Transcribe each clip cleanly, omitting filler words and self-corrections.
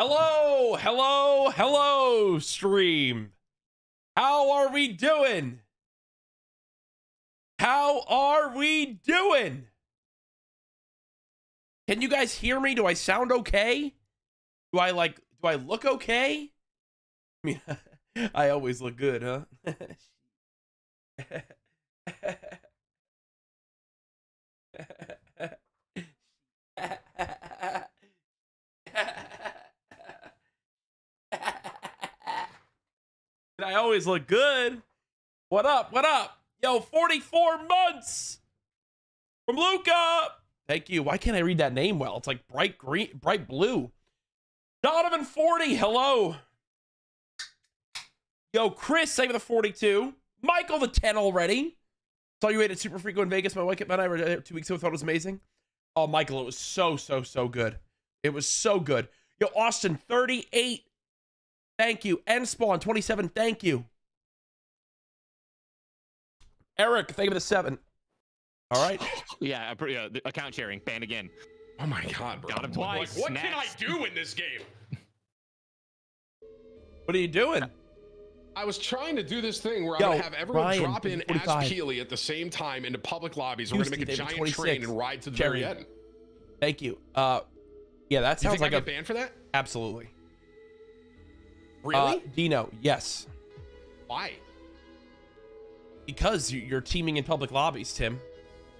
Hello, hello, hello, stream. How are we doing? How are we doing? Can you guys hear me? Do I sound okay? Do I look okay? I mean, I always look good, huh? I always look good. What up? What up? Yo, 44 months from Luca. Thank you. Why can't I read that name well? It's like bright green, bright blue. Donovan 40. Hello. Yo, Chris, save the 42. Michael, the 10 already. Saw you ate at Super Freako in Vegas. My wife and I were there 2 weeks ago. Thought it was amazing. Oh, Michael, it was so good. It was so good. Yo, Austin 38. Thank you. And Spawn 27. Thank you. Eric, thank you for the 7. All right. Yeah, the account sharing. Banned again. Oh my God, bro. Got him twice. Like, what can I do in this game? What are you doing? I was trying to do this thing where I'm going to have everyone drop in as Peely at the same time into public lobbies. Houston, we're going to make a David, giant 26. Train and ride to the very end. Thank you. Yeah, that sounds like a ban for that? Absolutely. Really? Dino, yes. Why? Because you're teaming in public lobbies, Tim.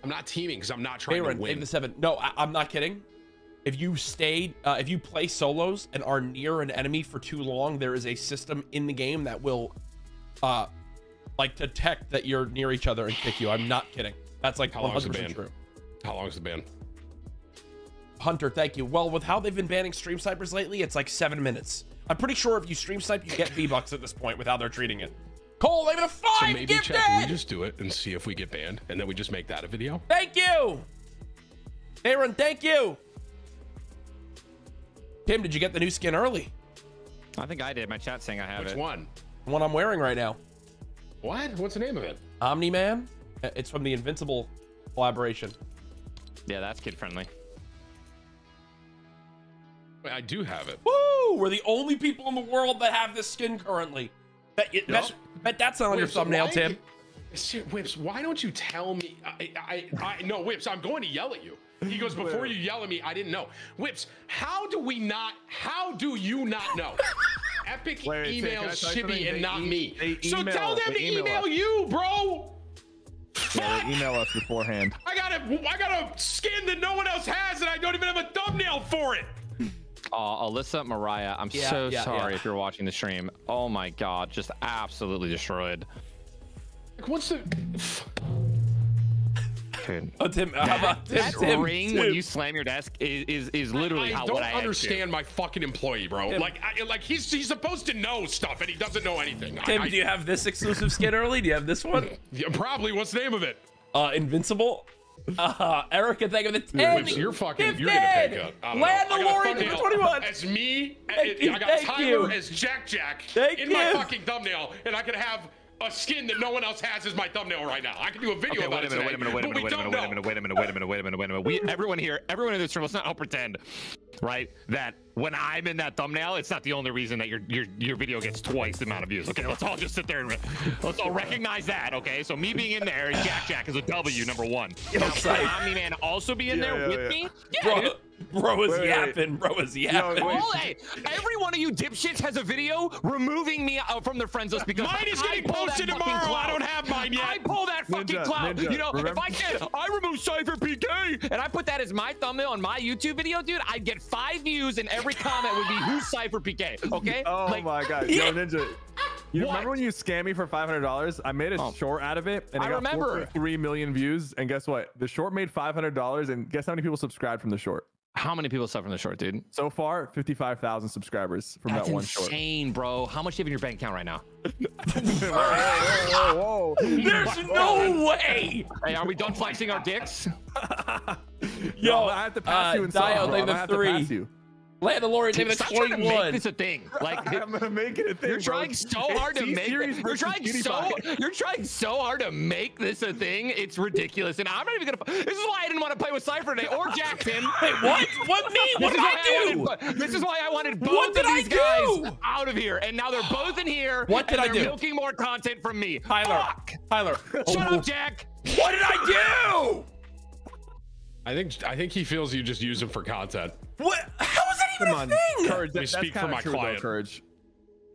I'm not teaming because I'm not trying to win. No, I'm not kidding. If you stayed, if you play solos and are near an enemy for too long, there is a system in the game that will, like, detect that you're near each other and kick you. I'm not kidding. That's like 100% true. How long is the ban? Hunter, thank you. Well, with how they've been banning stream snipers lately, it's like 7 minutes. I'm pretty sure if you stream snipe, you get V-Bucks at this point with how they're treating it. Cole, leave it a 5. So maybe, Jack, we just do it and see if we get banned, and then we just make that a video. Thank you. Aaron, thank you. Tim, did you get the new skin early? I think I did. My chat's saying I have it. Which one? The one I'm wearing right now. What? What's the name of it? Omni-man. It's from the Invincible collaboration. Yeah, that's kid-friendly. Wait, I do have it. Woo! We're the only people in the world that have this skin currently. Bet that's not on your thumbnail, Tim. Shit, Whips, why don't you tell me? No, Whips, I'm going to yell at you. He goes, before you yell at me, I didn't know. Whips, how do you not know? Epic emails Shibby and not me. So tell them to email you, bro. Yeah, they email us beforehand. I got a skin that no one else has, and I don't even have a thumbnail for it. Alyssa, Mariah, I'm so sorry if you're watching the stream. Oh my God, just absolutely destroyed. Like, what's the? Dude. Oh, Tim, that ring when you slam your desk is literally how what I don't understand my fucking employee, bro. Tim. Like, he's supposed to know stuff and he doesn't know anything. Tim, do you have this exclusive skin early? Do you have this one? Yeah, probably. What's the name of it? Invincible. Erica, thank you for the 10. Dude, you're fucking, you're gonna pick up. I don't know. I got 21. As me, I got Tyler as Jack in my fucking thumbnail, and I can have a skin that no one else has as my thumbnail right now. I can do a video about it today. Wait a minute. Everyone here, everyone in this room, let's not all pretend, right, that when I'm in that thumbnail, it's not the only reason that your video gets twice the amount of views. Okay, let's all just sit there and let's all recognize that. Okay, so me being in there, Jack is a W, #1. Now, Omni-man also be in there with me. Yeah, bro is yapping. Bro is yapping. Hey, every one of you dipshits has a video removing me from their friends list because mine is getting posted tomorrow. Cloud. I don't have mine yet. I pull that fucking cloud. You know, remember? If I said I remove Cypher PK and I put that as my thumbnail on my YouTube video, dude, I'd get 5 views and every comment would be who's Cypher PK. Okay. Oh like, my God, yo Ninja. You remember when you scammed me for $500? I made a short out of it, and I got 4.3 million views. And guess what? The short made $500, and guess how many people subscribed from the short? How many people sub from the short, dude? So far, 55,000 subscribers from that one short. That's insane, bro. How much do you have in your bank account right now? Whoa. There's no way. Hey, are we done flexing our dicks? Yo, I have to pass you in song, bro. I have to pass you. Mandalorian, David, exploring one. It's a thing. Like I'm gonna make it a thing. You're trying so hard to make it. You're trying so hard to make this a thing. It's ridiculous, and I'm not even gonna. This is why I didn't want to play with Cypher today or Jackson. Wait, what? What me? What did I do? This is why I wanted both of these guys out of here, and now they're both in here. What did I do? They're milking more content from me. Tyler. Fuck. Tyler. Shut up, Jack. What did I do? I think he feels you just use him for content. What? How is that even a thing? Courage, let me speak for my client. Courage,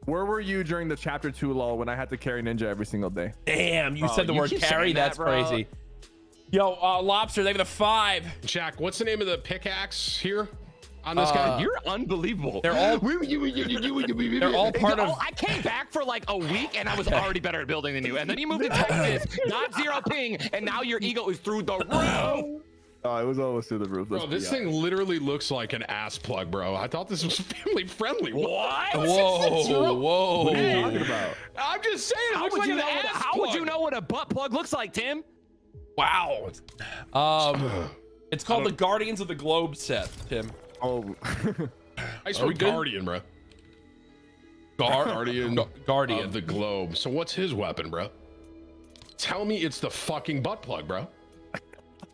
where were you during the chapter 2 lull when I had to carry Ninja every single day? Damn, you said the word carry. That's crazy. Yo, Lobster, they have the 5. Jack, what's the name of the pickaxe here? On this guy, you're unbelievable. They're all they're all part of. I came back for like a week and I was already better at building than you, and then you moved to Texas, got 0 ping, and now your ego is through the roof. Oh, it was almost through the roof. Bro, this thing literally looks like an ass plug, bro. I thought this was family friendly. What? Whoa, whoa. What are you talking about? I'm just saying, it looks like an ass plug. How would you know what a butt plug looks like, Tim? Wow. It's called the Guardians of the Globe set, Tim. Oh. I spelled Guardian, bro. Guardian of the Globe. So what's his weapon, bro? Tell me it's the fucking butt plug, bro.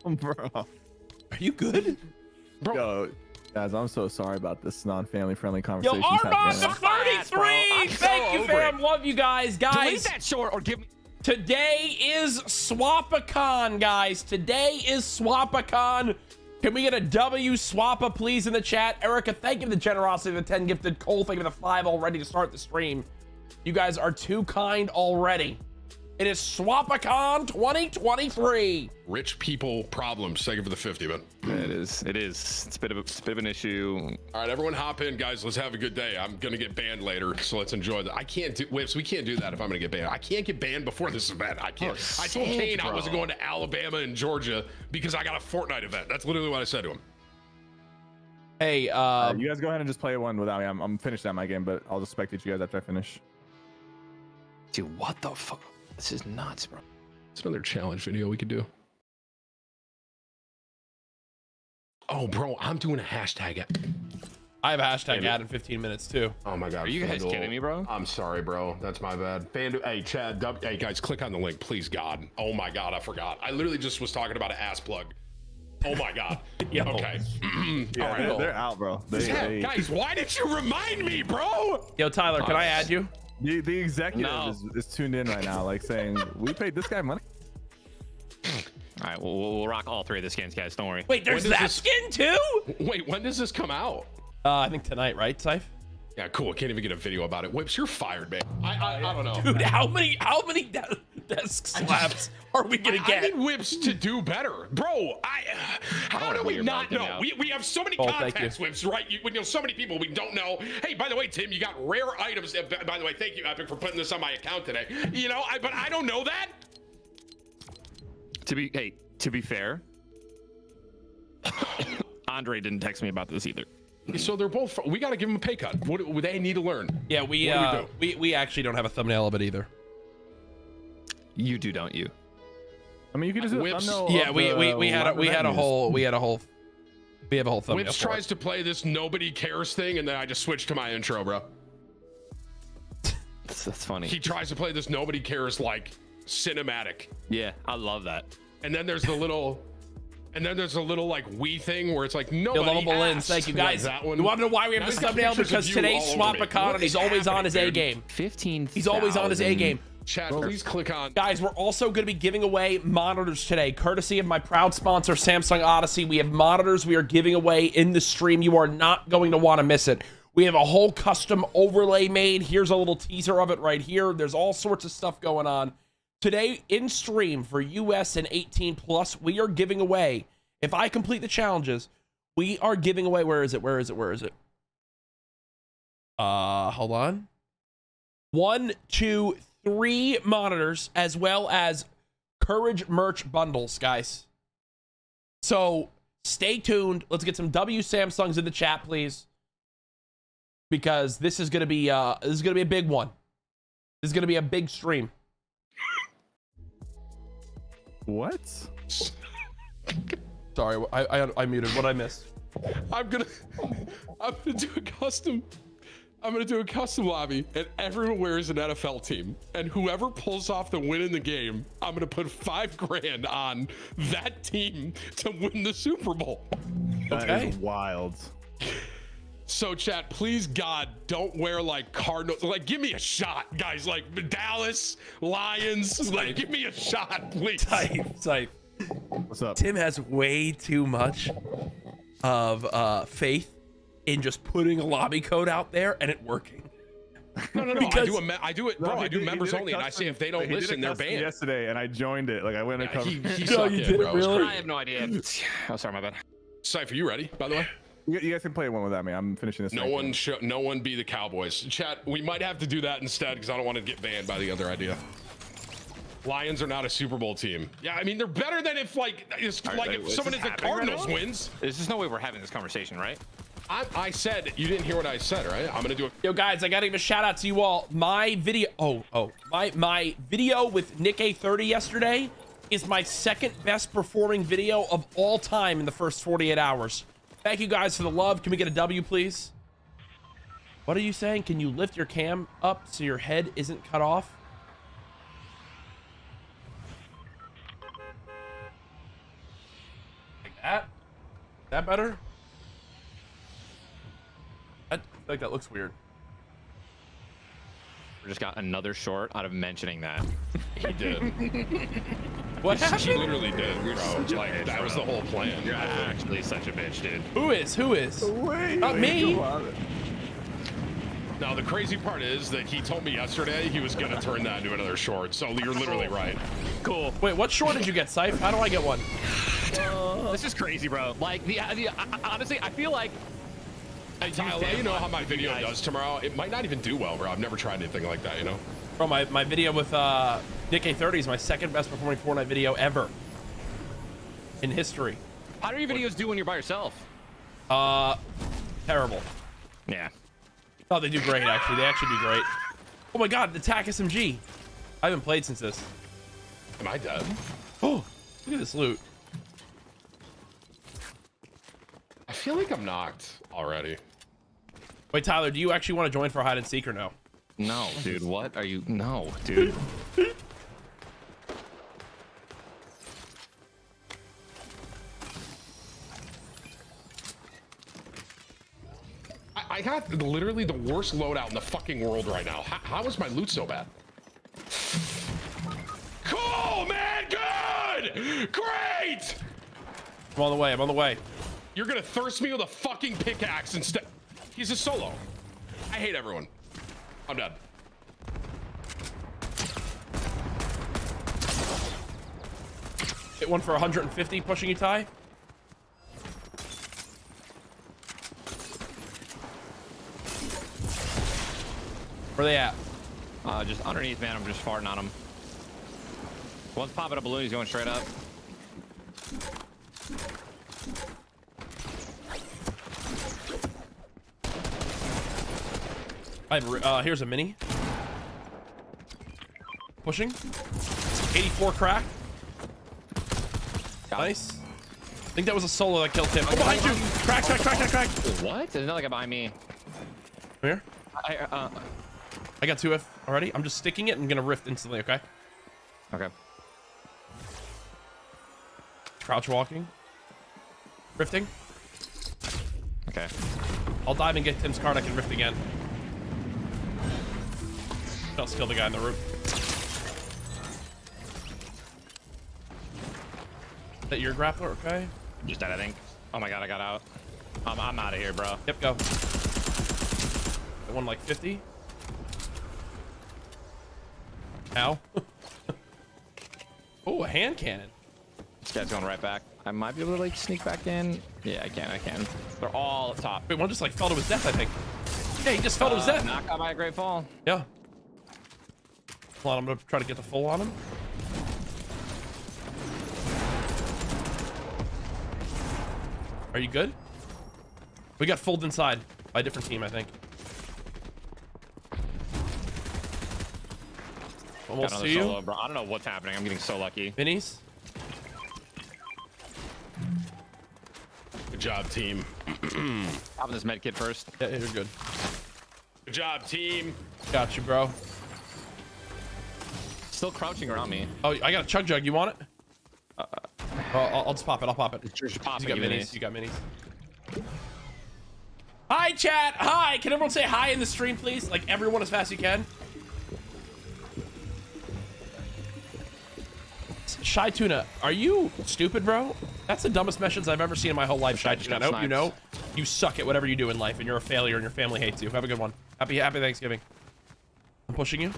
Bro. Are you good? Bro. Yo, guys, I'm so sorry about this non-family friendly conversation. Yo, Armand the 33! Thank you, fam. Love you guys. Guys, delete that short or give me. Today is Swappacon, guys. Today is Swappacon. Can we get a W Swappa, please, in the chat? Erica, thank you for the generosity of the 10 gifted. Cole, thank you for the 5 already to start the stream. You guys are too kind already. It is Swappacon 2023. Rich people problems. Thank you for the 50, man. It is. It is. It's a bit of an issue. All right, everyone hop in, guys. Let's have a good day. I'm going to get banned later, so let's enjoy that. I can't do Whips. We can't do that if I'm going to get banned. I can't get banned before this event. I can't. Oh, I told Kane I wasn't going to Alabama and Georgia because I got a Fortnite event. That's literally what I said to him. Hey, you guys go ahead and just play one without me. I'm finished at my game, but I'll just spectate you guys after I finish. Dude, what the fuck? This is nuts, bro. It's another challenge video we could do. Oh, bro, I'm doing a hashtag ad. I have a hashtag ad in 15 minutes, too. Oh, my God. Are you guys kidding me, bro? I'm sorry, bro. That's my bad. Fandu, hey, Chad. Hey, guys, click on the link, please, God. Oh, my God. I forgot. I literally just was talking about an ass plug. Oh, my God. Yo. Okay. Yeah, all right. They're out, bro. They... Guys, why did you remind me, bro? Yo, Tyler, can I add you? The executive is tuned in right now, like saying, we paid this guy money. All right, we'll rock all 3 of the skins, guys. Don't worry. Wait, there's that skin too? Wait, when does this come out? I think tonight, right, Syph? Yeah, cool. I can't even get a video about it. Whips, you're fired, man. I don't know. Dude, how many desk slaps are we gonna get? I need Whips to do better, bro. How do we not know? We have so many contacts, Whips, right? We know so many people we don't know. Hey, by the way, Tim, you got rare items. By the way, thank you, Epic, for putting this on my account today. You know, but I don't know that. To be fair, Andre didn't text me about this either. So they're both. We got to give them a pay cut. What do they need to learn? Yeah, we actually don't have a thumbnail of it either. You do, don't you? I mean, you can just do Whips. A thumbnail. Yeah, we have a whole thumbnail. Whips tries to play this nobody cares thing, and then I just switched to my intro, bro. That's funny. He tries to play this nobody cares like cinematic. Yeah, I love that. And then there's the little. And then there's a little like wee thing where it's like nobody asked. Thank you guys. Like that one. You want to know why we have this thumbnail? Because today's Swappacon and he's always on his A game. 15. He's always on his A game. Chat, please click on. Guys, we're also going to be giving away monitors today, courtesy of my proud sponsor, Samsung Odyssey. We have monitors we are giving away in the stream. You are not going to want to miss it. We have a whole custom overlay made. Here's a little teaser of it right here. There's all sorts of stuff going on. Today, in stream for US and 18 plus, we are giving away, if I complete the challenges, we are giving away, where is it? Hold on. 1, 2, 3 monitors, as well as Courage merch bundles, guys. So, stay tuned. Let's get some W Samsungs in the chat, please. Because this is going to be, a big one. This is going to be a big stream. What? Sorry, I muted. What I missed? I'm gonna do a custom. I'm gonna do a custom lobby, and everyone wears an NFL team. And whoever pulls off the win in the game, I'm gonna put $5,000 on that team to win the Super Bowl. That is wild. So chat, please God, don't wear like Cardinals. Like, give me a shot, guys. Like Dallas Lions. Like, give me a shot, please. Type. What's up? Tim has way too much of faith in just putting a lobby code out there and it working. No. Because I do it, bro, I do members only, and I say if they don't listen, they're banned. Yesterday, and I joined it. Like, I went to cover. He sucked in, bro. Really? I have no idea. Oh, sorry, my bad. Cypher, you ready, by the way? You guys can play one without me. I'm finishing this. No one be the Cowboys. Chat, we might have to do that instead because I don't want to get banned by the other idea. Lions are not a Super Bowl team. Yeah, I mean, they're better than if, like, if someone in the Cardinals wins. There's just no way we're having this conversation, right? I said, you didn't hear what I said, right? I'm gonna do it. Yo, guys, I gotta give a shout out to you all. My video, my video with Nick A30 yesterday is my second best performing video of all time in the first 48 hours. Thank you guys for the love. Can we get a W, please? What are you saying? Can you lift your cam up so your head isn't cut off? Like that? Is that better? I feel like that looks weird. We just got another short out of mentioning that. He did. What happened? She literally did. We're such like, bitch, that was the whole plan. You're actually such a bitch, dude. Who is? Not me. Now, the crazy part is that he told me yesterday he was going to turn that into another short. So you're literally right. Cool. Wait, what short did you get, Syph? How do I get one? This is crazy, bro. Like, honestly, I feel like... Hey, Tyler, you know how my video does tomorrow? It might not even do well, bro. I've never tried anything like that, you know? Bro, my video with Nick A30 is my second best performing Fortnite video ever in history. How do your videos do when you're by yourself? Terrible. Yeah. Oh, they do great, actually. They actually do great. Oh my God, the Tac SMG. I haven't played since this. Am I dead? Oh, look at this loot. I feel like I'm knocked already. Wait, Tyler, do you actually want to join for hide and seek or no? No, dude. What are you? No, dude. I got literally the worst loadout in the fucking world right now. How is my loot so bad? Cool, man. Good. Great. I'm on the way. I'm on the way. You're gonna thirst me with a fucking pickaxe instead. He's a solo. I hate everyone. I'm dead. Hit one for 150, pushing you, Ty. Where they at? Just underneath, man. I'm just farting on him. One's popping a balloon. He's going straight up. Here's a mini. Pushing. 84 crack. Got nice. It. I think that was a solo that killed Tim. Oh, behind you! Crack. What? There's another guy behind me. Come here. I got 2F already. I'm just sticking it and gonna rift instantly, okay? Okay. Crouch walking. Rifting. Okay. I'll dive and get Tim's card. I can rift again. I'll kill the guy on the roof. Is that your grappler? Okay. Just that, I think. Oh my God, I got out. I'm out of here, bro. Yep, go. I won like 50. Ow. Oh, a hand cannon. This guy's going right back. I might be able to like sneak back in. Yeah, I can. They're all up top. Wait, one just like fell to his death, I think. Yeah, he just fell to his death. Knocked out by a great fall. Yeah. Hold on, I'm gonna try to get the full on him. Are you good? We got fooled inside by a different team, I think. Almost see you. Solo, bro. I don't know what's happening. I'm getting so lucky. Minis. Good job, team. Popping this med kit first. Yeah, you're good. Good job, team. Got you, bro. Still crouching around me. Oh, I got a chug jug. You want it? I'll just pop it. I'll pop it. Just pop you, it got minis. You got minis. Hi, chat. Hi. Can everyone say hi in the stream, please? Like everyone as fast as you can. Shy Tuna, are you stupid, bro? That's the dumbest message I've ever seen in my whole life. Shy Tuna, I hope you know you suck at whatever you do in life, and you're a failure, and your family hates you. Have a good one. Happy Thanksgiving. I'm pushing you.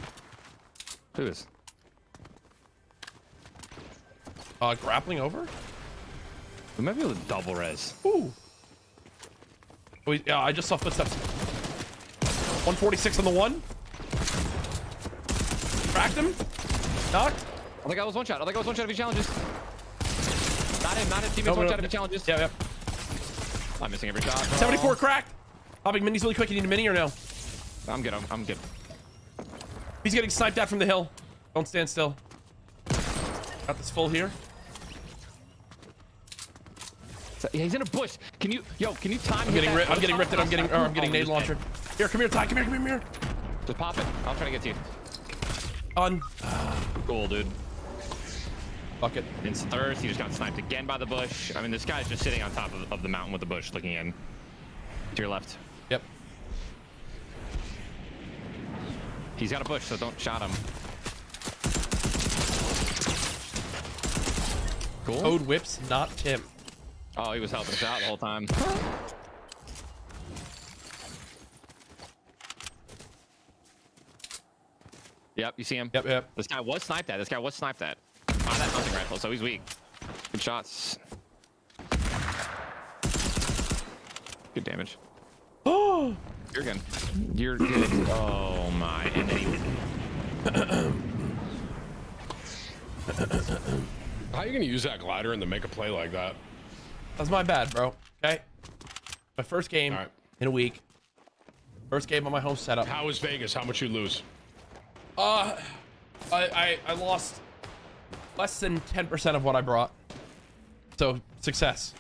Do this. Grappling over. We might be able to double res. Ooh. Oh, yeah, I just saw footsteps. 146 on the one. Cracked him. Knocked. I think I was one shot. I think I was one shot if he challenges. Not him. Teammates one shot if he challenges. Yeah. I'm missing every shot. 74 cracked. Hopping minis really quick. You need a mini or no? I'm good. I'm good. He's getting sniped at from the hill. Don't stand still. Got this full here. Yeah, he's in a bush. Can you, can you time? I'm getting ripped. I'm getting nade launcher. Here, come here, Ty. Come here. Just pop it. I'm trying to get to you. On. Cool, dude. Fuck it. It's thirst. He just got sniped again by the bush. I mean, this guy's just sitting on top of the mountain with the bush looking in. To your left. Yep. He's got a bush, so don't shot him. Cool. Code Whips, not Tim. Oh, he was helping us out the whole time. Yep, you see him? Yep. This guy was sniped at. By that hunting rifle, so he's weak. Good shots. Good damage. Oh! You're good. You're good. Oh my. And then how are you gonna use that glider and then make a play like that? That's my bad, bro. Okay. My first game in a week. First game on my home setup. How was Vegas? How much you lose? I lost less than 10% of what I brought. So success.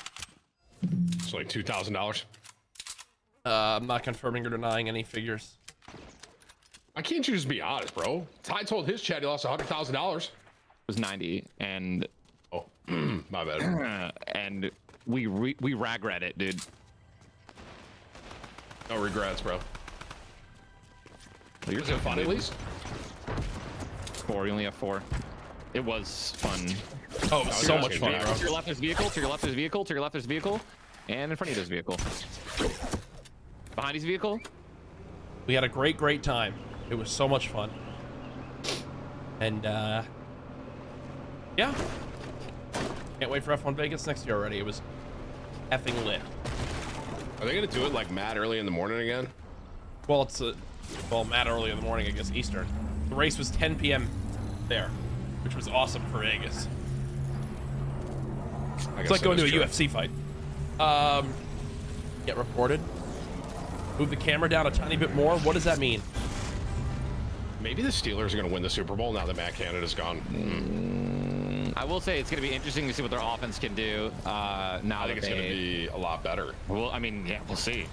It's like $2,000. I'm not confirming or denying any figures. I can't just be honest, bro. Ty told his chat he lost $100,000. It was 90, and oh, my bad. And we ragrat it, dude. No regrets, bro. Well, was it fun at least? Four. You only have four. It was fun. Oh, so much fun, bro. To your left there's vehicle, and in front of you there's vehicle. Behind his vehicle. We had a great time. It was so much fun. And yeah. Can't wait for F1 Vegas next year already. It was effing lit. Are they gonna do it like mad early in the morning again? Well, it's a mad early in the morning, I guess, Eastern. The race was 10 p.m. there, which was awesome for Vegas. It's like going to a UFC fight. Get reported. Move the camera down a tiny bit more. What does that mean? Maybe the Steelers are going to win the Super Bowl now that Matt Canada's gone. I will say it's going to be interesting to see what their offense can do. Now I think it's going to be a lot better. Well, I mean, yeah, we'll see.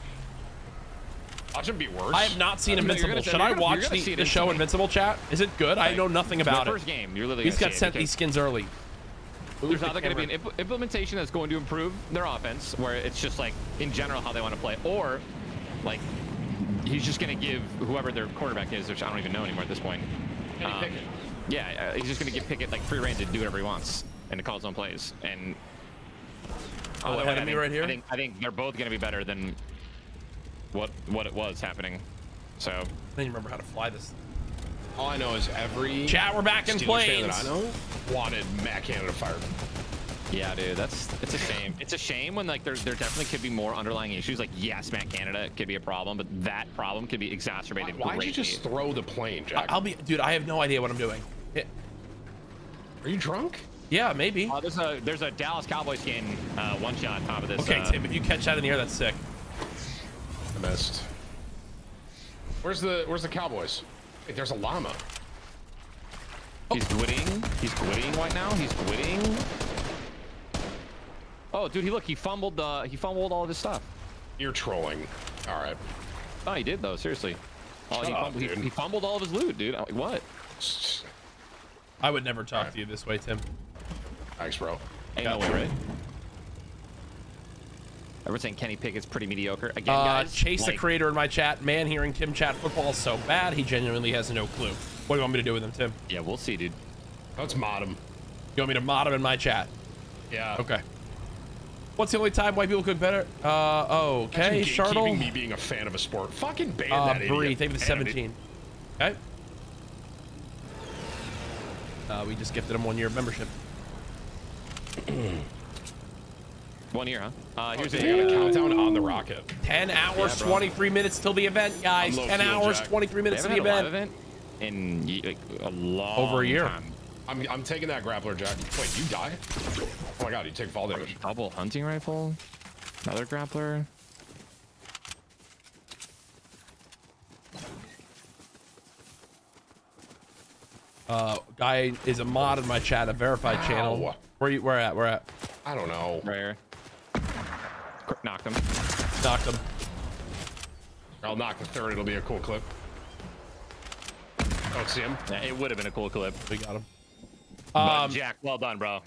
I should be worse. I have not seen Invincible. Should I watch the show Invincible, chat? Is it good? Like, I know nothing about it. First game, you're literally. He's got sent these skins early. There's either going to be an implementation that's going to improve their offense, where it's just like in general how they want to play, or like he's just going to give whoever their quarterback is, which I don't even know anymore at this point. Yeah, he's just going to give Pickett like free reign to do whatever he wants and to call his own plays. And I think they're both going to be better than what it was happening. So I don't remember how to fly this. All I know is every chat we're back in planes that I know wanted Matt Canada fired. Yeah, dude, it's a shame. It's a shame when like there definitely could be more underlying issues. Like yes, Matt Canada could be a problem, but that problem could be exacerbated. Why'd you just throw the plane, Jack? I'll be, dude, I have no idea what I'm doing. Are you drunk? Yeah, maybe. There's a Dallas Cowboys game one shot on top of this. Okay, Tim, if you catch that in the air, that's sick. Missed. Where's the Cowboys? Hey, there's a llama. Oh. He's quitting right now. He's quitting. Oh, dude, he fumbled all of his stuff. You're trolling. All right. Oh, he did though. Seriously. Oh, he fumbled all of his loot, dude. Like, what? I would never talk to you this way, Tim. Thanks, bro. Ain't no way, right? Everyone's saying Kenny Pickett's pretty mediocre. Again, guys, Chase the creator in my chat. Man, hearing Tim chat football so bad, he genuinely has no clue. What do you want me to do with him, Tim? Yeah, we'll see, dude. Let's mod him. You want me to mod him in my chat? Yeah. Okay. What's the only time white people cook better? Okay, Shardle. Me being a fan of a sport. Fucking ban that Bree, thank you for the 17. Okay. We just gifted him 1 year of membership. 1 year, huh? Here's a countdown on the rocket. 10 hours, 23 minutes till the event, guys. 10 hours, Jack. 23 minutes till the event. In like, a long over a year. Time. I'm taking that grappler, Jack. Wait, you die? Oh my god, you take fall damage. Double hunting rifle, another grappler. Guy is a mod in my chat, a verified channel. Where you? Where at? Where at? I don't know. Right here. Knock them. Knock them. I'll knock the third. It'll be a cool clip. Don't see him. Yeah, it would have been a cool clip. We got him. Jack, well done, bro.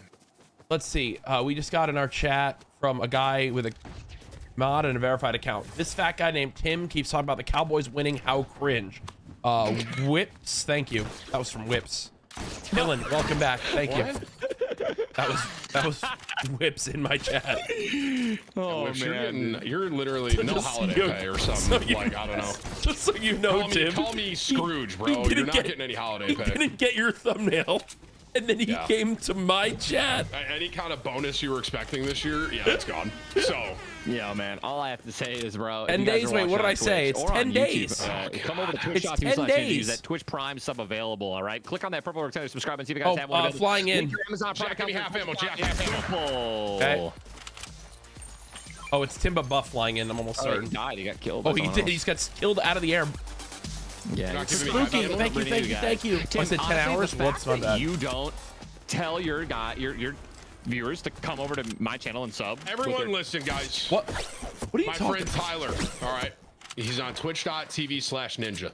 Let's see. We just got in our chat from a guy with a mod and a verified account. This fat guy named Tim keeps talking about the Cowboys winning. How cringe. Whips. Thank you. That was from Whips. Dylan, welcome back. Thank you. That was Whips in my chat. Oh Whips, man, you're literally no holiday pay or something. So like I don't know. Just so you know, Tim. Call me Scrooge, bro. You're not getting any holiday pay. You didn't get your thumbnail, and then he came to my chat. Any kind of bonus you were expecting this year, yeah, it's gone. So yeah, man. All I have to say is, bro. 10 days. Wait, what did I say? It's 10 days. Come over to Twitch.tv/Fandu. That Twitch Prime sub available. All right. Click on that purple rectangle, subscribe, and see if you guys have one. Flying in. Jack, give me half ammo. Jack, half ammo. Okay. Oh, it's Timba Buff flying in. I'm almost certain. He died. He got killed. Oh, he did. He just got killed out of the air. Yeah. Spooky. Thank you. Thank you. Thank you. I said 10 hours. What's on that? You don't tell your guy, your viewers to come over to my channel and sub. Everyone, listen, guys. What are you talking about? My friend Tyler. All right. He's on Twitch.tv/Ninja.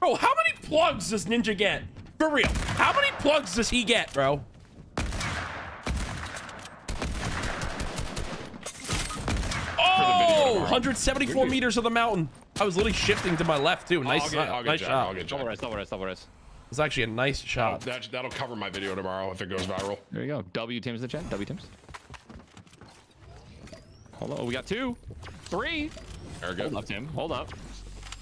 Bro, how many plugs does Ninja get? For real. How many plugs does he get, bro? Oh, 174 meters of the mountain. I was literally shifting to my left too. Nice, nice shot. It's actually a nice shot. That'll cover my video tomorrow if it goes viral. There you go. W Tim's in the chat. W Tim's. Hold on. We got 2, 3. There we go. Hold up, Tim. Hold up.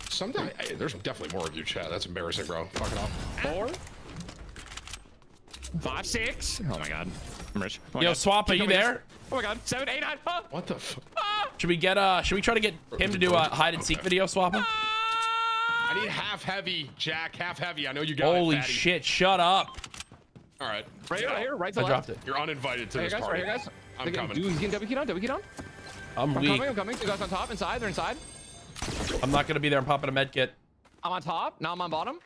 Sometimes hey, there's definitely more of you, chat. That's embarrassing, bro. Fuck it up. 4, 5, 6. Oh my god. I'm rich. Oh, yo, god. Swap, are you there? Oh my god. 7, 8, 9. Huh? What the fuck? Should we try to get him to do a hide and seek video, Swap him? I need half heavy, Jack. Half heavy. I know you got Holy fatty. Shit, shut up. All right. Right out here, right to left. I dropped it. You're uninvited to this guys, party. Right here, guys. I'm coming. Dude, he's getting double keyed on, I'm weak. I'm coming. You guys on top, inside, they're inside. I'm not gonna be there. I'm popping a med kit. I'm on top, now I'm on bottom.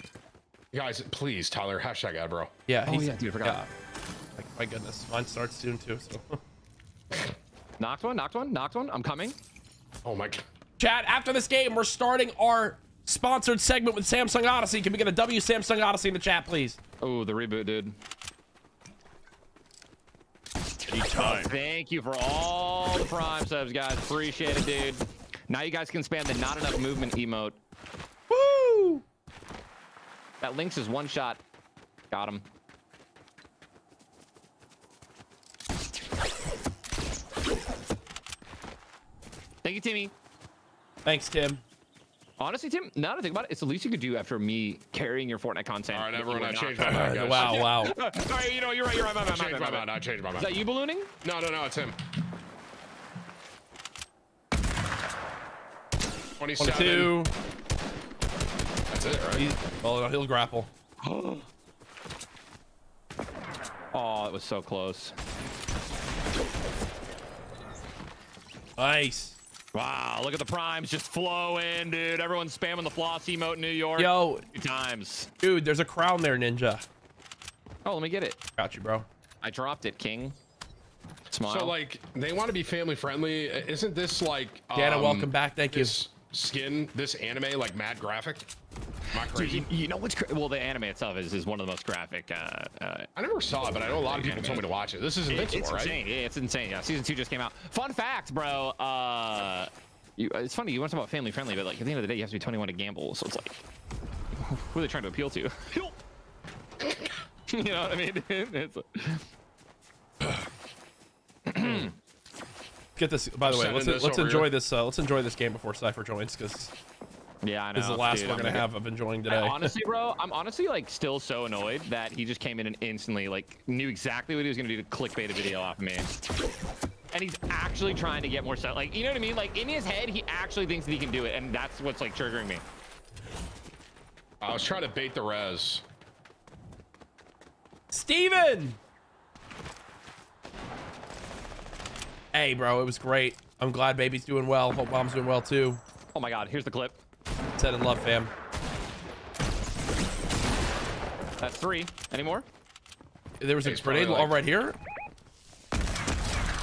Guys, please, Tyler, hashtag ad, bro. Yeah, he's, dude, I forgot. Like, my goodness, mine starts soon too, so. Knocked one. I'm coming. Oh my god. Chat, after this game, we're starting our sponsored segment with Samsung Odyssey. Can we get a W Samsung Odyssey in the chat, please? Oh, the reboot, dude. Time. Thank you for all the Prime subs, guys. Appreciate it, dude. Now you guys can spam the not enough movement emote. Woo! That Lynx is one shot. Got him. Thank you, Timmy. Thanks, Tim. Honestly, Tim, now that I think about it, it's the least you could do after me carrying your Fortnite content. All right, everyone, I changed my mind, guys. Wow. Sorry, you know, you're right. I changed my mind. Is that you ballooning? No, it's him. 27. 22. That's it, right? Well, he'll grapple. Oh, that was so close. Nice. Wow, look at the primes just flowing, dude. Everyone's spamming the floss emote in New York. Yo. 2 times. Dude, there's a crown there, Ninja. Oh, let me get it. Got you, bro. I dropped it, King. Smile. So like they want to be family friendly. Isn't this like Dana? Welcome back. Thank you. Skin this anime like mad graphic. Am I crazy? Dude, you know what's well, the anime itself is one of the most graphic. I never saw it, but I know a lot of people told me to watch it. This is Invincible, right? Insane. Yeah, it's insane. Yeah, season 2 just came out. Fun fact, bro. It's funny you want to talk about family friendly, but like at the end of the day, you have to be 21 to gamble. So it's like, who are they trying to appeal to? You know what I mean? It's like... Get this. By the way, let's enjoy this. Let's enjoy this game before Cypher joins, because yeah, I know. This is the last we're gonna have of enjoying today. Honestly, bro, I'm honestly like still so annoyed that he just came in and instantly like knew exactly what he was gonna do to clickbait a video off me. And he's actually trying to get more stuff. Like, you know what I mean? Like in his head, he actually thinks that he can do it, and that's what's like triggering me. I was trying to bait the res. Steven! Hey, bro, it was great. I'm glad baby's doing well. Hope mom's doing well, too. Oh, my God. Here's the clip. Said in love, fam. That's 3. Any more? There was a grenade all right here.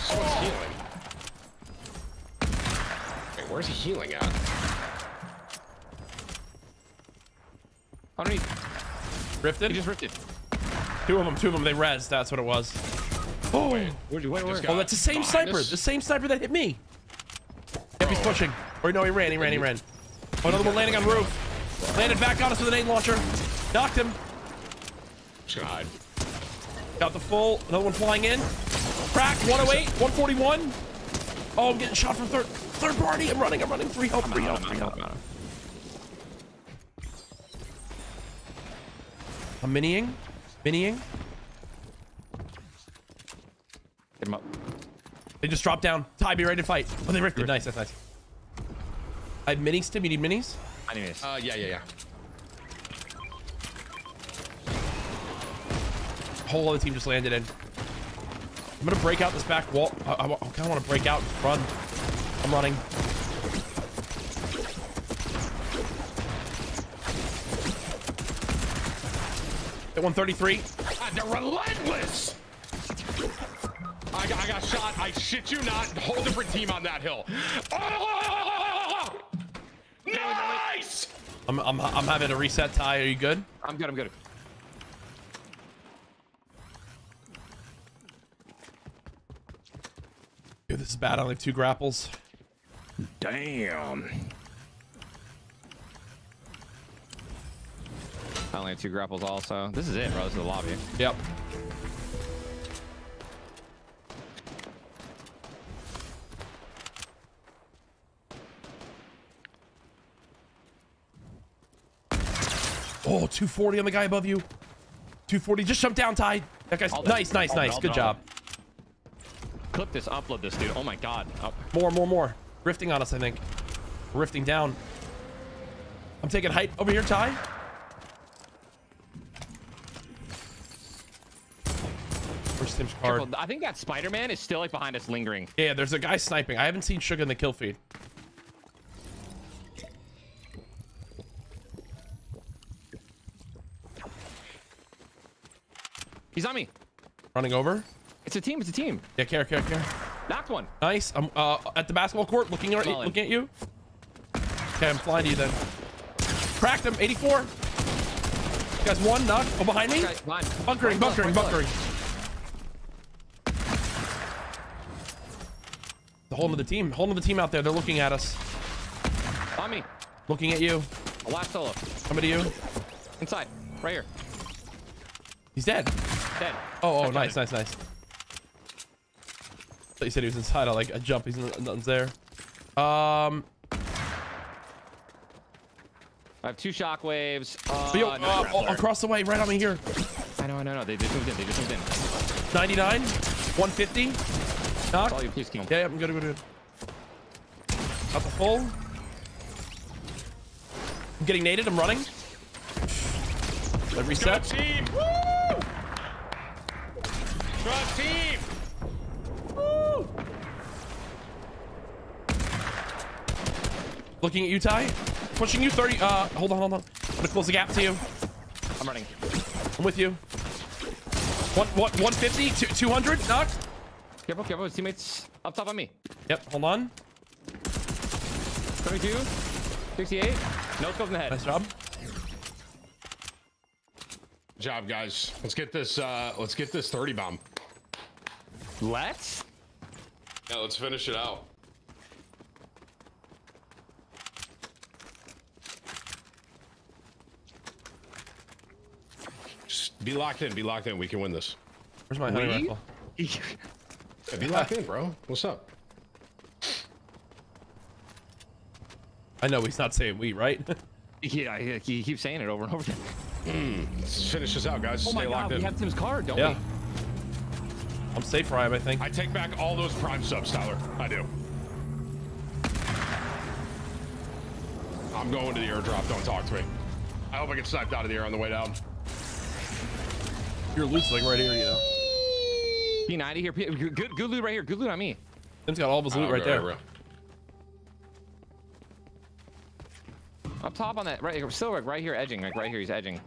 Someone's healing. Wait, where's he healing at? Underneath. Rifted? He just rifted. Two of them. They rezzed. That's what it was. Oh, wait. Oh, that's the same sniper. The same sniper that hit me. Yep, he's pushing. Or no, he ran. Oh, another one landing on the roof. Landed back on us with an aid launcher. Knocked him. God. Got the full. Another one flying in. Crack. 108. 141. Oh, I'm getting shot from third party. I'm running. 3 health. I'm miniing. Get him up. They just dropped down. Ty, be ready to fight. Oh, they rifted. Nice, that's nice. I have minis, Tim. You need minis? I need minis. Yeah. Whole other team just landed in. I'm gonna break out this back wall. I kind of want to break out and run. I'm running. At 133. God, they're relentless. I got shot. I shit you not. Whole different team on that hill. Oh! Nice! I'm having a reset, Ty. Are you good? I'm good. Dude, this is bad. I only have 2 grapples. Damn. I only have 2 grapples also. This is it, bro. This is the lobby. Yep. Oh, 240 on the guy above you. 240. Just jump down, Ty. That guy's nice. Good job. Clip this. Upload this, dude. Oh, my God. Oh. More. Rifting on us, I think. Rifting down. I'm taking height over here, Ty. Where's Tim's card? I think that Spider-Man is still like behind us lingering. Yeah, there's a guy sniping. I haven't seen Sugar in the kill feed. He's on me. Running over. It's a team. Yeah, care. Knocked one. Nice. I'm at the basketball court looking at you. Okay, I'm flying to you then. Cracked him. 84. You guys one knock. Oh, behind me. Bunkering. The whole of the team out there. They're looking at us. On me. Looking at you. Last solo. Coming to you. Inside. Right here. He's dead. Oh, nice. I thought you said he was inside. I like a jump. He's nothing's there. I have 2 shockwaves. Across the way, right on me here. I know. They just moved in. 99, 150. Knock. Oh, please kill him. Yeah, I'm good. Up a full. I'm getting naded. I'm running. Let reset. Go team. Woo! Strong team! Woo! Looking at you, Ty. Pushing you 30. Hold on. I'm gonna close the gap to you. I'm running. I'm with you. 150, 200, knocked. Careful, careful. His teammates up top on me. Yep, hold on. 22, 68. No scope in the head. Nice job. Good job, guys. Let's get this 30 bomb. Let's? Yeah, let's finish it out. Just be locked in. Be locked in. We can win this. Where's my hunting rifle? Yeah, be locked in, bro. What's up? I know he's not saying we, right? Yeah, he keeps saying it over and over again. Let's finish this out, guys. Oh my God, we have Tim's card, don't we? I'm safe prime, I think. I take back all those prime subs, Tyler. I do. I'm going to the airdrop. Don't talk to me. I hope I get sniped out of the air on the way down. Your loot's like right here, you know. P90 here. Good loot right here. Good loot on me. Tim's got all of his loot right there. Up top on that, right, still like right here, edging, like right here, he's edging.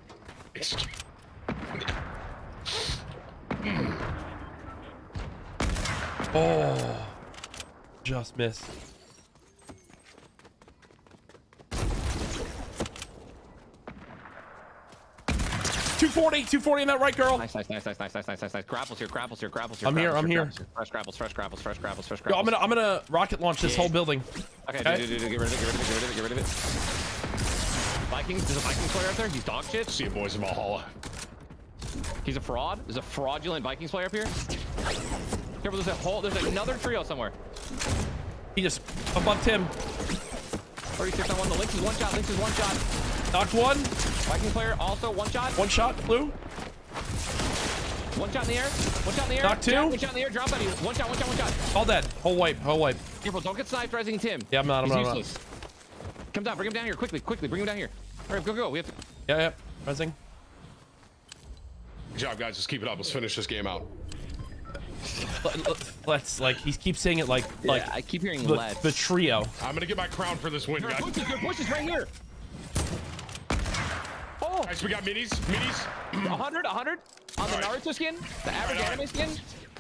Oh, just missed. $240 in that right, girl. Nice. Grapples here. I'm here. Fresh grapples. Yo, I'm gonna rocket launch this whole building. Okay. Dude, get rid of it. Vikings, there's a Vikings player up there. He's dog shit. See you boys in Valhalla. He's a fraud. There's a fraudulent Vikings player up here. Careful, there's a whole, there's another trio somewhere. He just above Tim. 36 on one. The Lynx is one shot. Knocked one. Viking player also one shot. Blue. One shot in the air. Knocked two. Jack, one shot in the air. Drop buddy. One shot. All dead. Whole wipe. Careful, don't get sniped rising Tim. Yeah, I'm not. Come down. Bring him down here. Quickly. Bring him down here. All right, go. We have to... Yep. Rising. Good job, guys. Just keep it up. Let's finish this game out. Let's, like, he keeps saying it like... Yeah, I keep hearing the trio. I'm gonna get my crown for this win, guys. Your push is right here. Oh! Guys, we got minis. 100 on the Naruto skin. The average anime skin.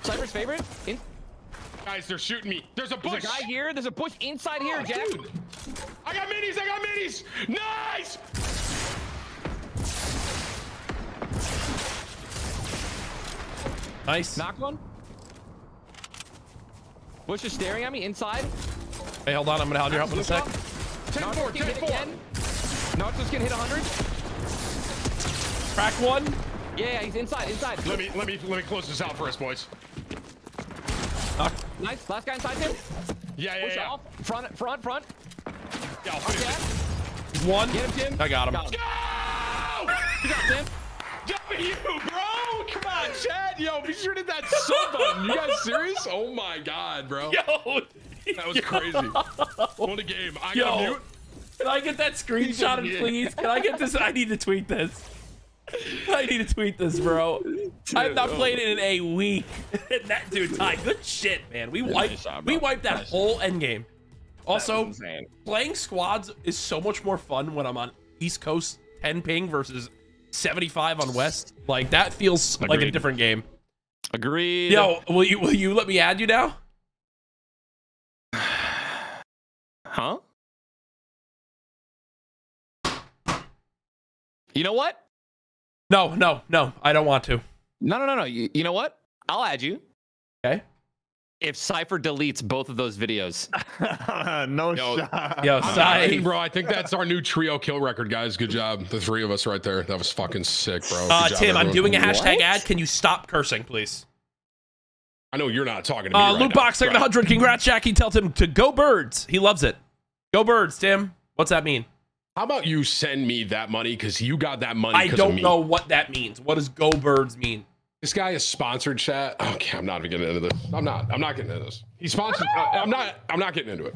Cypher's favorite. Guys, they're shooting me. There's a bush. There's a guy here. There's a bush inside here, Jack. Dude. I got minis. Nice. Knock one. Bush is staring at me inside. Hey, hold on. I'm going to hold your help in a sec. 10-4. 10-4. Knock's just going to hit 100. Crack one. Yeah, he's inside. Let me close this out first, boys. Nice. Last guy inside him. Yeah. Off. Front. Yeah, one. Get him, Tim. I got him. You got Tim. W, bro. Come on, chat. Yo, be sure to hit that sub button. You guys serious? Oh my God, bro. Yo. That was crazy. What a game. I got mute. Can I get that screenshot, please? Can I get this? I need to tweet this. Bro. I've not played it in a week. That dude, Ty, good shit, man. We wiped that whole end game. Also, playing squads is so much more fun when I'm on East Coast 10 ping versus 75 on West. Like that feels like a different game. Agreed. Yo, will you let me add you now? Huh? You know what? No, I don't want to. No. You know what? I'll add you. Okay. If Cypher deletes both of those videos. No shot. Yo, Cy. Bro, I think that's our new trio kill record, guys. Good job. The three of us right there. That was fucking sick, bro. Tim, I'm doing a hashtag ad. Can you stop cursing, please? I know you're not talking to me right now. Lootbox, second 100. Congrats, Jackie. Tell Tim to go birds. He loves it. Go birds, Tim. What's that mean? How about you send me that money because you got that money? I don't know what that means. What does go birds mean? This guy is sponsored, chat. Okay, I'm not even getting into this. I'm not getting into this. He's sponsored. I'm not getting into it.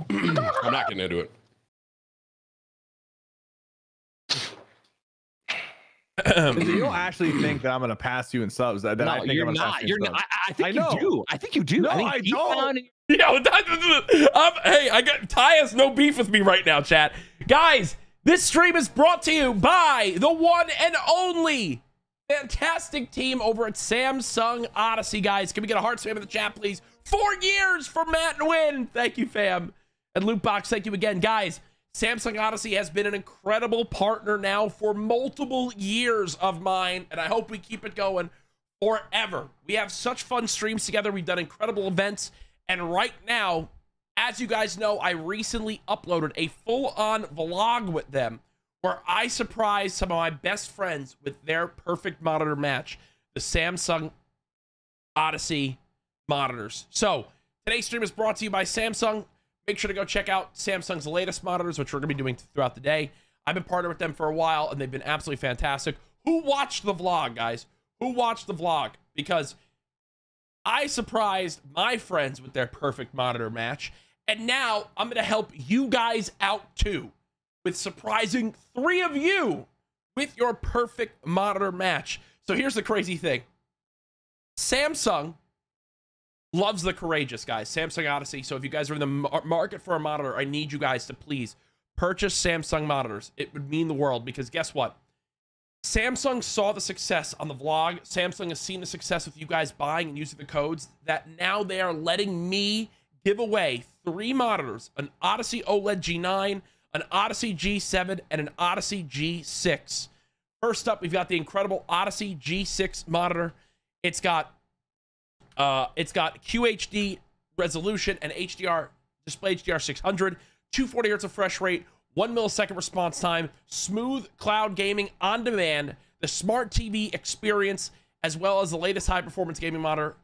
You don't actually think that I'm gonna pass you in subs? I think you do. I think you do. No, I don't. Yo, hey, I got Ty has no beef with me right now, chat. Guys, this stream is brought to you by the one and only fantastic team over at Samsung Odyssey, guys. Can we get a heart spam in the chat, please? 4 years for Matt and Win. Thank you, fam. And Lootbox, thank you again. Guys, Samsung Odyssey has been an incredible partner now for multiple years of mine, and I hope we keep it going forever. We have such fun streams together. We've done incredible events. And right now, as you guys know, I recently uploaded a full-on vlog with them where I surprised some of my best friends with their perfect monitor match, the Samsung Odyssey monitors. So today's stream is brought to you by Samsung. Make sure to go check out Samsung's latest monitors, which we're going to be doing throughout the day. I've been partnered with them for a while, and they've been absolutely fantastic. Who watched the vlog, guys? Who watched the vlog? Because I surprised my friends with their perfect monitor match, and now I'm going to help you guys out too with surprising 3 of you with your perfect monitor match. So here's the crazy thing. Samsung loves the courageous, guys. Samsung Odyssey. So if you guys are in the market for a monitor, I need you guys to please purchase Samsung monitors. It would mean the world, because guess what? Samsung saw the success on the vlog. Samsung has seen the success with you guys buying and using the codes, that now they are letting me give away 3 monitors, an Odyssey OLED G9, an Odyssey G7, and an Odyssey G6. First up, we've got the incredible Odyssey G6 monitor. It's got QHD resolution and HDR, display HDR 600, 240 hertz of refresh rate, 1 millisecond response time, smooth cloud gaming on demand, the smart TV experience, as well as the latest high performance gaming monitor.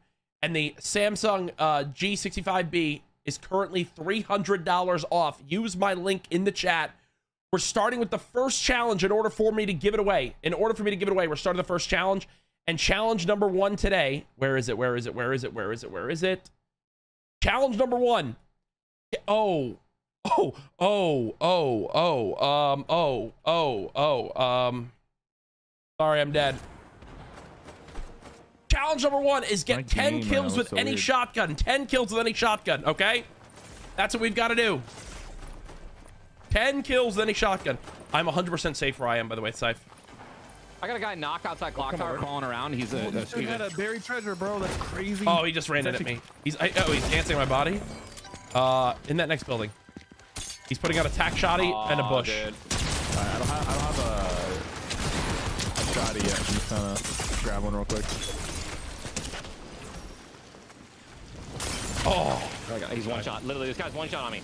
And the Samsung G65B is currently $300 off. Use my link in the chat. We're starting with the first challenge in order for me to give it away. In order for me to give it away, we're starting the first challenge. And challenge number 1 today, where is it? Challenge number 1. Sorry, I'm dead. Challenge number 1 is get 10 kills with any shotgun. 10 kills with any shotgun, okay? That's what we've got to do. 10 kills with any shotgun. I'm 100% safe where I am, by the way, Scythe. I got a guy knocked outside clock tower crawling around. He's had a buried treasure, bro. That's crazy. Oh, he just ran in at me. He's dancing my body. In that next building. He's putting out a tac shotty and a bush. I don't have a shotty yet. I'm just gonna grab one real quick. Oh, he's one shot. Literally, this guy's one shot on me.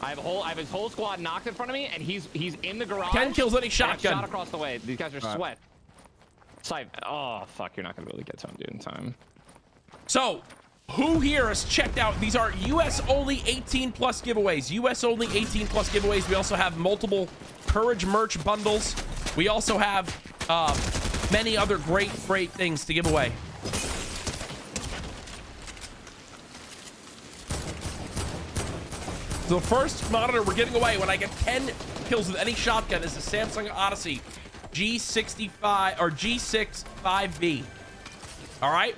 I have his whole squad knocked in front of me, and he's in the garage. 10 kills any shotgun. Shot across the way. These guys are all sweat. Right. Oh fuck, you're not gonna really get time, dude, in time. So, who here has checked out? These are U.S. only 18+ giveaways. U.S. only 18+ giveaways. We also have multiple Courage merch bundles. We also have many other great things to give away. The first monitor we're giving away when I get 10 kills with any shotgun is the Samsung Odyssey G65 or G65B. All right.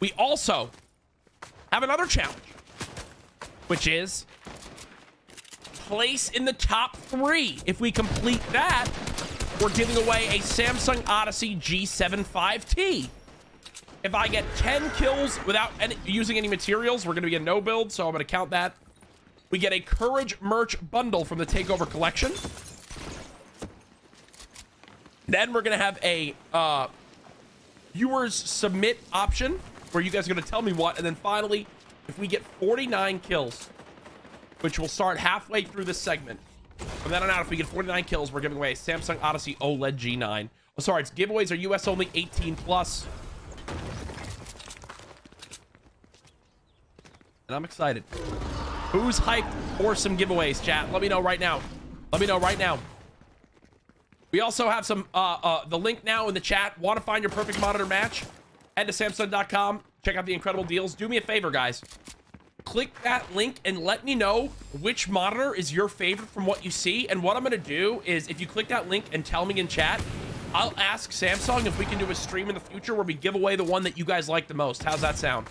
We also have another challenge, which is place in the top 3. If we complete that, we're giving away a Samsung Odyssey G75T. If I get 10 kills without using any materials, we're going to be a no build, so I'm going to count that. We get a Courage merch bundle from the Takeover collection. Then we're going to have a viewers submit option where you guys are going to tell me what. And then finally, if we get 49 kills, which will start halfway through this segment. From then on out, if we get 49 kills, we're giving away a Samsung Odyssey OLED G9. Oh, sorry, its giveaways are US only 18+. And I'm excited. Who's hyped for some giveaways, chat? Let me know right now. We also have some the link now in the chat. Want to find your perfect monitor match? Head to samsung.com. Check out the incredible deals. Do me a favor, guys. Click that link and let me know which monitor is your favorite from what you see. And what I'm going to do is, if you click that link and tell me in chat, I'll ask Samsung if we can do a stream in the future where we give away the one that you guys like the most. How's that sound?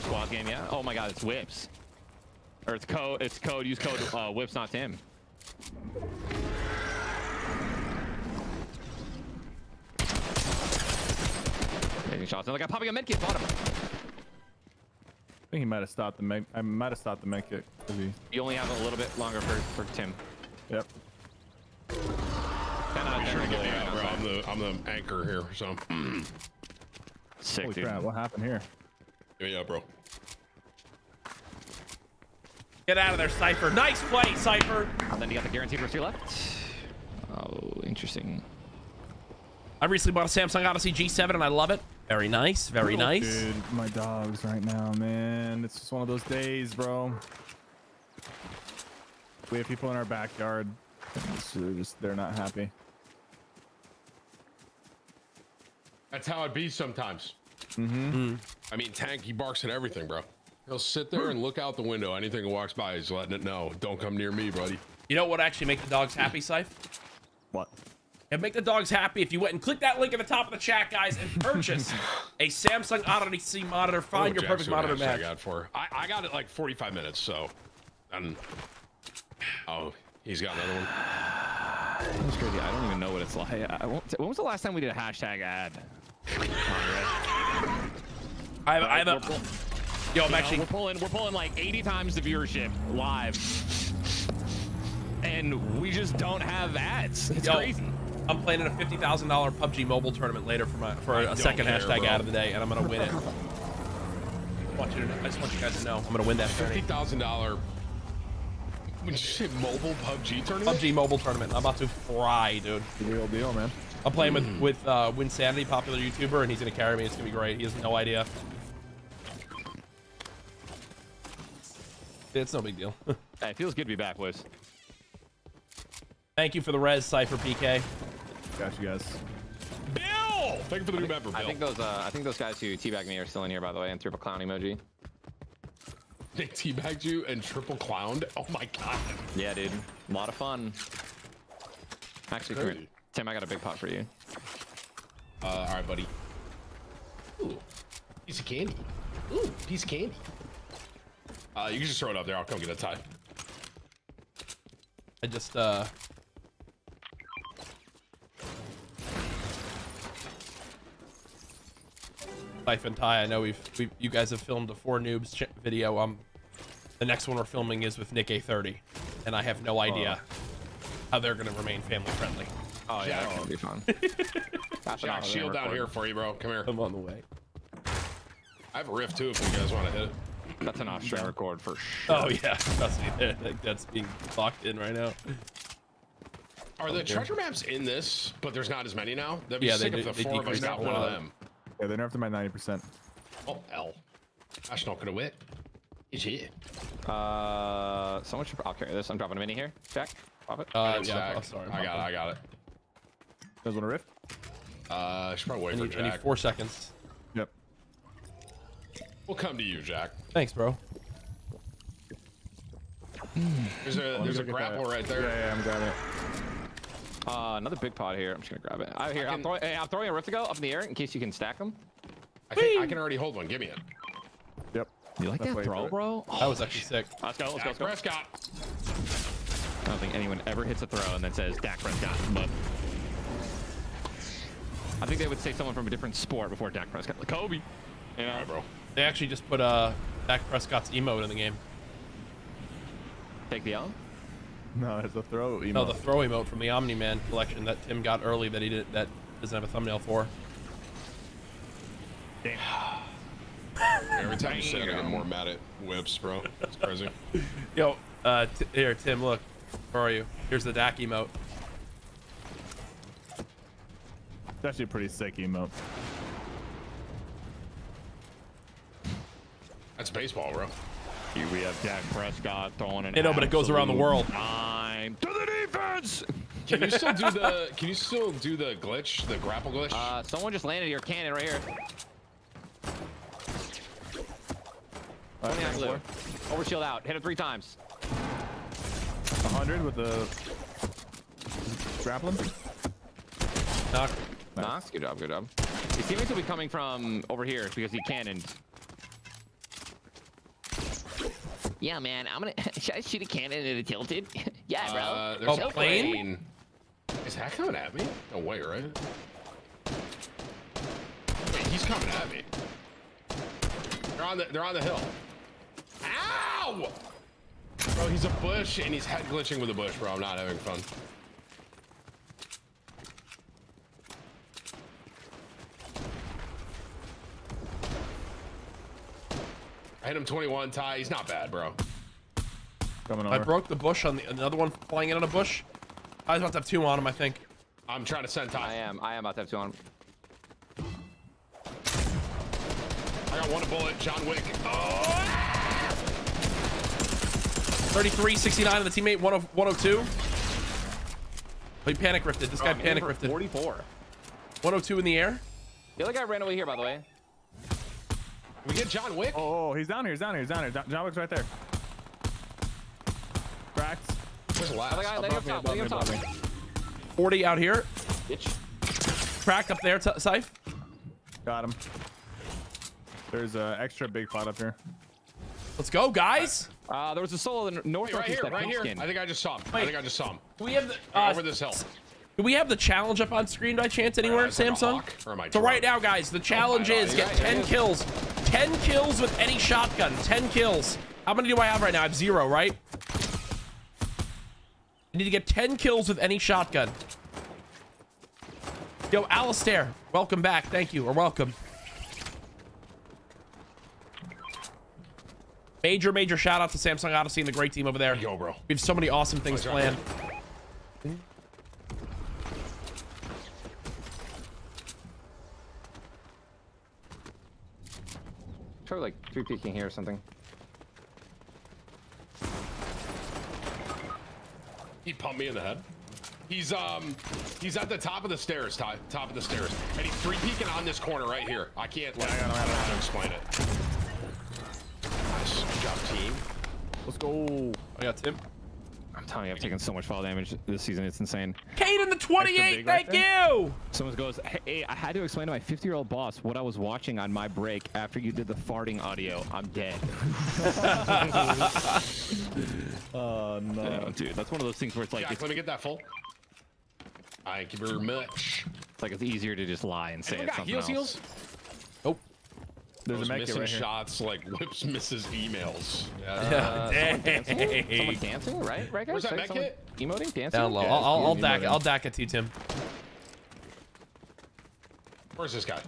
Squad game, yeah. Oh my god, it's Whips. Or it's code. It's code. Use code. Whips not Tim. Taking shots. Another guy popping a med kit bottom. I think he might have stopped the med. I might have stopped the med kit. You only have a little bit longer for Tim. Yep. I'm the anchor here, so. Sick, holy dude. Crap, what happened here? Yeah, bro. Get out of there, Cypher. Nice play, Cypher. And then you got the guaranteed for two left. Oh, interesting. I recently bought a Samsung Odyssey G7, and I love it. Very nice, very nice. Dude, my dogs right now, man. It's just one of those days, bro. We have people in our backyard. They're not happy. That's how it be sometimes. Mm-hmm. I mean, Tank, he barks at everything, bro. He'll sit there and look out the window. Anything that walks by, he's letting it know. Don't come near me, buddy. You know what would actually make the dogs happy, Scythe? What? It'd make the dogs happy if you went and clicked that link at the top of the chat, guys, and purchased a Samsung Odyssey monitor. Find your perfect monitor match. I got it like 45 minutes, so. And, oh, he's got another one. That's crazy. I don't even know what it's like. When was the last time we did a hashtag ad? We're pulling like 80 times the viewership live, and we just don't have ads. It's crazy. I'm playing in a $50,000 PUBG Mobile tournament later for a second hashtag ad of the day, and I'm gonna win it. I just want you guys to know I'm gonna win that $50,000. Would you say mobile PUBG tournament? PUBG Mobile tournament. I'm about to fry, dude. The real deal, man. I'm playing with Winsanity, popular YouTuber, and he's gonna carry me. It's gonna be great. He has no idea. It's no big deal. Hey, it feels good to be back, boys. Thank you for the res, Cypher PK. Got you guys. Bill! Thank you for the new member, Bill. I think those guys who teabagged me are still in here, by the way, and triple clown emoji. They teabagged you and triple clowned? Oh my god. Yeah, dude. A lot of fun. Actually, come here. Tim, I got a big pot for you. All right, buddy. Ooh, piece of candy. Ooh, piece of candy. You can just throw it up there. I'll come get a tie. I just, Life and Ty, I know you guys have filmed a 4 Noobs video. The next one we're filming is with Nick A30, and I have no idea how they're going to remain family friendly. Oh, Jack. Yeah, that'll be fun. Jack, shield down here for you, bro. Come here. I'm on the way. I have a riff too if you guys want to hit it. That's an off-stream record for sure. Oh, yeah. Trust me. Like, that's being locked in right now. Are the treasure maps in this, but there's not as many now? That'd be sick if the 4 of us got one of them. Yeah, they nerfed them by 90%. Oh, L. That's not going to win. He's here. Someone should... I'll carry this. I'm dropping a mini here. Jack, pop it. Yeah, oh, sorry. I got it. Does one a rift? I should probably wait for Jack. I need 4 seconds. Yep. We'll come to you, Jack. Thanks, bro. There's a grapple right there. Yeah, I'm grabbing it. Another big pod here. I'm just gonna grab it. I'm throwing a rift to go up in the air in case you can stack them. I can already hold one. Give me it. Yep. You like that throw, bro? Oh, that was actually sick. Let's go. Prescott. I don't think anyone ever hits a throw and then says Dak Prescott, but. I think they would say someone from a different sport before Dak Prescott. Like Kobe. Yeah, all right, bro. They actually just put Dak Prescott's emote in the game. Take the L? No, it's the throw emote. No, the throw emote from the Omni-man collection that Tim got early that he did that doesn't have a thumbnail for. Damn. Every time you say it, I get more mad at Whips, bro. It's crazy. Yo, here, Tim, look. Where are you? Here's the Dak emote. It's actually a pretty sick emote. That's baseball, bro. Here we have Dak Prescott throwing it. No, but it goes around the world. Time to the defense. Can you still do the? Can you still do the glitch, the grapple glitch? Someone just landed your cannon right here. Overshield out. Hit it 3 times. 100 with the grappling. Knock. Nice. Good job. Good job. His teammates will be coming from over here because he cannoned. Yeah, man. I'm gonna. Should I shoot a cannon at a tilted? Yeah, bro. There's a plane. Is that coming at me? No way, right? Wait, he's coming at me. They're on the hill. Ow! Bro, he's a bush and he's head glitching with a bush, bro. I'm not having fun. I hit him 21, Ty. He's not bad, bro. Coming over. I broke the bush on another one flying in on a bush. I was about to have two on him, I think. I'm trying to send Ty. I am about to have two on him. I got one bullet. John Wick. Oh! 33, 69 on the teammate. 102. He panic rifted. This guy panic rifted. 44. 102 in the air. The other guy ran away here, by the way. We get John Wick? Oh, he's down here. He's down here. John Wick's right there. Cracks. There's a lot. Above me. 40 out here. Bitch. Cracked up there, Scythe. Got him. There's an extra big pot up here. Let's go, guys. There was a solo in the north. Wait, right here. I think I just saw him. Do we have the over this hill? Do we have the challenge up on screen by chance anywhere, Samsung? So right now, guys, the challenge is get 10 kills. 10 kills with any shotgun. 10 kills. How many do I have right now? I have 0, right? I need to get 10 kills with any shotgun. Yo, Alistair, welcome back. Thank you, or welcome. Major, major shout out to Samsung Odyssey and the great team over there. Yo, bro. We have so many awesome things planned. Try like three peeking here or something. He pumped me in the head. He's at the top of the stairs, Ty. Top of the stairs, and he's three peeking on this corner right here. I can't. I don't know how to explain it. Nice job, team. Let's go. I got Tim. I'm telling you, I've taken so much fall damage this season. It's insane. Caden the 28, thank you. Someone goes, hey, I had to explain to my 50-year-old boss what I was watching on my break after you did the farting audio. I'm dead. Oh, no. Oh, dude, that's one of those things where it's like... Jack, let me get that full. I give her much. It's like it's easier to just lie and say it's something else. Nope. There's a missing shots like Whips misses emails. Yeah. Someone dancing, right? Guys? Where's that medkit? Emoting, dancing. Down low. Yeah, I'll dack it to you, Tim. Where's this guy?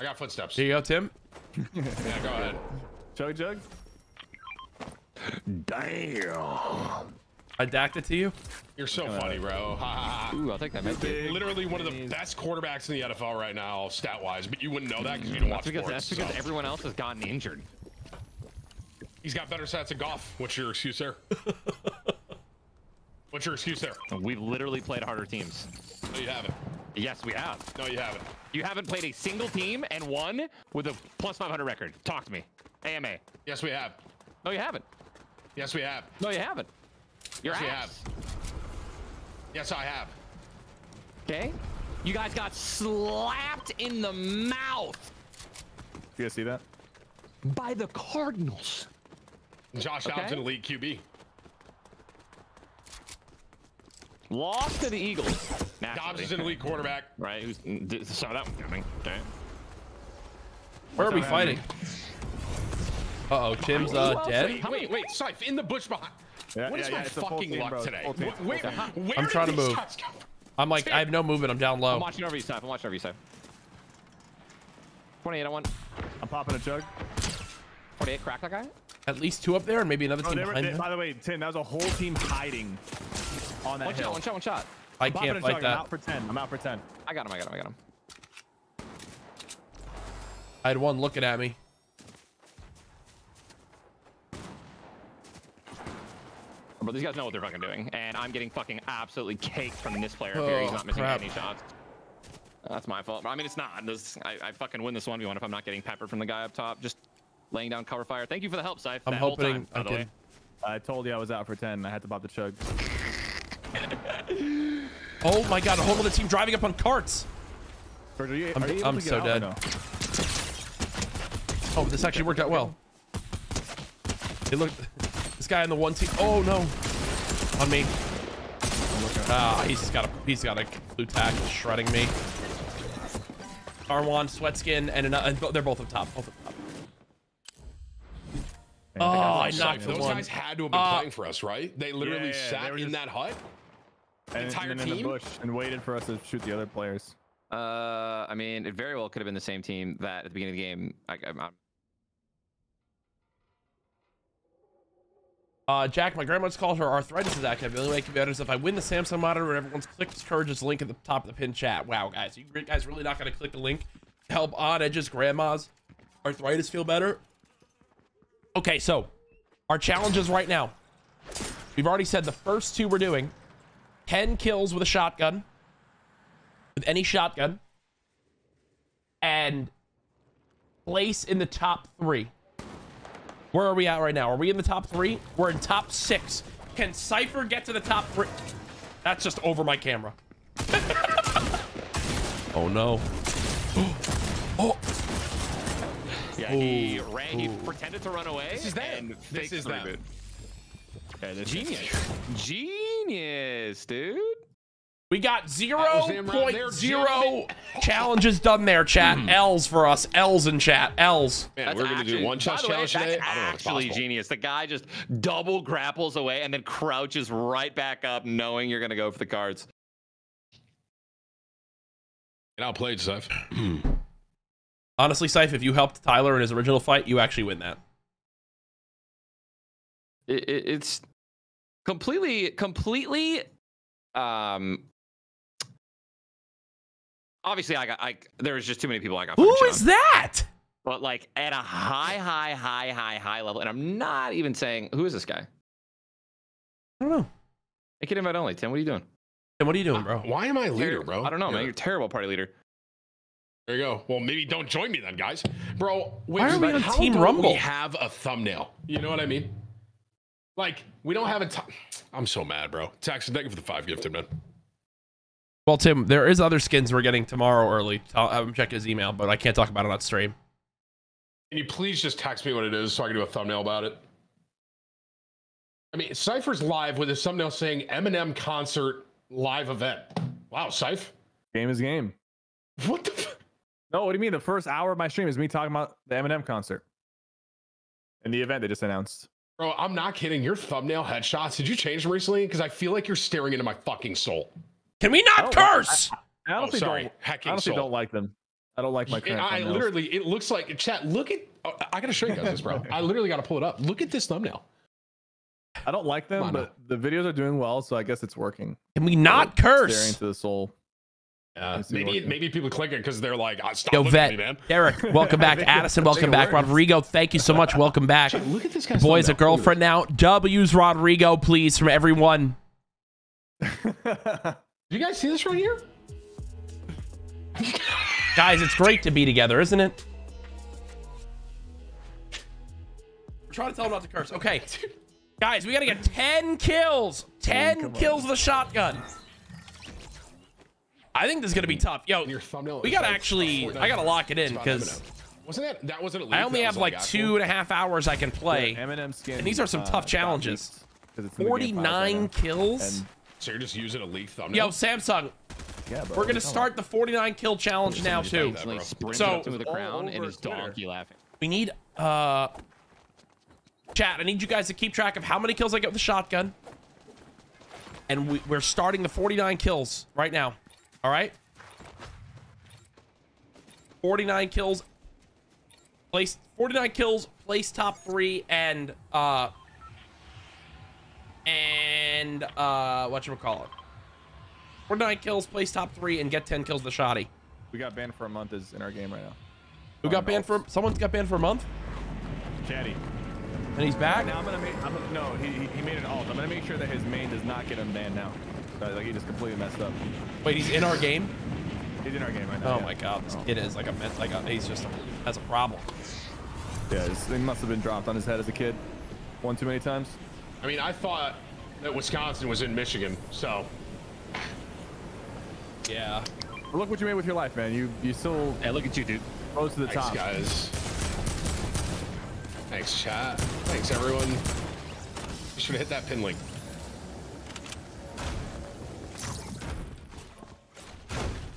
I got footsteps. Here you go, Tim. Yeah, go ahead. Jug. Damn. I dacked it to you. You're so funny, bro. Ha ha. Ooh, I'll take that. Literally one of the best quarterbacks in the NFL right now, stat-wise, but you wouldn't know that because you don't watch sports. That's because everyone else has gotten injured. He's got better stats at golf. What's your excuse there? What's your excuse there? We've literally played harder teams. No, you haven't. Yes, we have. No, you haven't. You haven't played a single team and won with a plus 500 record. Talk to me. AMA. Yes, we have. No, you haven't. Yes, we have. No, you haven't. Yes, we have. Yes, I have. Okay. You guys got slapped in the mouth. You guys see that? By the Cardinals. Josh Allen's an elite QB. Lost to the Eagles. Dobbs is an elite quarterback. Right. Saw that one coming. Okay. Where are we fighting? Uh-oh, Tim's dead. Wait, Scythe, in the bush behind. Yeah, what is my fucking luck today? Where I'm trying to move. I'm like, I have no movement. I'm down low. I'm watching over you, Scythe. 28 on one. I'm popping a jug. 48, crack that guy. At least two up there and maybe another team behind him. By the way, Tim, that was a whole team hiding on that hill. One shot. I can't fight that. I'm out for 10. I got him. I had one looking at me. But these guys know what they're fucking doing, and I'm getting fucking absolutely caked from this player here. He's not missing any shots. That's my fault. I mean, it's not. I fucking win this 1v1 if I'm not getting peppered from the guy up top. Just laying down cover fire. Thank you for the help, Scythe. I'm hoping. Okay. I told you I was out for 10. I had to pop the chug. Oh my god! A whole other team driving up on carts. I'm so dead. No? Oh, this actually worked out well. It looked. This guy on the one team. Oh no, on me. Ah, oh, he's got a blue tack shredding me. Arwan, Sweatskin, and another. They're both up top. Both up top. Oh, I knocked the one. Those guys had to have been playing for us, right? They literally sat in that hut. The entire team in the bush and waited for us to shoot the other players. I mean, it very well could have been the same team that at the beginning of the game. I'm Jack, my grandma's called her arthritis is active. The only way I can be better is if I win the Samsung monitor and everyone's clicked Courage's link at the top of the pin chat. Wow, guys, you guys really not going to click the link to help Odd Edge's grandma's arthritis feel better? Okay, so our challenges right now. We've already said the first two we're doing. 10 kills with a shotgun. With any shotgun. And place in the top three. Where are we at right now? Are we in the top three? We're in top six. Can Cypher get to the top three? That's just over my camera. Oh, no. Oh. Yeah, he ran. He pretended to run away. This is that. This is that. Okay, this Genius, dude. We got 0.0 challenges done there, chat. L's for us. L's in chat. L's. Man, we're going to do one chest challenge today. That's actually genius. The guy just double grapples away and then crouches right back up knowing you're going to go for the cards. And outplayed, Seth. Honestly, Scythe, if you helped Tyler in his original fight, you actually win that. It's completely. Obviously, there was just too many people I got. Who is that? But like at a high level, and I'm not even saying who is this guy. I don't know. Make it invite only. Tim, what are you doing? Tim, what are you doing, bro? Why am I leader, bro? I don't know, man. You're a terrible party leader. There you go. Well, maybe don't join me then, guys. Bro, why are we on Team Rumble? We have a thumbnail. You know what I mean? Like, we don't have a time. I'm so mad, bro. Tax, thank you for the 5 gifted, man. Well, Tim, there is other skins we're getting tomorrow early. I'll have him check his email, but I can't talk about it on stream. Can you please just text me what it is so I can do a thumbnail about it? I mean, Cypher's live with his thumbnail saying Eminem concert live event. Wow, Cypher. Game is game. What the fuck? No, what do you mean? The first hour of my stream is me talking about the Eminem concert and the event they just announced. Bro, I'm not kidding. Your thumbnail headshots, did you change them recently? Because I feel like you're staring into my fucking soul. Can we not curse? I honestly don't like them. I don't like my current thumbnails. Literally, it looks like, chat, look at, I got to show you guys this, bro. I literally got to pull it up. Look at this thumbnail. I don't like them, but the videos are doing well, so I guess it's working. Can we not curse? Staring into the soul. Maybe people click it because they're like, stop looking at me, man. Derek, welcome back. Addison, welcome back. Rodrigo, thank you so much. Welcome back. Dude, look at this guy's boy is a girlfriend now. W's Rodrigo, please, from everyone. Do you guys see this right here? Guys, it's great to be together, isn't it? We're trying to tell them not to curse. Okay. Guys, we got to get 10 kills. 10 kills with a shotgun. I think this is gonna be tough. Yo, your thumbnail, we gotta I gotta lock it in because wasn't that wasn't a leak, I only have like 2.5 hours I can play. Yeah, skin, and these are some tough challenges. 49 kills. And so you're just using a leak thumbnail. Yo, Samsung. Yeah, bro, we're gonna start the 49 kill challenge now too. So to the crown and his donkey laughing. We need chat. I need you guys to keep track of how many kills I get with the shotgun. And we're starting the 49 kills right now. All right, 49 kills, place 49 kills, place top three, and whatchamacallit. 49 kills, place top three, and get 10 kills the shotty. We got banned for a month is in our game right now. Who got banned for? Someone's got banned for a month. Chatty. And he's back. Now I'm gonna make. No, he made an alt. I'm gonna make sure that his main does not get him banned now. Like he just completely messed up. Wait, he's in our game? He's in our game right now. Oh yeah. My god, this kid is like he's just has a problem. Yeah, this thing must have been dropped on his head as a kid. One too many times. I mean, I thought that Wisconsin was in Michigan, so. Yeah. Well, look what you made with your life, man. You still. Hey, look at you, dude. Close to the top. Thanks, guys. Thanks, chat. Thanks, everyone. We should hit that pin link.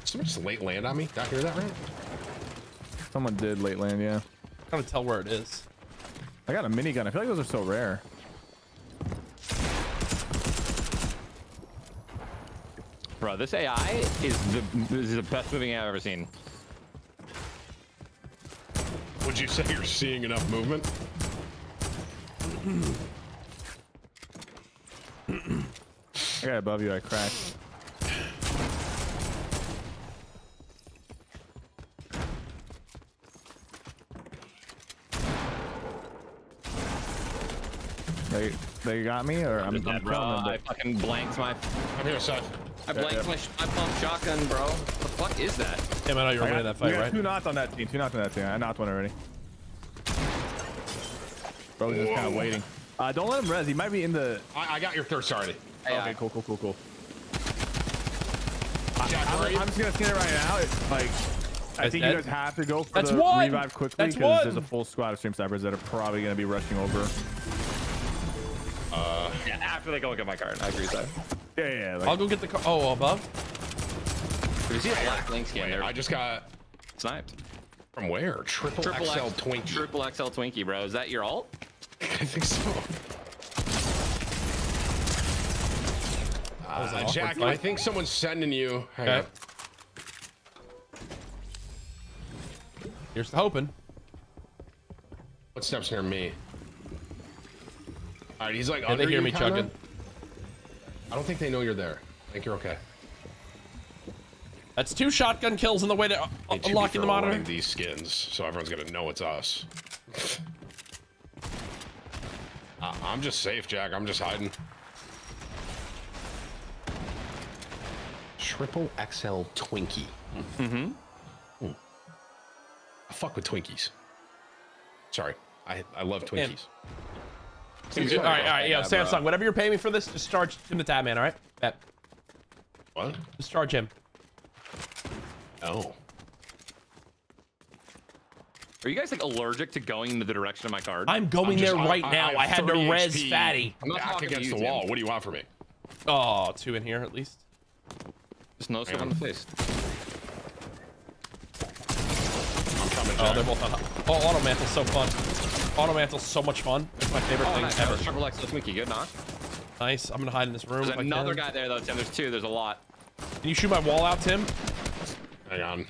Someone just late land on me. Did I hear that right? Someone did late land, yeah. I'm trying to tell where it is. I got a minigun. I feel like those are so rare. Bro, this AI is the best moving AI I've ever seen. Would you say you're seeing enough movement? I got above you, I cracked. They got me, or I'm dead, bro. I fucking blanked my. I'm here, son. I blanked my pump shotgun, bro. What the fuck is that? Hey, man, I know you're winning that fight, right? Two knots on that team. Two knots on that team. I knocked one already. Bro, just kind of waiting. Don't let him res. He might be in the. I got your thirst already. Hey, okay, cool. Jack, I'm just gonna skin it right now. It's like. I think you guys have to go for the revive quickly because there's a full squad of stream snipers that are probably gonna be rushing over. Yeah, after they go look at my card, I agree with that. Yeah. Like, I'll go get the car. Oh, above. Is he a black link scan there? I just got sniped. From where? Triple XL Twinkie. Triple XL Twinkie, bro. Is that your alt? I think so. Jack, I think someone's sending you. Okay. Here's the hoping. What steps near me? All right, he's like, they hear me chugging. I don't think they know you're there. I think you're okay. That's two shotgun kills in the way to unlocking the monitor. These skins, so everyone's gonna know it's us. I'm just safe, Jack. I'm just hiding. Triple XL Twinkie. Mm-hmm. Mm. I fuck with Twinkies. Sorry, I love Twinkies. All right, yo, Samsung, whatever you're paying me for this, just charge him the tab, man, all right? Bet. What? Just charge him. Oh. Are you guys, like, allergic to going in the direction of my card? I'm going there right now. I had to res HP. Fatty. I'm not back against the wall. What do you want from me? Oh, two in here, at least. Just no stuff on the face. I'm coming, Jack. Oh, they're both... Oh, Automantle's so fun. Automantle's so much fun. It's my favorite thing nice. Ever. Triple X, Twinkie, good knock. Nice. I'm gonna hide in this room. There's another guy there though, Tim. There's two. There's a lot. Can you shoot my wall out, Tim? Hang on.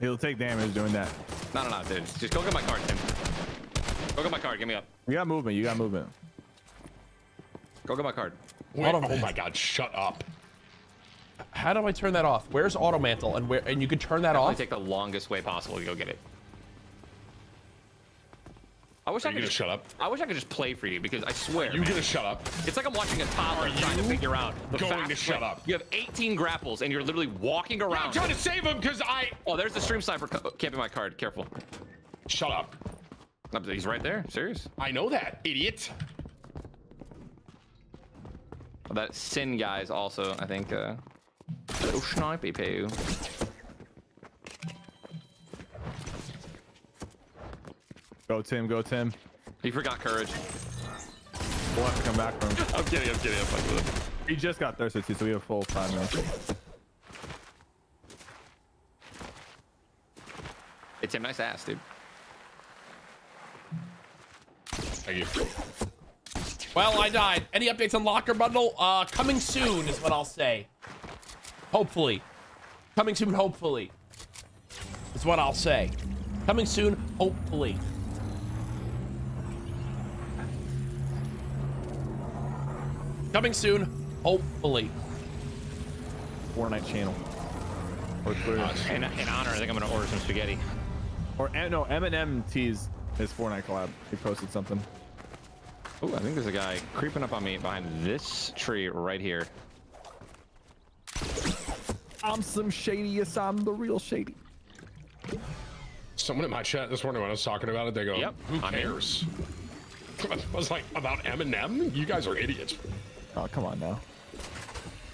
He'll take damage doing that. No, dude. Just go get my card, Tim. Go get my card. Give me up. You got movement. Go get my card. Wait, oh my God! Shut up. How do I turn that off? Where's Automantle? And where? And you can turn that off. Take the longest way possible to go get it. I wish I could just shut up. I wish I could just play for you because I swear. You're gonna shut up. It's like I'm watching a toddler trying to figure out the going to shut up. You have 18 grapples and you're literally walking around. Yeah, I'm trying to save him because I. Oh, there's the stream sniper camping my card. Careful. Shut up. He's right there. Serious. I know that, idiot. That Sin guy's also, I think. So snipey pay you. Go Tim, go Tim. He forgot courage. We'll have to come back from him. I'm kidding, I'm fucking with him. He just got thirsty too, so we have full time now. Hey Tim, nice ass, dude. Thank you. Well, I died. Any updates on Locker Bundle? Coming soon is what I'll say. Hopefully. Coming soon, hopefully. Is what I'll say. Coming soon, hopefully. Coming soon, hopefully. Fortnite channel. Or Twitter. In honor, I think I'm gonna order some spaghetti. Or no, Eminem teased his Fortnite collab. He posted something. Oh, I think there's a guy creeping up on me behind this tree right here. I'm some shadiest. I'm the real shady. Someone in my chat this morning when I was talking about it, they go, yep, who cares? I was like, about Eminem? You guys are idiots. Oh, come on now.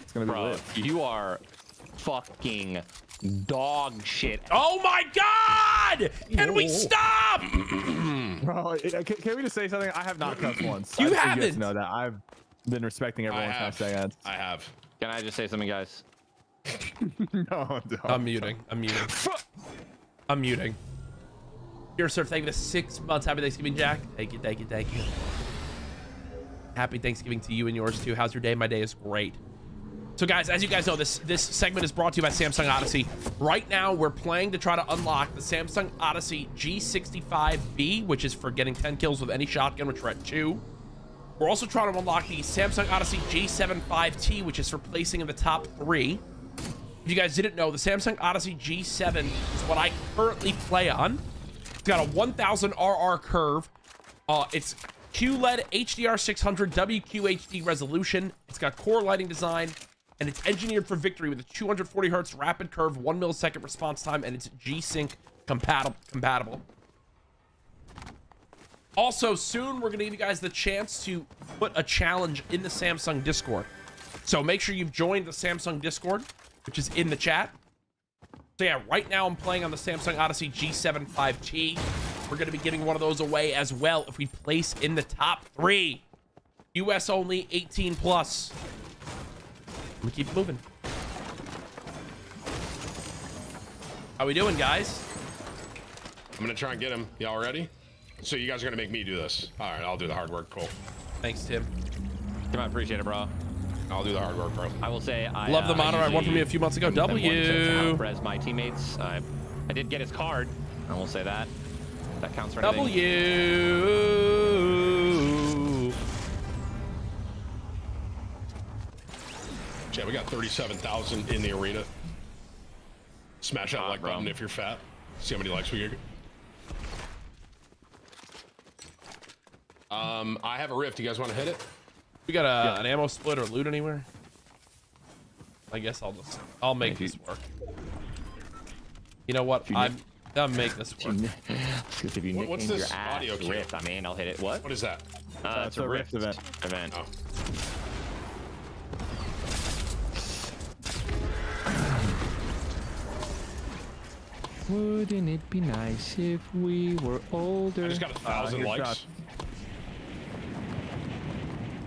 It's gonna be lit. You are fucking dog shit. Oh my God! Can we stop? Bro, can we just say something? I have not cussed once. You haven't. You guys know that. I've been respecting everyone's hashtags. I have. Can I just say something, guys? No, no. I'm muting. I'm muting. I'm muting. Your sir, thank you for 6 months. Happy Thanksgiving, Jack. Thank you, thank you, thank you. Happy Thanksgiving to you and yours too. How's your day? My day is great. So guys, as you guys know, this segment is brought to you by Samsung Odyssey. Right now, we're playing to try to unlock the Samsung Odyssey G65B, which is for getting 10 kills with any shotgun, which we're at 2. We're also trying to unlock the Samsung Odyssey G75T, which is for placing in the top 3. If you guys didn't know, the Samsung Odyssey G7 is what I currently play on. It's got a 1000 RR curve. It's QLED HDR 600 WQHD resolution. It's got core lighting design, and it's engineered for victory with a 240 hertz rapid curve, 1 millisecond response time, and it's G-Sync compatible. Also, soon we're gonna give you guys the chance to put a challenge in the Samsung Discord. So make sure you've joined the Samsung Discord, which is in the chat. So yeah, right now I'm playing on the Samsung Odyssey G75T. We're gonna be giving one of those away as well if we place in the top 3. US only, 18 plus. We keep moving. How we doing, guys? I'm gonna try and get him. Y'all ready? So you guys are gonna make me do this. All right, I'll do the hard work. Cool. Thanks, Tim. Tim, I appreciate it, bro. I'll do the hard work, bro. I will say I love the monitor I won from me a few months ago. As my teammates, I did get his card. I will say that. That counts for anything. Yeah, we got 37,000 in the arena. Smash that like button if you're fat. See how many likes we get. I have a rift. You guys want to hit it? We got an ammo split or loot anywhere? I guess I'll make this work. You know what? I'll make this work. If you what's this audio rift? I mean, I'll hit it. What is that? It's a rift event. Oh. Wouldn't it be nice if we were older? I just got 1,000 likes.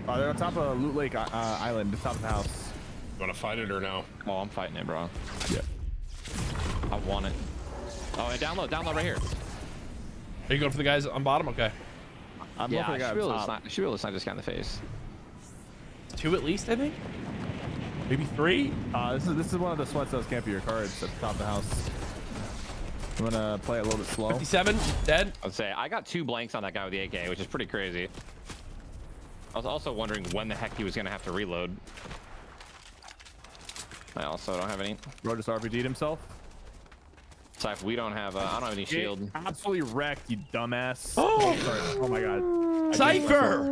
They're on top of Loot Lake Island, the top of the house. You want to fight it or no? Oh, I'm fighting it, bro. Yeah. I want it. Oh, and download right here. Are you going for the guys on bottom? Okay. I'm going for the guy on top. She really sniped this guy in the face. 2 at least, I think. Maybe 3. This is one of the sweats that was camping your cards at the top of the house. I'm gonna play a little bit slow. 57 dead. I'd say I got 2 blanks on that guy with the AK, which is pretty crazy. I was also wondering when the heck he was gonna have to reload. I also don't have any. Bro just RPG'd himself. Cypher, we don't have. I don't have any shield. Absolutely wrecked, you dumbass. Oh, sorry. Oh my God. Cypher.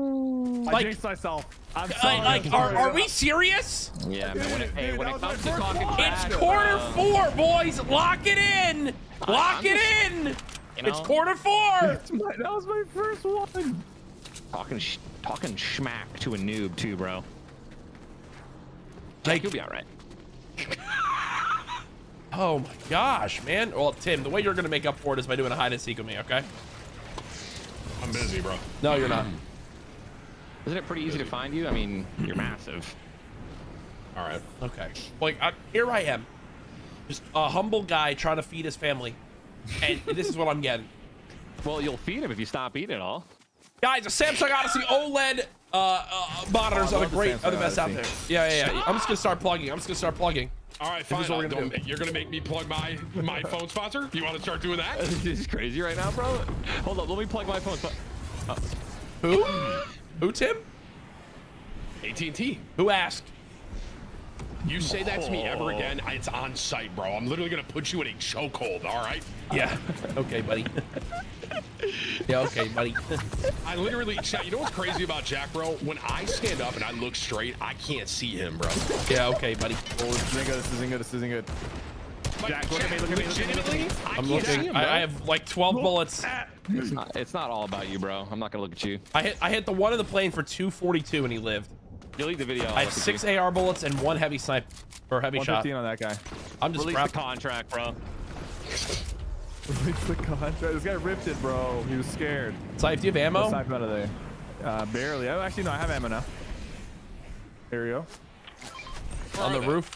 I jinxed myself. I'm sorry. Like, are we serious? Yeah, man. When it comes to talking trash, it's quarter 4, boys. Lock it in. Lock it in. You know, it's quarter 4. That was my first one. Talking smack to a noob too, bro. Jake, you'll be all right. Oh my gosh, man. Well, Tim, the way you're gonna make up for it is by doing a hide and seek with me, okay? I'm busy, bro. No, you're not. Isn't it pretty easy to find you? I mean, you're massive. All right. Okay. Like, here I am. Just a humble guy trying to feed his family. And this is what I'm getting. Well, you'll feed him if you stop eating it all. Guys, the Samsung Odyssey OLED monitors are the best out there. Yeah. I'm just gonna start plugging. All right, fine. You're gonna make me plug my phone sponsor? You want to start doing that? This is crazy right now, bro. Hold up, let me plug my phone sponsor. Oh. Who, Tim? AT&T. Who asked? You say that to me ever again, it's on site, bro. I'm literally gonna put you in a chokehold, all right? Yeah. Okay, buddy. Yeah, okay, buddy. I literally, you know what's crazy about Jack, bro? When I stand up and I look straight, I can't see him, bro. Yeah, okay, buddy. Oh, this isn't good. Jack, look at me. I'm looking. I have like 12 bullets. It's not all about you, bro. I'm not gonna look at you. I hit the one in the plane for 242 and he lived. Delete the video. I have 6 AR bullets and 1 heavy sniper or heavy shot. On that guy. I'm just release the contract, bro. Release the contract. This guy ripped it, bro. He was scared. Cypher, do you have ammo? Out of there. Barely. Oh, actually, no. I have ammo now. There we go. On the roof.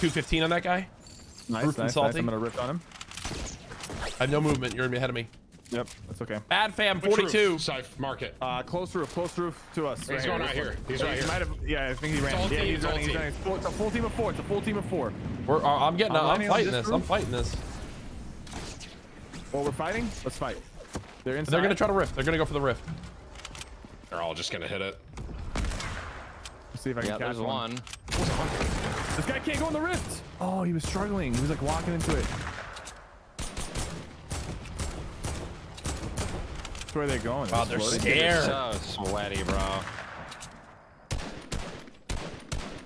215 on that guy. Nice, roof nice, nice. I'm gonna rip on him. I have no movement. You're ahead of me. Yep, that's okay. Bad fam, 42. Cypher, mark it. Close roof to us. He's going right here. He's right here. Might have, yeah, I think he ran. Yeah, he's running. It's a full team of 4. It's a full team of 4. We're, I'm fighting this. I'm fighting this. Well, we're fighting. Let's fight. They're inside. They're gonna try to rift. They're gonna go for the rift. They're all just gonna hit it. Let's see if I can catch one. This guy can't go in the rift. Oh, he was struggling. He was like walking into it. Where they're going. Wow, they're scared. So sweaty, bro.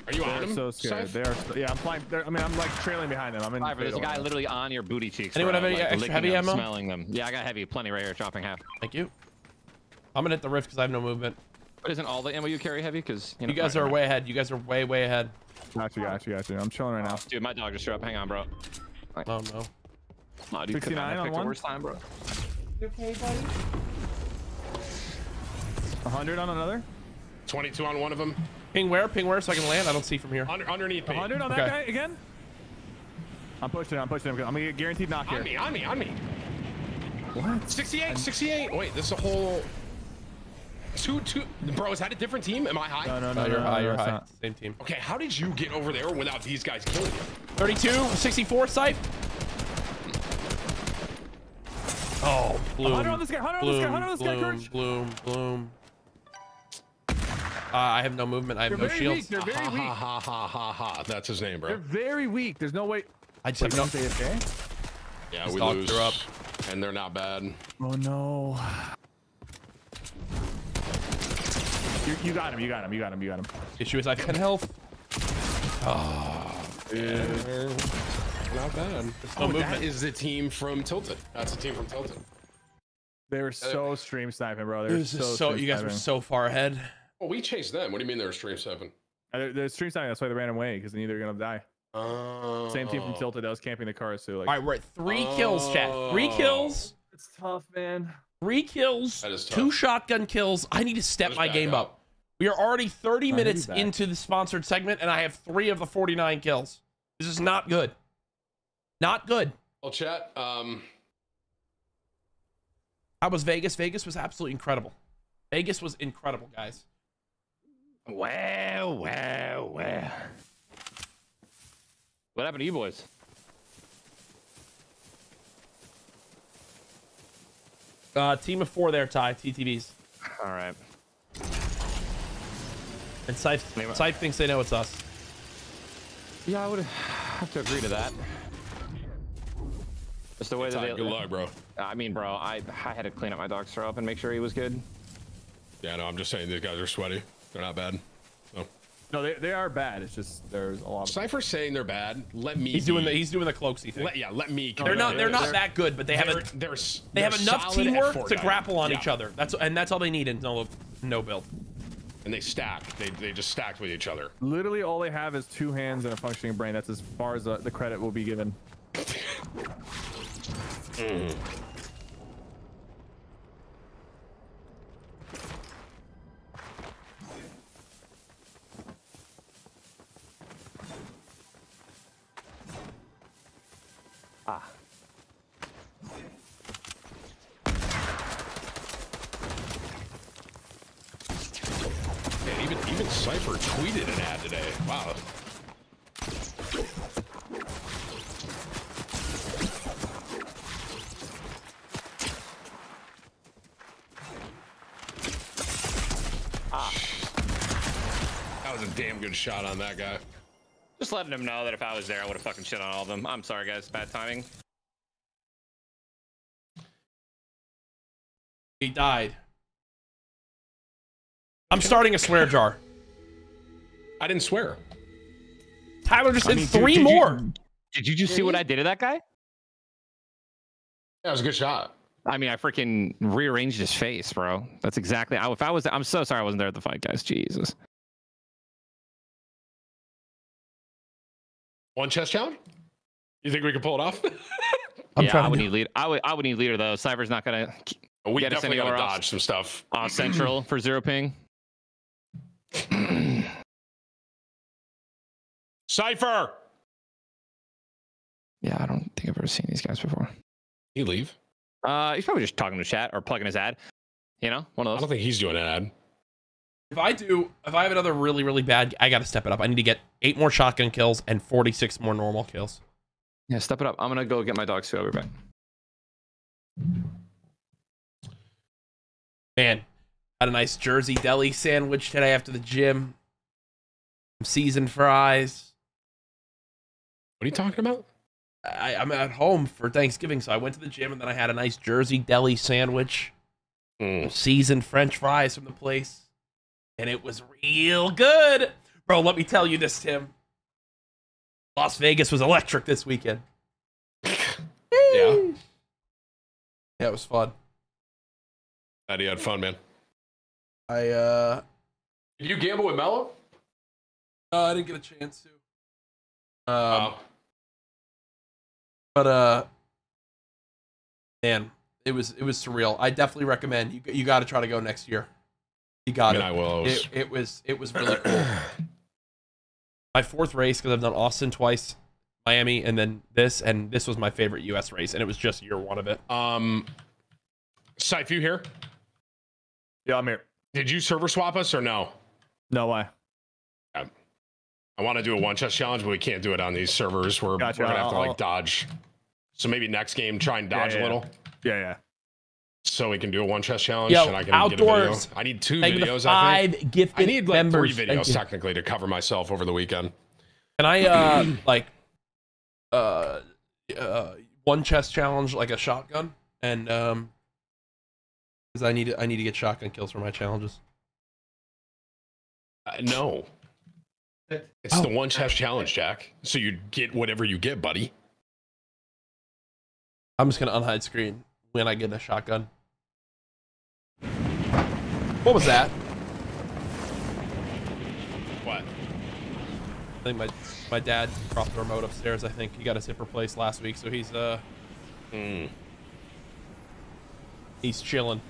Are you on them? So scared. They are. Yeah, I'm flying. I mean, I'm like trailing behind them. I'm in. There's a guy literally on your booty cheeks. Anyone have any extra heavy ammo? Smelling them. Yeah, I got heavy, plenty right here. Chopping half. Thank you. I'm gonna hit the rift because I have no movement. But isn't all the ammo you carry heavy? Because you guys are way ahead. You guys are way, way ahead. Gotcha, gotcha, gotcha. I'm chilling right now. Dude, my dog just showed up. Hang on, bro. Oh no. Oh, dude, 69 on one. Worst time, bro. You okay, buddy? 100 on another. 22 on one of them. Ping where, so I can land. I don't see from here. Underneath me. 100 on that guy again. I'm pushing. I'm gonna get guaranteed knock here. On me. What? 68. 68. Wait, this is a whole. Two. Bro, is that a different team? Am I high? No. You're high. You're high. Same team. Okay, how did you get over there without these guys killing you? 32. 64. Cypher. Oh, bloom. 100 on this guy. 100 on this guy. 100 on this guy. Courage. Bloom. I have no movement. I have no shields. They're very weak. Ha. That's his name, bro. They're very weak. There's no way. I just have no. Yeah, we lose. They're up, and they're not bad. Oh no. You got him. You got him. Issue is I have 10 health. Oh, yeah. Not bad. Oh, that is the team from Tilted. That's the team from Tilted. They were so stream sniping, bro. They were so you guys were so far ahead. Well, we chased them. What do you mean they were stream sniping? They're stream sniping. That's why they ran away because they knew they were gonna die. Oh. Same team from Tilted. I was camping the cars too. Like, all right, we're at 3 kills, chat. 3 kills. It's tough, man. 3 kills. That is tough. 2 shotgun kills. I need to step my game up. We are already 30 minutes into the sponsored segment, and I have 3 of the 49 kills. This is not good. Not good. Well, chat. How was Vegas? Vegas was absolutely incredible. Vegas was incredible, guys. Wow. What happened to you boys? Team of 4 there, Ty. TTBs. All right. And Cypher thinks they know it's us. Yeah, I would have to agree to that. It's the way that they. Good luck, bro. I mean, bro, I had to clean up my dog's throw up and make sure he was good. Yeah, no, I'm just saying these guys are sweaty. They're not bad. No, they are bad. It's just there's a lot. Cypher's saying they're bad. Let me. He's doing the cloaksy thing. Let me. They're not that good, but they have enough teamwork to grapple on each other. That's all they need in no build. And they stack. They just stacked with each other. Literally, all they have is 2 hands and a functioning brain. That's as far as the credit will be given. Mm. Ah. Man, even Cypher tweeted an ad today. Wow. Damn good shot on that guy. Just letting him know that if I was there, I would have fucking shit on all of them. I'm sorry, guys. Bad timing. He died. I'm starting a swear jar. I didn't swear. Tyler just did 3 more. Did you just see what I did to that guy? That was a good shot. I mean, I freaking rearranged his face, bro. That's exactly. I'm so sorry I wasn't there at the fight, guys. Jesus. One chest challenge? You think we can pull it off? I would need leader though. Cypher's not gonna. We definitely gotta dodge some stuff. Off central for zero ping. Cypher. Yeah, I don't think I've ever seen these guys before. He leave? He's probably just talking to chat or plugging his ad. You know, one of those. I don't think he's doing an ad. If I have another really, really bad, I got to step it up. I need to get 8 more shotgun kills and 46 more normal kills. Yeah, step it up. I'm going to go get my dogs too. I'll be back. Man, had a nice Jersey deli sandwich today after the gym. Some seasoned fries. What are you talking about? I'm at home for Thanksgiving, so I went to the gym and then I had a nice Jersey deli sandwich. Some seasoned French fries from the place. And it was real good. Bro, let me tell you this, Tim. Las Vegas was electric this weekend. Yeah, it was fun. Glad you had fun, man. Did you gamble with Mello? No, I didn't get a chance to. Wow. But man, it was surreal. I definitely recommend you got to try to go next year. You got it. I will. It was really cool. My 4th race, because I've done Austin twice, Miami, and then this, and this was my favorite U.S. race, and it was just year 1 of it. Syph, you here? Yeah, I'm here. Did you server swap us or no? No, why? I want to do a one chest challenge, but we can't do it on these servers. Gotcha. We're gonna have to like dodge. So maybe next game, try and dodge a little. Yeah. So we can do a one chest challenge, and I can get a video. I need 2 videos. I think gifted. I need like members. 3 videos technically to cover myself over the weekend. Can I one chest challenge like a shotgun, and because I need to get shotgun kills for my challenges. No, it's the one chest challenge, Jack. So you get whatever you get, buddy. I'm just gonna unhide screen when I get a shotgun. What was that? What? I think my dad dropped the remote upstairs. I think he got his hip replaced last week, so he's chilling.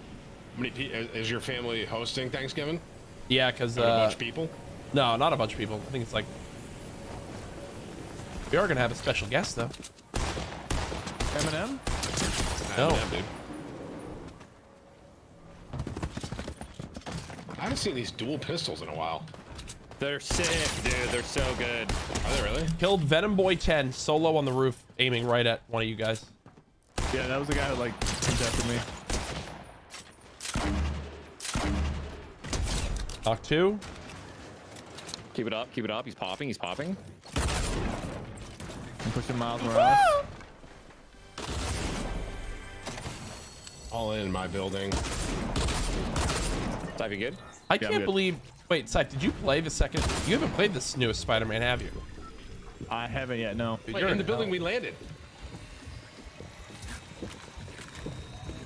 How many is your family hosting Thanksgiving? Yeah, cause a bunch of people. No, not a bunch of people. I think it's like we are gonna have a special guest though. Eminem. No. Eminem, dude. I haven't seen these dual pistols in a while. They're sick, dude. They're so good. Are they really? Killed Venom Boy 10 solo on the roof, aiming right at one of you guys. Yeah, that was the guy that like contested me. Knock 2. Keep it up. Keep it up. He's popping. He's popping. I'm pushing Miles Morales. All in my building. Cypher, you good? I can't believe. Wait, Cypher, did you play the second? You haven't played this newest Spider-Man, have you? I haven't yet. No. Wait, you're in the building we landed.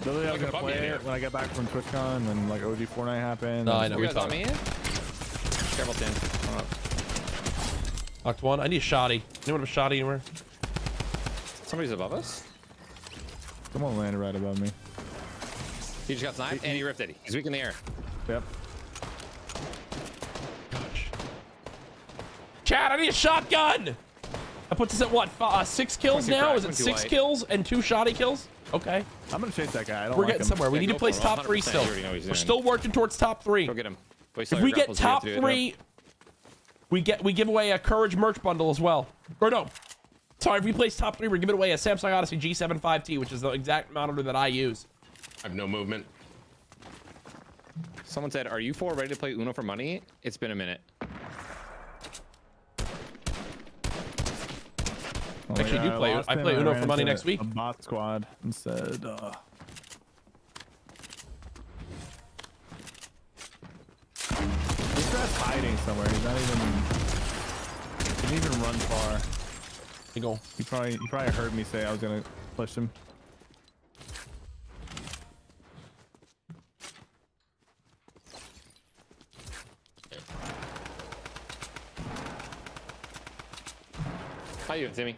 Literally, I was gonna play it when I got back from TwitchCon, and like OG Fortnite happened. No, I know. We talked. Careful, Tim. Knocked 1. I need a shoddy. Anyone have a shoddy anywhere? Somebody's above us. Someone landed right above me. He just got sniped and he ripped it. He's weak in the air. Yep. Gosh. Chad, I need a shotgun. I put this at what? 6 kills now? Is it 6 kills and 2 shoddy kills? Okay. I'm gonna chase that guy. I don't We're like getting him. Somewhere. We need to place top 3 still. We're still working towards top 3. Go get him. If we get top 3, we give away a Courage merch bundle as well. Or no. Sorry, if we place top 3, we're giving away a Samsung Odyssey G75T, which is the exact monitor that I use. I have no movement. Someone said, are you 4 ready to play Uno for money? It's been a minute. Oh, actually, yeah, I play Uno for money next week. A bot squad instead. This guy's hiding somewhere. He's not even. He didn't even run far. He probably heard me say I was gonna push him. How you doing, Timmy?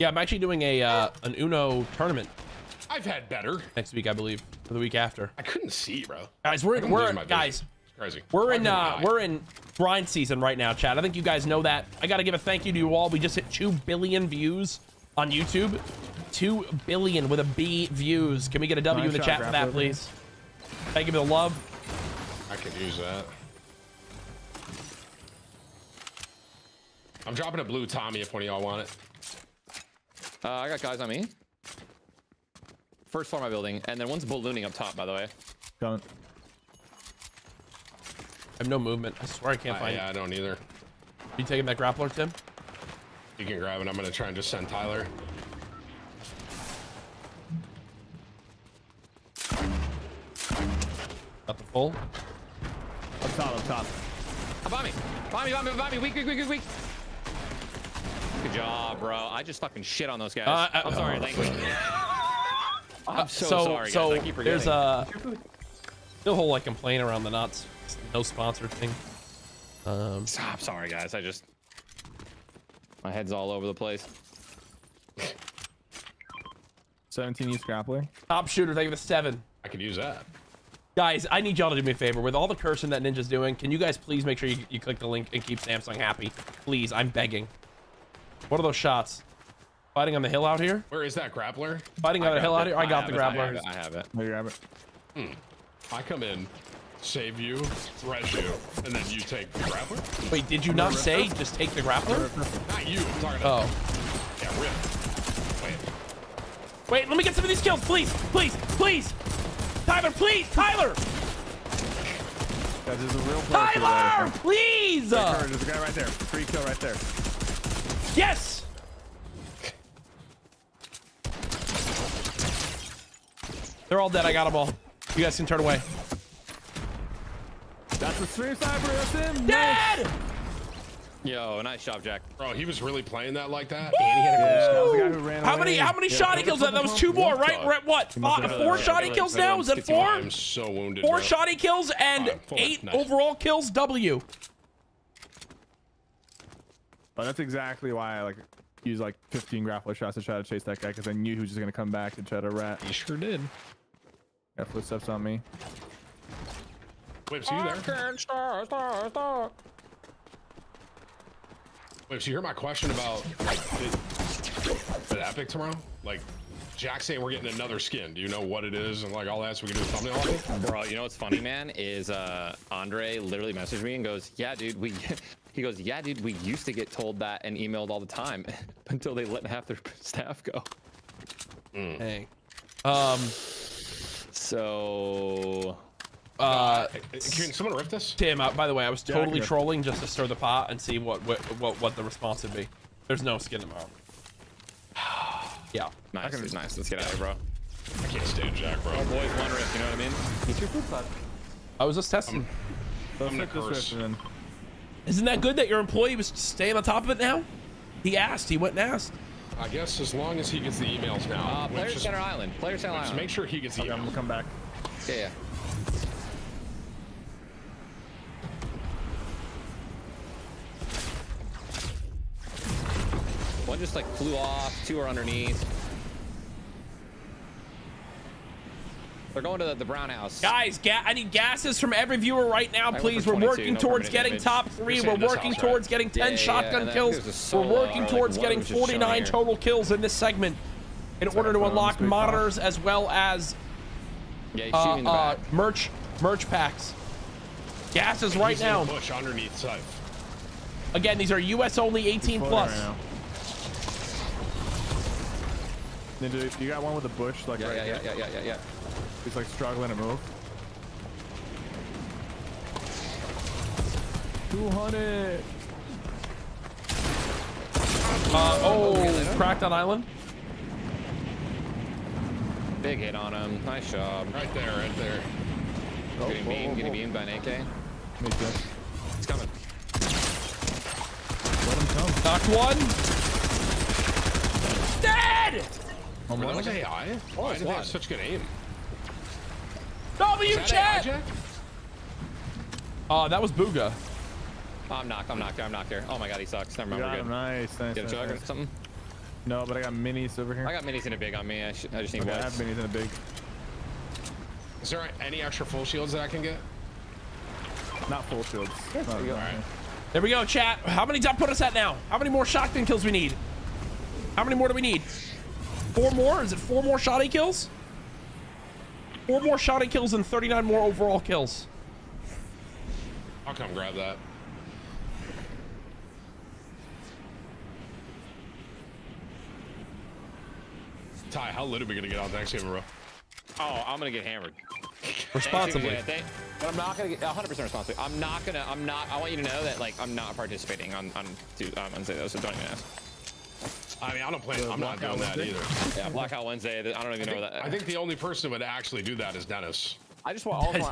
Yeah, I'm actually doing a an Uno tournament. I've had better. Next week, I believe, or the week after. I couldn't see, bro. Guys, we're in grind season right now, chat. I think you guys know that. I gotta give a thank you to you all. We just hit 2 billion views on YouTube. 2 billion with a B views. Can we get a W in the chat for that, please? Thank you for the love. I could use that. I'm dropping a blue Tommy if one of y'all want it. I got guys on me. First floor of my building, and then one's ballooning up top, by the way. Coming. I have no movement. I swear I can't find it. Yeah, I don't either. You taking that grappler, Tim? You can grab it. I'm going to try and just send Tyler. Got the full. Up top, up top. Bomb me. Bomb me, bomb me, bomb me. Weak, weak, weak, weak. Good job, bro. I just fucking shit on those guys. I'm sorry. Thank you. I'm so sorry, guys. I keep forgetting. There's the whole like complaint around the nuts, no sponsored thing. I'm sorry, guys. I just my head's all over the place. 17 use grappler. Top shooter. Thank you for 7. I could use that. Guys, I need y'all to do me a favor. With all the cursing that Ninja's doing, can you guys please make sure you click the link and keep Samsung happy? Please, I'm begging. What are those shots? Fighting on the hill out here? Where is that grappler? Fighting on the hill out here? I got the grappler. I have it. I grab it. I come in, save you, thresh you, and then you take the grappler? Wait, did you not say just take the grappler? Not you. I'm talking about you. Yeah, rip. Wait. Wait, let me get some of these kills, please. Please, please. Tyler, please, Tyler! Guys, there's a real Tyler, please! There's a guy right there. Free kill right there. Yes! They're all dead. I got them all. You guys can turn away. That's the stream sniper. That's him. Dead! Nice. Yo, nice shot, Jack. Bro, he was really playing that like that. And he had a guy who ran how many shotty kills? That was 2 more, right? We're at what? 4 shotty kills now? Is that 4? I'm so wounded. 4 shotty kills and 8 overall kills. W. But that's exactly why I like use like 15 grappler shots to try to chase that guy, because I knew he was just gonna come back and try to rat. He sure did. Got footsteps on me. Whips, you there? Wait, so you hear my question about like the epic tomorrow? Like Jack saying we're getting another skin. Do you know what it is and like all that, so we can do a thumbnail on it? Bro, you know what's funny, man, is Andre literally messaged me and goes, yeah, dude, he goes, yeah, dude, we used to get told that and emailed all the time until they let half their staff go. Hey. So can someone rip this? Tim, by the way, I was totally trolling just to stir the pot and see what the response would be. There's no skin tomorrow. Yeah. Nice, it's nice. Let's get out of here, bro. I can't stand Jack, bro. Our boys want rip, you know what I mean? It's your food plot. I was just testing. I'm gonna curse. Isn't that good that your employee was staying on top of it now? He asked. He went and asked. I guess as long as he gets the emails now. Players Center Island. Players Center Island. Just make sure he gets the email. I'm gonna come back. Yeah, yeah. One just like flew off, 2 are underneath. They're going to the brown house. Guys, I need gases from every viewer right now, please. We're working towards getting top 3. We're working towards getting 10 shotgun kills. We're working towards getting 49 total kills in this segment in order to unlock monitors as well as merch packs. Gases right now. Again, these are US only 18+. Ninja, you got one with a bush, like right here. Yeah. He's like struggling to move. 200. Cracked on island. Big hit on him. Nice job. Right there, right there. Oh, getting beamed by an AK. Me too. It's coming. Let him come. Knocked one. Dead. Oh my god. AI? Why do they have such good aim? W, chat! That was Booga. Oh, I'm knocked there. Oh my god, he sucks. Never mind, we're good. Nice. Get a chug or something? No, but I got minis over here. I got minis and a big on me. I just need one. I have minis and a big. Is there any extra full shields that I can get? Not full shields. Yes, there, all right. There we go, chat. How many top put us at now? How many more shotgun kills we need? How many more do we need? Four more? Is it four more shotty kills? Four more shotty kills and 39 more overall kills. I'll come grab that. Ty, how lit are we gonna get on Thanksgiving, bro? Oh, I'm gonna get hammered. Responsibly. But I'm not gonna get 100% responsibly. I want you to know that, like, I'm not participating on Wednesday though, so don't even ask. I mean, I don't plan. I'm not doing that either. Yeah, Blackout Wednesday. I don't even know that. I think the only person who would actually do that is Dennis. I just want all of my,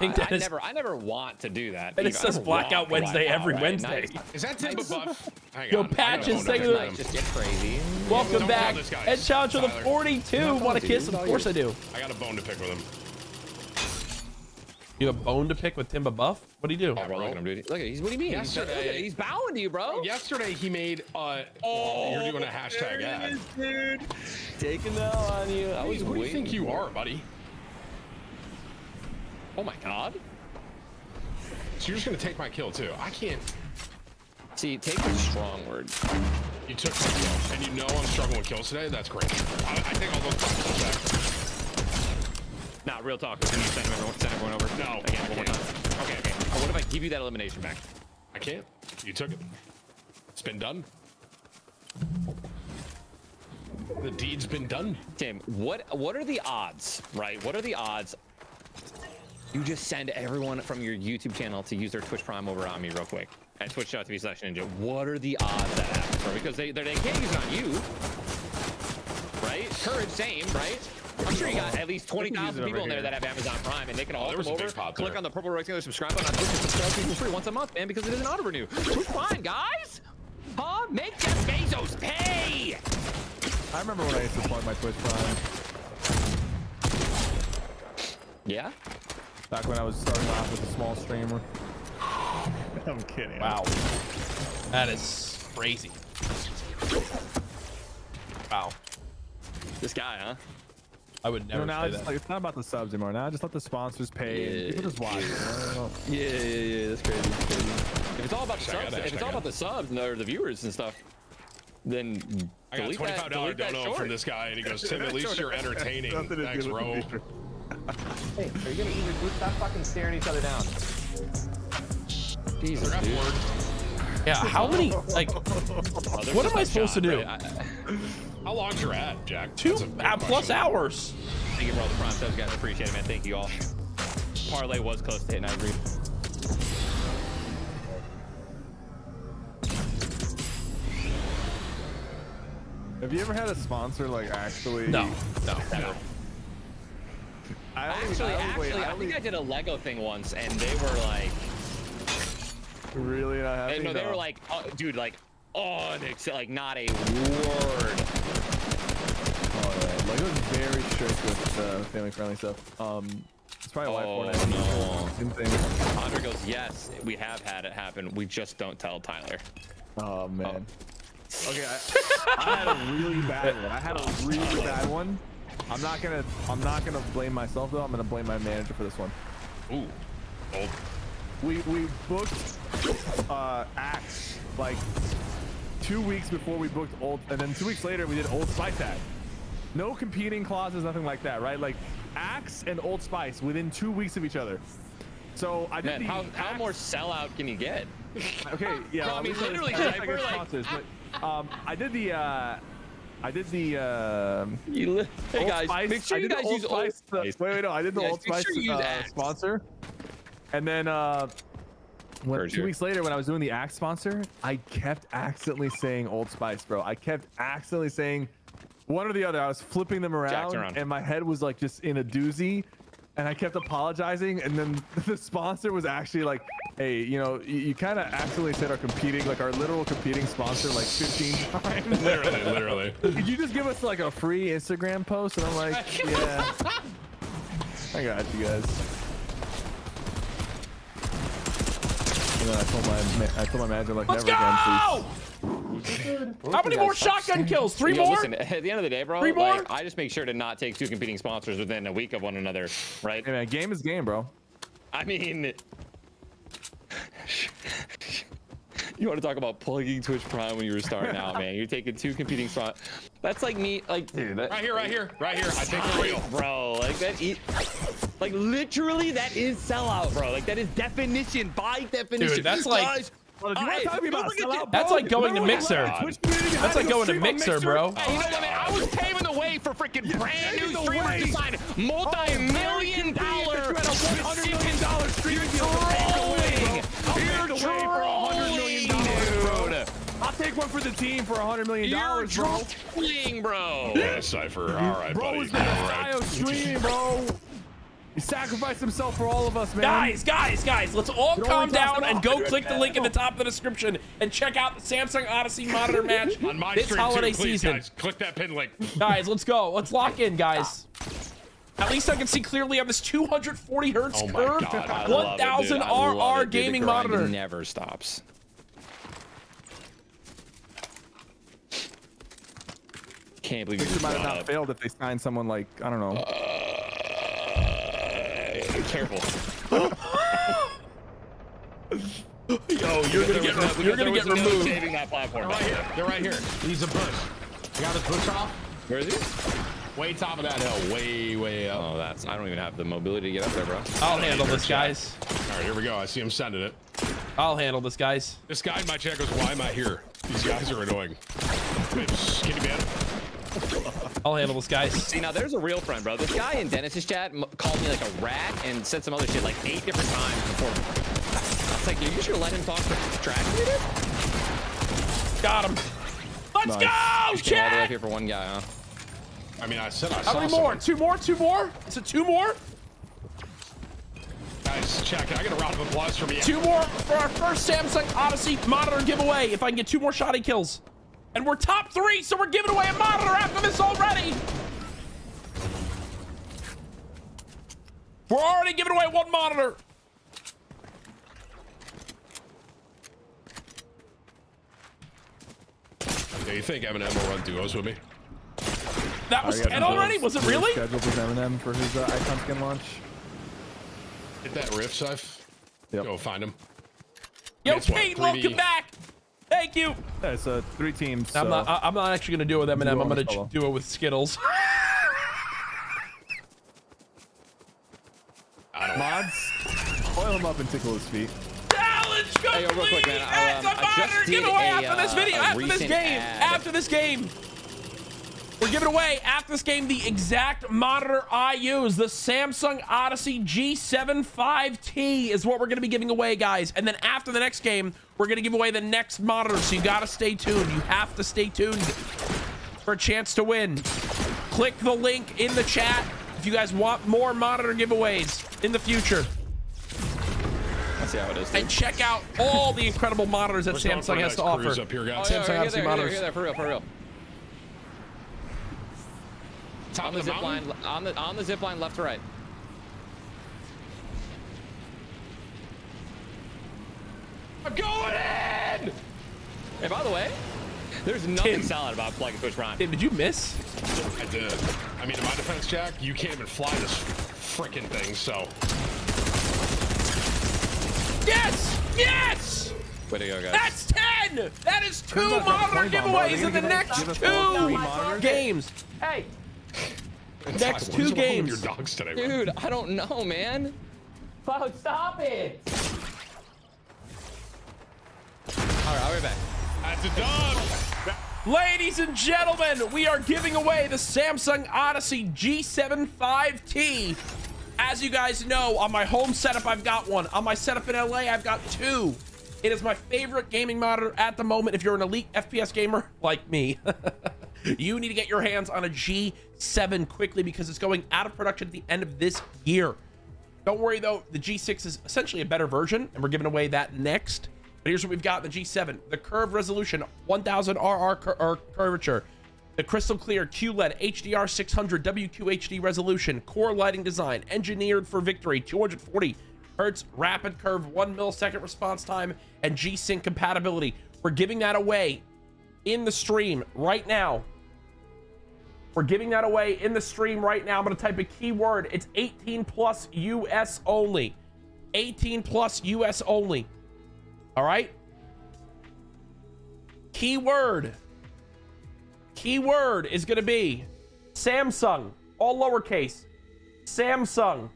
I never want to do that. And it says Blackout Wednesday every Wednesday. Is that Tim Buff? Yo, Patch is saying that. Just get crazy. Welcome back. Head challenge with a 42. Want a kiss? Of course I do. I got a bone to pick with him. You have a bone to pick with Timba Buff? What'd he do? Oh, bro. Look at him, dude. Look at him. What do you mean? Yesterday, he's bowing to you, bro. Yesterday, he made you're doing a hashtag ad. Is, dude. Taking that on you. I was waiting. Who do you think you are, buddy? Oh, my God. So you're just going to take my kill, too. I can't. See, take a strong word. You took my kill, and you know I'm struggling with kills today? That's great. I think I'll go back. Nah, real talk. Can you send everyone over? No. Again, one more time. Okay. Oh, what if I give you that elimination back? I can't. You took it. It's been done. The deed's been done. Tim, what are the odds, right? What are the odds you just send everyone from your YouTube channel to use their Twitch Prime over on me real quick? At twitch.tv/ninja. What are the odds that happens, bro? Because they can't use it on you. Right? Courage, same, right? I'm sure you got at least 20,000 people in there that have Amazon Prime, and they can all come over, click on the purple rectangular subscribe button on Twitch and subscribe people free once a month, man, because it is an auto renew. Twitch Prime, guys! Huh? Make Jeff Bezos pay! I remember when I used to plug my Twitch Prime. Yeah? Back when I was starting off with a small streamer. I'm kidding. Wow. That is crazy. Wow. This guy, huh? I would never. Now it's like it's not about the subs anymore. Now I just let the sponsors pay. Yeah. People just watch. Yeah. That's crazy. If it's all about the subs, or the viewers and stuff, then I got $25 dono from this guy, and he goes, "Tim, at least you're entertaining." Thanks, bro. Hey, are you gonna eat your food? Stop fucking staring each other down. Jesus, dude. Yeah. How many? Like, what am I supposed to do? How long's your ad, Jack? 2+ hours. Thank you for all the prime subs, guys. I appreciate it, man. Thank you all. Parlay was close to hitting, I agree. Have you ever had a sponsor, like, actually? No. I think I did a Lego thing once, and they were like... Really? They were like, oh, dude, like, like, not a word. Like, it was very strict with family-friendly stuff. It's probably why Fortnite. Andre goes, yes, we have had it happen. We just don't tell Tyler. Oh, man. Oh. Okay, I had a really bad one. I'm not gonna blame myself, though. I'm gonna blame my manager for this one. Ooh. Oh. We booked Axe, like, 2 weeks before we booked Old, and then 2 weeks later, we did Old Spice Act. No competing clauses, nothing like that, right? Like, Axe and Old Spice within 2 weeks of each other. So I didn't. How more sellout can you get? Okay, yeah. No, I mean, literally, I did the. Hey guys, make sure you guys use Old Spice. Wait, no, I did the Old Spice sponsor, and then 2 weeks later, when I was doing the Axe sponsor, I kept accidentally saying Old Spice, bro. I kept accidentally saying. One or the other. I was flipping them around, and my head was like just in a doozy, and I kept apologizing. And then the sponsor was actually like, "Hey, you know, you kind of accidentally said our competing, like our literal competing sponsor, like 15 times." Literally. Did you just give us like a free Instagram post? And I'm like, "Yeah, I got you guys." then I told my manager, like, never again, please. How many more shotgun kills? Three more? Listen, at the end of the day, bro, like, I just make sure to not take two competing sponsors within a week of one another, right? Hey, man, game is game, bro. I mean... You want to talk about plugging Twitch Prime when you were starting out, man. You're taking two competing spots. That's like me, like, dude. That, right here. I think the real, bro. Like that, like literally, that is sellout, bro. Like that is definition by definition. Dude, that's like. Guys, well, that's like going to Mixer. That's like going to Mixer, bro. Hey, you know what, man? I was paving the way for freaking brand new streamers to sign multi-million-dollar, $100 million stream deal. I'll take one for the team for $100 million, bro. Bro. Yeah, Cypher. All right, bro, buddy. Is the Ohio stream, bro. He sacrificed himself for all of us, man. Guys, let's all calm down and go click the link in the top of the description and check out the Samsung Odyssey monitor match on my this holiday season. Guys, click that pin link. Guys, let's go. Let's lock in, guys. At least I can see clearly on this 240 hertz curved 1000 RR gaming monitor. Never stops. Can't believe you might have not failed if they signed someone like, I don't know. Careful. Yo, you're gonna get removed. Saving that platform. They're right here. He's a push. You got his push off. Where is he? Way top of that hill. Way up. Oh, that's. I don't even have the mobility to get up there, bro. I'll handle this, guys. All right, here we go. I see him sending it. I'll handle this, guys. This guy in my chat goes, "Why am I here? These guys are annoying." Skinny man. I'll handle this, guys. See, now there's a real friend, bro. This guy in Dennis's chat called me like a rat and said some other shit like 8 different times before. I was like, you should let him talk for trash. Got him. Let's go, chat! All the way up here for one guy, huh? I mean, I said I saw. How many more? Two more? Is it 2 more? Guys, chat, can I get a round of applause for me? 2 more for our first Samsung Odyssey monitor giveaway. If I can get 2 more shoddy kills. And we're top 3, so we're giving away a monitor after this already. We're already giving away 1 monitor. Yeah, you think Eminem will run duos with me? That was 10 already? Was it really? Scheduled with Eminem for his icon skin launch. Hit that riff, Sif. Yep. Go find him. Yo, Kate, welcome back. Thank you. Yeah, it's 3 teams. So. I'm not actually gonna do it with Eminem. I'm gonna do it with Skittles. Mods, oil him up and tickle his feet. Challenge complete. Hey, yo, real quick, man. After this game. We're giving away after this game the exact monitor I use. The Samsung Odyssey G75T is what we're gonna be giving away, guys. And then after the next game, we're gonna give away the next monitor. So you gotta stay tuned. You have to stay tuned for a chance to win. Click the link in the chat if you guys want more monitor giveaways in the future. Let's see how it is. Dude. And check out all the incredible monitors that Samsung has to offer. Up here, guys. Samsung Odyssey monitors. For real. On the zip line, on the zip line, left to right. I'm going in. Hey, by the way, there's nothing solid about plugging Twitch Prime. Tim, did you miss? I did. I mean, in my defense, Jack, you can't even fly this freaking thing. So. Yes! Yes! Way to go, guys. That's 10. That is 2 monitor giveaways in the next 2 games. Hey. Next 2 games. Your dogs today, dude, I don't know, man. Cloud, stop it. All right, I'll be back. That's a dog. Ladies and gentlemen, we are giving away the Samsung Odyssey G75T. As you guys know, on my home setup, I've got 1. On my setup in LA, I've got 2. It is my favorite gaming monitor at the moment. If you're an elite FPS gamer like me, you need to get your hands on a G7 quickly because it's going out of production at the end of this year. Don't worry though, the G6 is essentially a better version and we're giving away that next. But here's what we've got in the G7. The curved resolution, 1000 RR curvature. The crystal clear QLED HDR 600 WQHD resolution. Core lighting design, engineered for victory, 240 Hertz, rapid curve, 1 millisecond response time, and G-Sync compatibility. We're giving that away in the stream right now. We're giving that away in the stream right now. I'm going to type a keyword. It's 18 plus US only. 18 plus US only. All right. Keyword. Keyword is going to be Samsung, all lowercase. Samsung.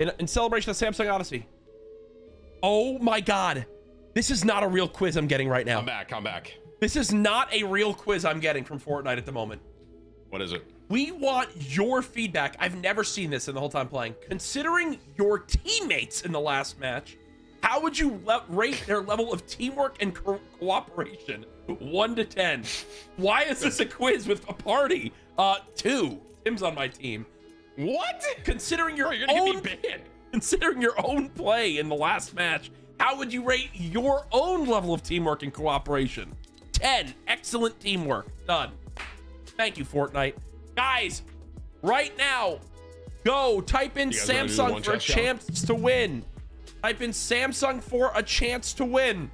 In celebration of Samsung Odyssey. Oh my God. This is not a real quiz I'm getting right now. I'm back. I'm back. This is not a real quiz I'm getting from Fortnite at the moment. What is it? We want your feedback. I've never seen this in the whole time playing. Considering your teammates in the last match, how would you rate their level of teamwork and cooperation? 1 to 10. Why is this a quiz with a party? 2. Tim's on my team. What? Considering your own banned. Considering your own play in the last match, how would you rate your own level of teamwork and cooperation? 10. Excellent teamwork. Done. Thank you, Fortnite. Guys, right now, go type in Samsung for a chance to win. Type in Samsung for a chance to win.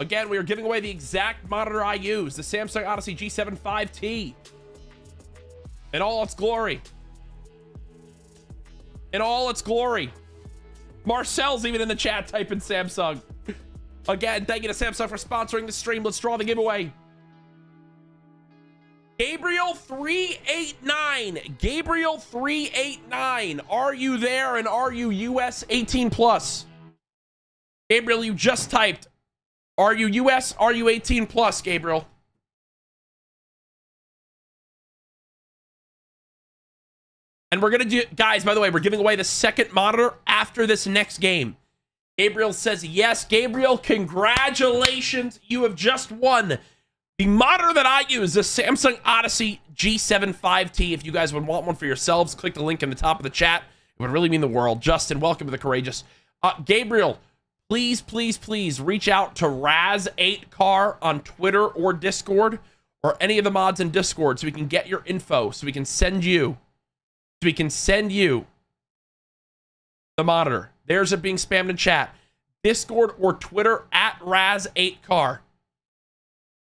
Again, we are giving away the exact monitor I use, the Samsung Odyssey G7 5T, in all its glory. In all its glory. Marcel's even in the chat typing Samsung. Again, thank you to Samsung for sponsoring the stream. Let's draw the giveaway. Gabriel389. Gabriel389. Are you there, and are you US 18 plus? Gabriel, you just typed. Are you US? Are you 18 plus, Gabriel? And we're going to do, guys, by the way, we're giving away the second monitor after this next game. Gabriel says yes. Gabriel, congratulations. You have just won the monitor that I use, the Samsung Odyssey G7 5T. If you guys would want one for yourselves, click the link in the top of the chat. It would really mean the world. Justin, welcome to the Courageous. Gabriel, please, please, please reach out to Raz8car on Twitter or Discord or any of the mods in Discord so we can get your info, so we can send you. We can send you the monitor. There's it being spammed in chat. Discord or Twitter at Raz8car.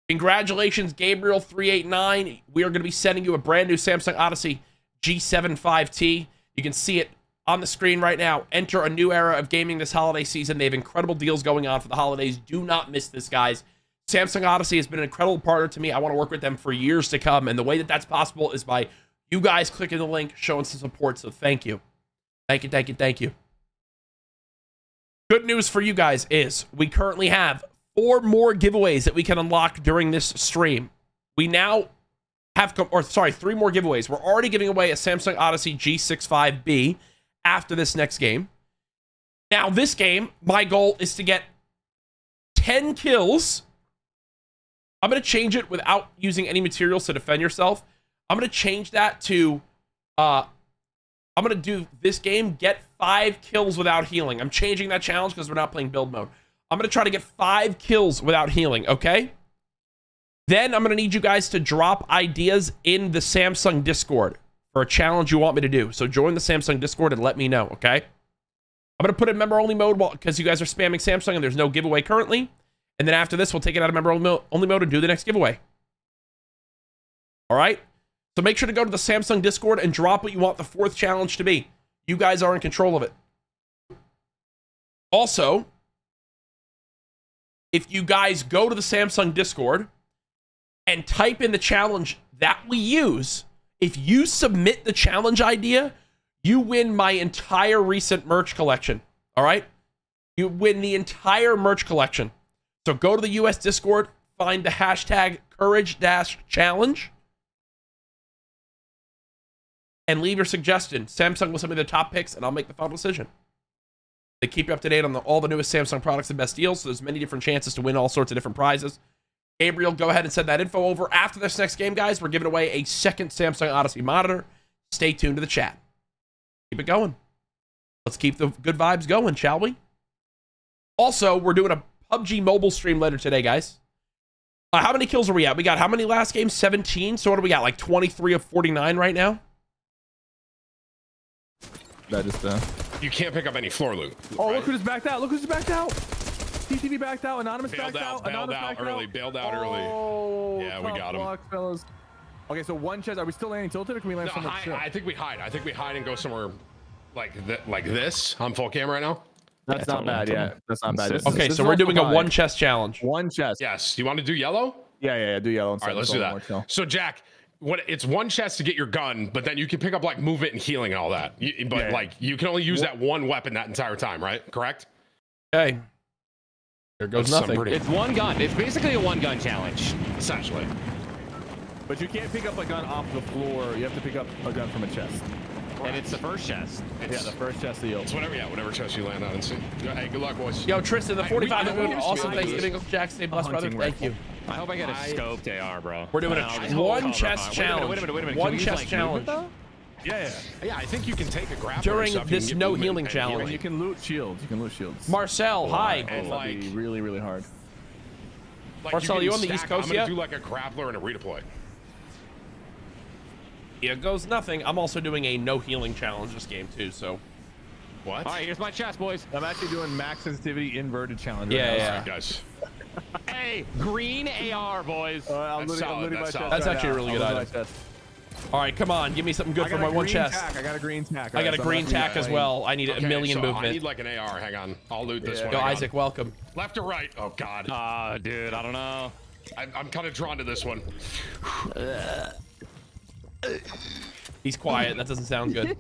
Congratulations, Gabriel389. We are going to be sending you a brand new Samsung Odyssey G7 5T. You can see it on the screen right now. Enter a new era of gaming this holiday season. They have incredible deals going on for the holidays. Do not miss this, guys. Samsung Odyssey has been an incredible partner to me. I want to work with them for years to come, and the way that that's possible is by you guys clicking the link, showing some support, so thank you. Thank you, thank you, thank you. Good news for you guys is we currently have 4 more giveaways that we can unlock during this stream. We now have, 3 more giveaways. We're already giving away a Samsung Odyssey G65B after this next game. Now, this game, my goal is to get 10 kills. I'm going to change it without using any materials to defend yourself. I'm going to change that to, I'm going to do this game, get 5 kills without healing. I'm changing that challenge because we're not playing build mode. I'm going to try to get 5 kills without healing, okay? Then I'm going to need you guys to drop ideas in the Samsung Discord for a challenge you want me to do. So join the Samsung Discord and let me know, okay? I'm going to put it in member-only mode because you guys are spamming Samsung and there's no giveaway currently. And then after this, we'll take it out of member-only mode and do the next giveaway. All right? So make sure to go to the Samsung Discord and drop what you want the 4th challenge to be. You guys are in control of it. Also, if you guys go to the Samsung Discord and type in the challenge that we use, if you submit the challenge idea, you win my entire recent merch collection. All right? You win the entire merch collection. So go to the US Discord, find the hashtag Courage-Challenge, and leave your suggestion. Samsung will send me their top picks, and I'll make the final decision. They keep you up to date on all the newest Samsung products and best deals, so there's many different chances to win all sorts of different prizes. Gabriel, go ahead and send that info over. After this next game, guys, we're giving away a second Samsung Odyssey monitor. Stay tuned to the chat. Keep it going. Let's keep the good vibes going, shall we? Also, we're doing a PUBG Mobile stream later today, guys. How many kills are we at? We got how many last game? 17. So what do we got? Like 23 of 49 right now? That is down. You can't pick up any floor loot. Oh, right? Look who just backed out. Look who just backed out. TTV backed out. Anonymous backed out. Bailed out early. Bailed out early. Oh, yeah, we got him. Fellas. Okay, so one chest. Are we still landing tilted or can we land somewhere? I think we hide. I think we hide and go somewhere like this. I'm full cam right now. That's not bad, yeah. That's not bad. Okay, so we're doing a one chest challenge. One chest. Yes. You want to do yellow? Yeah. Do yellow. All right, let's do that. So, Jack, it's one chest to get your gun, but then you can pick up like movement and healing and all that. But like you can only use that one weapon that entire time, right? Correct? Okay. There goes nothing. It's one gun. It's basically a one gun challenge, essentially. But you can't pick up a gun off the floor. You have to pick up a gun from a chest. And it's the first chest. Yeah, the first chest of the old. It's whatever chest you land on and see. Hey, good luck, boys. Yo, Tristan, the 45 is doing awesome. Thanksgiving, Jack. Stay blessed, brother. Thank you. I hope I get a scoped AR, bro. We're doing a one chest challenge. Wait a minute. One chest challenge. Yeah. I think you can take a grab during this no healing challenge. You can loot shields. Marcel, hi. That'd be really, really hard. Marcel, you on the East Coast yet? I'm gonna do like a grappler and a redeploy. Here goes nothing. I'm also doing a no healing challenge this game too, so. What? All right, here's my chest, boys. I'm actually doing max sensitivity inverted challenge. Yeah. All right, guys. Hey, green AR, boys. That's actually a really good item. All right, come on. Give me something good for my one chest. I got a green tack. I got a green tack as well. I need a million movement. I need like an AR. Hang on. I'll loot this one. Yo, Isaac, welcome. Left or right? Oh, God. Dude, I don't know. I'm kind of drawn to this one. He's quiet. That doesn't sound good.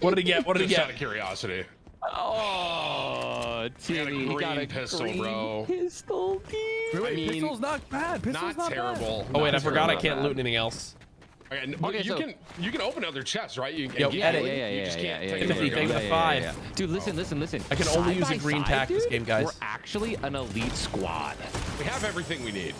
What did he get? Just out of curiosity. Oh, Timmy, he got a pistol, bro. Pistol, dude. I mean, pistol's not bad. Pistol's not terrible. Oh wait, I forgot I can't loot anything else. Okay, so you can open other chests, right? You can edit. You just can't take the 5. Dude, listen. I can only use a green tack this game, guys. We're actually an elite squad. We have everything we need.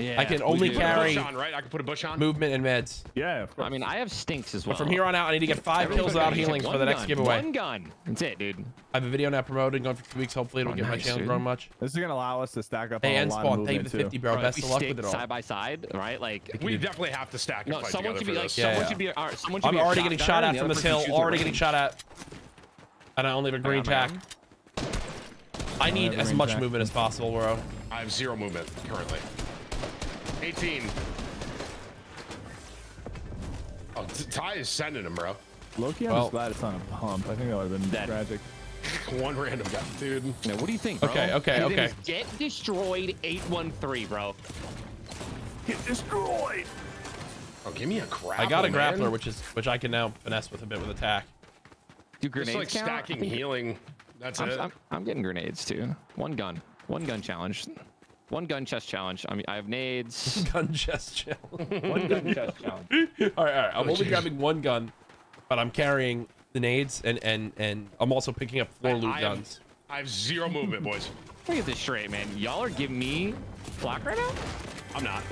Yeah, I can only carry movement and meds. Yeah, of course. I mean, I have stinks as well. But from here on out, I need to get 5 kills without healing for the next giveaway. One gun. That's it, dude. I have a video now promoted, going for 2 weeks. Hopefully, it'll get my channel growing much. This is going to allow us to stack up on a lot of movement, too. Hey, and Spawn, thank you for the 50, bro. Best of luck with it all. Side by side, right? Like, we definitely have to stack and fight together for this. I'm already getting shot at from this hill. Already getting shot at. And I only have a green tack. I need as much movement as possible, bro. I have 0 movement currently. 18. Oh, Ty is sending him, bro. Loki, I'm just glad it's not a pump. I think that would have been tragic. One random guy, dude. Now, what do you think, bro? Okay. Get destroyed, 813, bro. Get destroyed. Oh, give me a grappler. I got a grappler, man. which I can now finesse with a bit with attack. Do grenades like count? Stacking healing. That's it. I'm getting grenades too. One gun challenge. One gun chest challenge. I mean, I have nades. Gun chest challenge. One gun chest challenge. All right. I'm only grabbing one gun, but I'm carrying the nades and I'm also picking up floor loot guns. I have 0 movement, boys. Let me get this straight, man. Y'all are giving me flack right now? I'm not.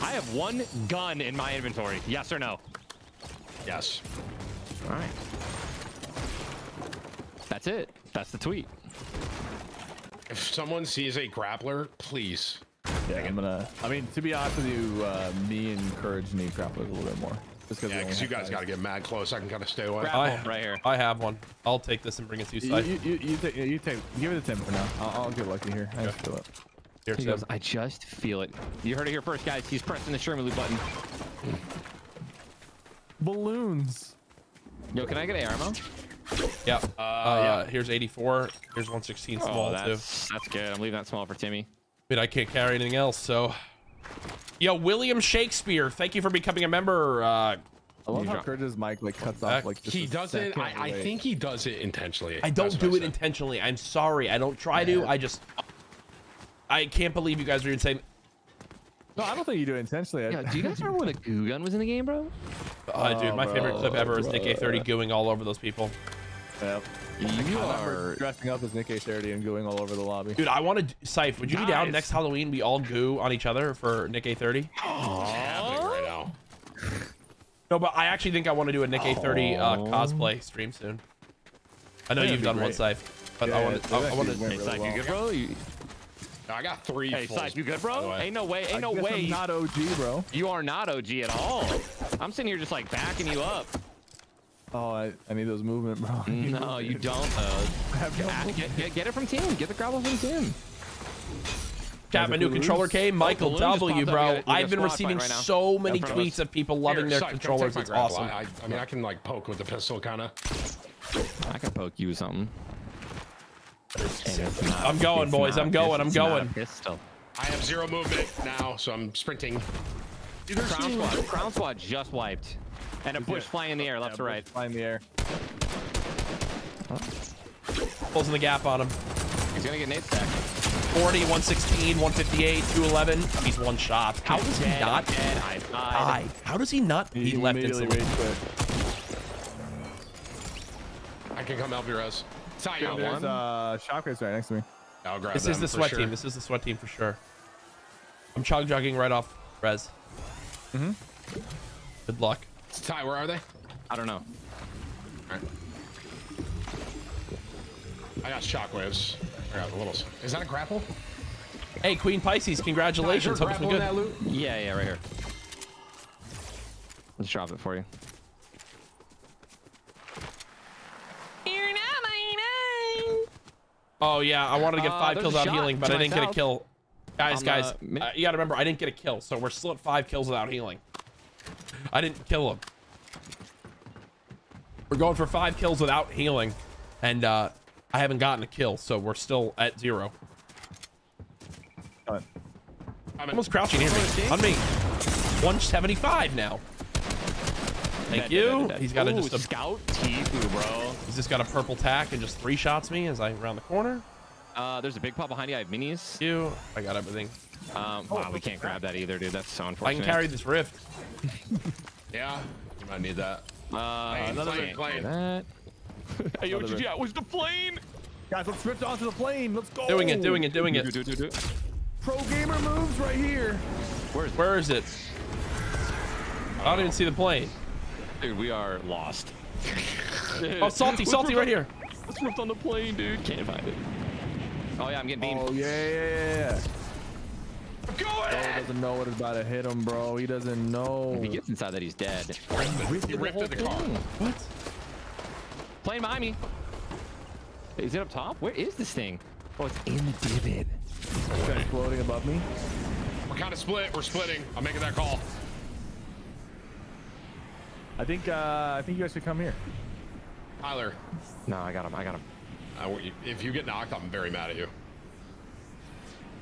I have 1 gun in my inventory. Yes or no? Yes. All right. That's it. That's the tweet. If someone sees a grappler, please. Yeah, I mean, to be honest with you, me and Courage need grapplers a little bit more. Just because you guys got to get mad close. I can kind of stay away. Right here. I have one. I'll take this and bring it to you. You take. Give it to Tim for now. I'll get lucky here. I just feel it. Here, Tim. Goes, I just feel it. You heard it here first, guys. He's pressing the Sherman loot button. Balloons. Yo, can I get an ammo? Yeah. Here's 84. Here's 116 small too. That's good. I'm leaving that small for Timmy. But I can't carry anything else. So, yo, William Shakespeare, thank you for becoming a member. I love how Curtis mic like cuts off like just he does it. I think he does it intentionally. I don't do it intentionally. I'm sorry. I don't try to. I can't believe you guys are even saying. No, I don't think you do it intentionally. Yeah, do you guys remember when the goo gun was in the game, bro? Dude, my favorite clip ever is Nick A30 gooing all over those people. Yep. You are dressing up as Nick A30 and gooing all over the lobby. Dude, I want to... Scythe, would you be down next Halloween? We all goo on each other for Nick A30? Oh, it's happening right now. No, but I actually think I want to do a Nick A30 cosplay stream soon. I know you've done one, Scythe, but I want to... Hey, Scythe, you good, bro? No, I got three. Hey, Cypher, you good, bro? Ain't no way. Ain't no way. I'm not OG, bro. You are not OG at all. I'm sitting here just like backing you up. Oh, I need those movement, bro. No, you don't. Get it from Tim. Get the gravel from Tim. Got my new controller came. Michael W, bro. I've been receiving so many tweets of people loving their controllers. It's awesome. I mean, I can like poke with the pistol, kind of. I can poke you with something. I'm going, boys. I'm going. I'm going. I have zero movement now, so I'm sprinting. Crown squad just wiped. And a bush flying in the air, left to right. Flying in the air. Closing the gap on him. He's gonna get nade stacked. 40, 116, 158, 211. He's one shot. How does he not die? How does he not? He left instantly. I can come help you, Raz. There's shotguns right next to me. I'll grab this. Is the sweat team? This is the sweat team for sure. I'm chug jogging right off Raz. Good luck. Ty, where are they? I don't know. All right. I got shockwaves. I got littles. Is that a grapple? Hey, Queen Pisces, congratulations. Hope it's been good. That loot? Yeah, yeah, right here. Let's drop it for you. You're not mine. Oh yeah, I wanted to get 5 kills out of healing, but I didn't get a kill. Guys, you gotta remember, I didn't get a kill, so we're still at 5 kills without healing. I didn't kill him. We're going for 5 kills without healing, and I haven't gotten a kill, so we're still at 0. I'm almost crouching here. On me. 175 now. Thank you. He's got just a scout Tifu, bro. He's just got a purple tack and just 3 shots me as I round the corner. There's a big pop behind you. I have minis. You. I got everything. Wow, we can't grab that either, dude. That's so unfortunate. I can carry this rift. Yeah, you might need that. Plane. That. Hey, yo, GG, that was the plane. Guys, let's rift onto the plane. Let's go. Doing it. Do it. Pro gamer moves right here. Where is it? I don't even see the plane. Dude, we are lost. Oh, salty right here. Let's rift on the plane, dude. Can't find it. Oh yeah, I'm getting beamed. Oh yeah. Go ahead. He doesn't know what is about to hit him, bro. He doesn't know. If he gets inside that, he's dead. He ripped the car. What? Plane behind me. Is it up top? Where is this thing? Oh, it's in the divot. It's floating above me. We're kind of split. We're splitting. I'm making that call. I think you guys should come here. Tyler. No, I got him. If you get knocked, I'm very mad at you.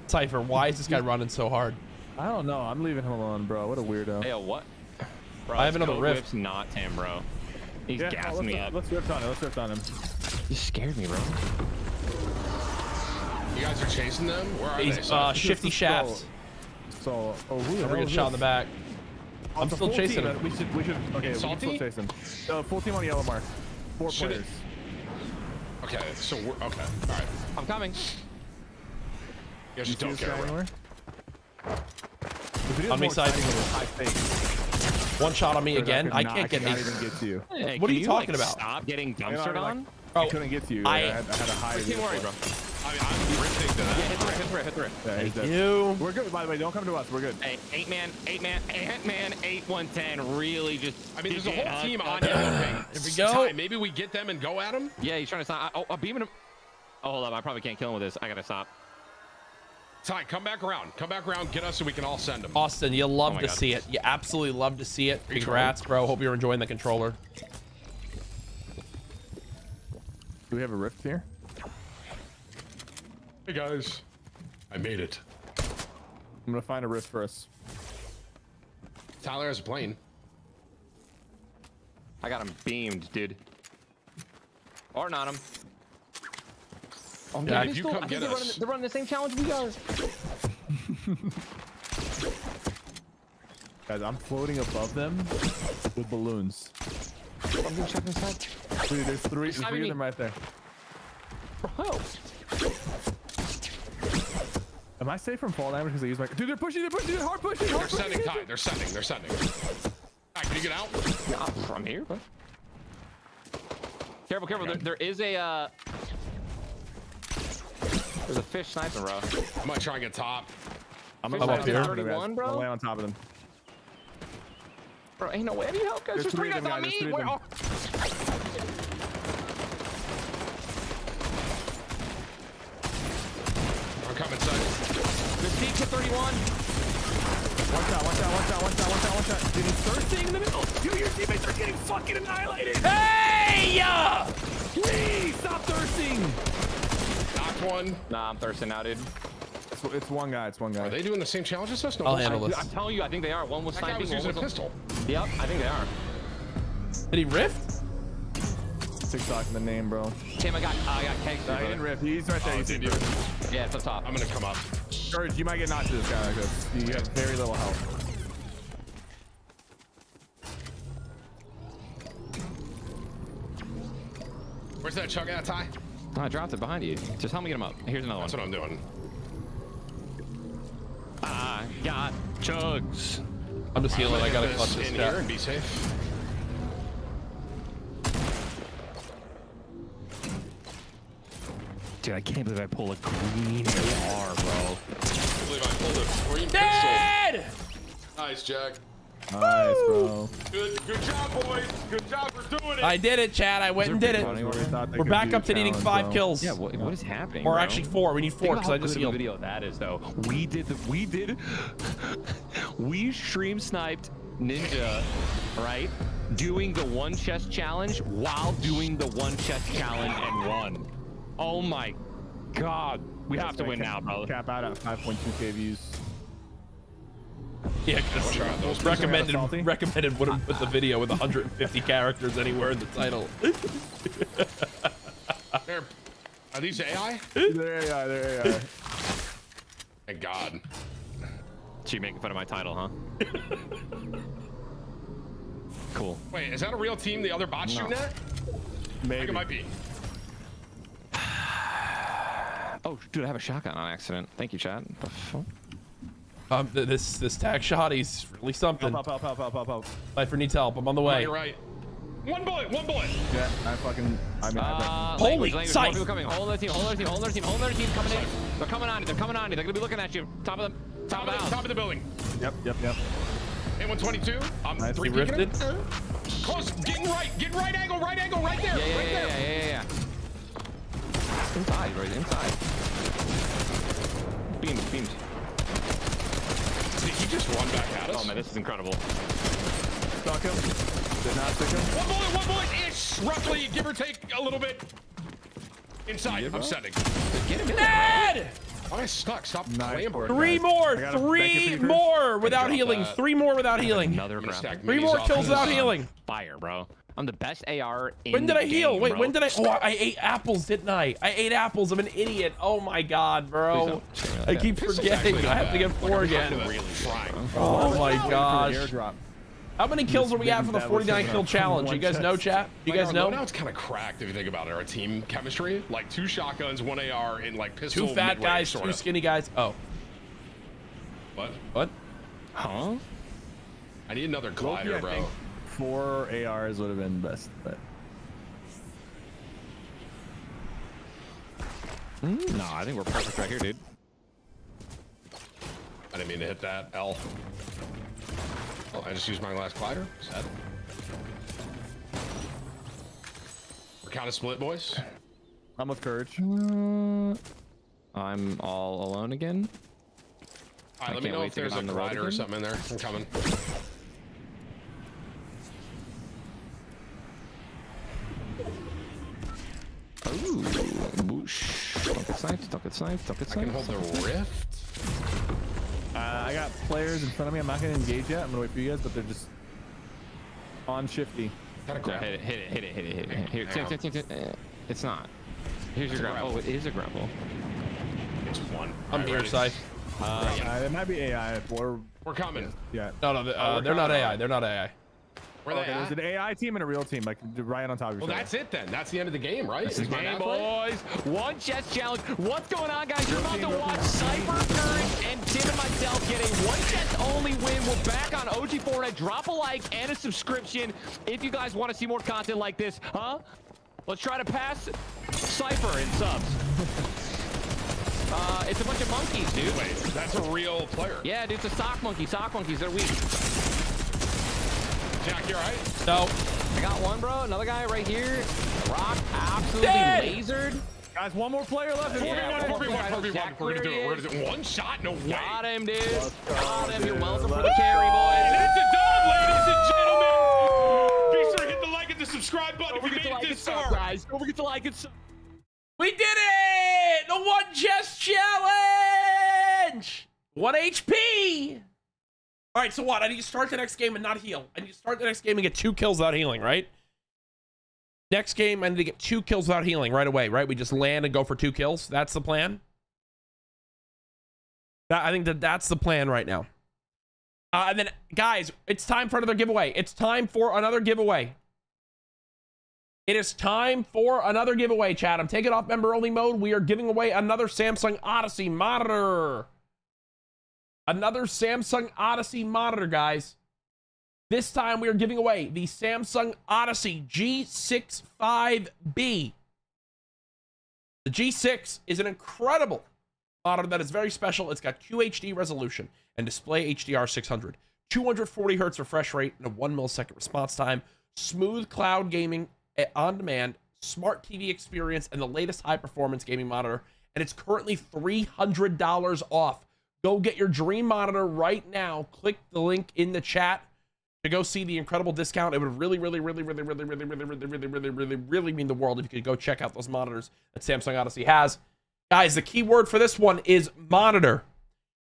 Cypher, why is this guy running so hard? I don't know. I'm leaving him alone, bro. What a weirdo. Hey, what? Bro, I have another rift. Whips, not him, bro. He's gassing me up. Let's rift on him. You scared me, bro. You guys are chasing them? Where are they? Shifty shafts. We're getting shot in the back. I'm still chasing him. We should. Okay, we can still chase him. Full team on the yellow mark. 4 players. Okay, so we're okay. All right, I'm coming. You guys don't care. On me, Cypher. One shot on me again. I can't get me. Hey, what are you talking about? Stop getting dumpstered on. I couldn't get to you. I had a high. Don't worry, bro. I mean, I'm ripping that. Hit the rip. Thank you. We're good. By the way, don't come to us. We're good. Hey, eight man, 8-1-10. Really just. I mean, there's a whole team on him. Here we go. Maybe we get them and go at him. Yeah, he's trying to stop. Oh, I'm beaming him. Oh, hold up. I probably can't kill him with this. I gotta stop. Ty, come back around. Get us so we can all send them. Austin, you love to see it. You absolutely love to see it. Congrats, bro. Hope you're enjoying the controller. Do we have a rift here? Hey, guys. I made it. I'm going to find a rift for us. Tyler has a plane. I got him beamed, dude. Or not him. Oh, yeah, if you still, come get us. They're running the same challenge we are. Guys, I'm floating above them with balloons. I'm gonna check inside. Dude, there's three of them right there. Bro. Am I safe from fall damage because I use my... Dude, they're pushing, hard pushing. They're sending. Alright, can you get out? Yeah, from here, bro. Careful. There is a... There's a fish sniping, bro. I'm gonna try and get top. I'm up here. 31, bro. I'll land on top of them. Bro, ain't no way. Any help, guys? There's three guys on me. Where are... I'm coming, son. There's peak at 31. Watch out. Dude, he's thirsting in the middle. Dude, your teammates are getting fucking annihilated. Hey! Please stop thirsting. Knocked one. Nah, I'm thirsting now, dude. It's one guy. Are they doing the same challenge as us? No, I'll handle this. I'm telling you, I think they are. One was sniping. That guy was using a pistol. Yep, I think they are. Did he rift? TikTok in the name, bro. Tim, I got kegs. No, he didn't rift. He's right there. He's in, dude. Yeah, it's up top. I'm gonna come up. Courage, you might get knocked to this guy like this. You have very little health. Where's that chug out, Ty? Oh, I dropped it behind you. Just help me get him up. Here's another one. That's what I'm doing. I got chugs. I'm just healing. I gotta clutch this down. And be safe. Dude, I can't believe I pulled a green AR, bro. I believe I pulled a green pistol. Nice, Jack. Nice, bro. Good job, boys. Good job for doing it. I did it, Chad. I went and did it. We're back up to needing 5 kills. Yeah, what is happening? Or actually 4. We need 4 because I just healed. Video of that is though. We stream sniped Ninja, right? Doing the one chest challenge while doing the one chest challenge and won. Oh my God. We have to win now, bro. Cap out at 5.2k views. Yeah, because recommended wouldn't put the video with 150 characters anywhere in the title. Are these AI? They're AI. Thank God. She making fun of my title, huh? Cool. Wait, is that a real team? The other bot shooting at? Maybe. I think it might be. Oh, dude, I have a shotgun on accident. Thank you, Chad. This tag shot, he's really something. Help. Cypher needs help. I'm on the way. Oh, you're right. One bullet. Yeah, holy sight. Whole other team coming in. They're coming on you. They're gonna be looking at you. Top of the building. Yep. A122. I'm nice. 3 rifted. Close. Getting right angle. Right there. Yeah. Inside, right inside. Beamed. Did he just run back at us? Oh man, this is incredible. Stuck him. Did not stick him. One bullet-ish, roughly, give or take a little bit. Inside, I'm sending. Get him in there. Why am I stuck? Stop playing board. Three more without healing. Another round. 3 more kills without healing. Fire, bro. I'm the best AR in the game. When did I heal? Wait, when did I? Oh, I ate apples, didn't I? I ate apples. I'm an idiot. Oh my God, bro. I keep forgetting. I have to get 4 again. Oh my gosh. How many kills are we at for the 49-kill challenge? You guys know, chat? You guys know? Now it's kind of cracked if you think about it. Our team chemistry, like 2 shotguns, 1 AR, and like pistol. 2 fat guys, 2 skinny guys. Oh. What? Huh? I need another glider, bro. 4 ARs would have been best, but no, I think we're perfect right here, dude. I didn't mean to hit that L. Oh, I just used my last glider. Sad. We're kind of split, boys. I'm with Courage. I'm all alone again. All right, let me know if there's a glider or something in there. I'm coming. Ooh, boosh. Don't get sniped. I can hold the rift. I got players in front of me. I'm not going to engage yet. I'm going to wait for you guys, but they're just on shifty. Hit it. Here, Tim. It's not. Here's your grapple. Oh, it is a grapple. It's one. I'm here, Sai. It might be AI. We're coming. Yeah. No, they're not AI. Okay, there's an AI team and a real team, like right on top of each other. Well, that's it then. That's the end of the game, right? This is the game, boys. One chest challenge. What's going on, guys? You're about to watch Cypher, Courage, and Tim and myself getting one chest only win. We're back on OG Fortnite. Drop a like and a subscription if you guys want to see more content like this, huh? Let's try to pass Cypher in subs. It's a bunch of monkeys, dude. Wait, that's a real player. Yeah, dude, it's a sock monkey. Sock monkeys, they're weak. Jack, you all right? No. I got one, bro. Another guy right here. Rock absolutely lasered. Guys, one more player left. We're going to do it. We're going to do it. One shot? No way. Got him, dude. Got him. You're welcome for the carry, boys. And it's a dub, ladies and gentlemen. Be sure to hit the like and the subscribe button if you made it this far. Don't forget to like and subscribe. We did it! The One Chest Challenge! 1 HP! All right, so what? I need to start the next game and not heal. I need to start the next game and get 2 kills without healing, right? Next game, I need to get 2 kills without healing right away, right? We just land and go for 2 kills. That's the plan. I think that that's the plan right now. And then, guys, it's time for another giveaway. It's time for another giveaway. It is time for another giveaway, chat. I'm taking off member-only mode. We are giving away another Samsung Odyssey monitor. Another Samsung Odyssey monitor, guys. This time we are giving away the Samsung Odyssey G65B. The G6 is an incredible monitor that is very special. It's got QHD resolution and display HDR 600, 240 hertz refresh rate, and a 1 millisecond response time, smooth cloud gaming on demand, smart TV experience, and the latest high performance gaming monitor. And it's currently $300 off. Go get your dream monitor right now. Click the link in the chat to go see the incredible discount. It would really mean the world if you could go check out those monitors that Samsung Odyssey has. Guys, the key word for this one is monitor.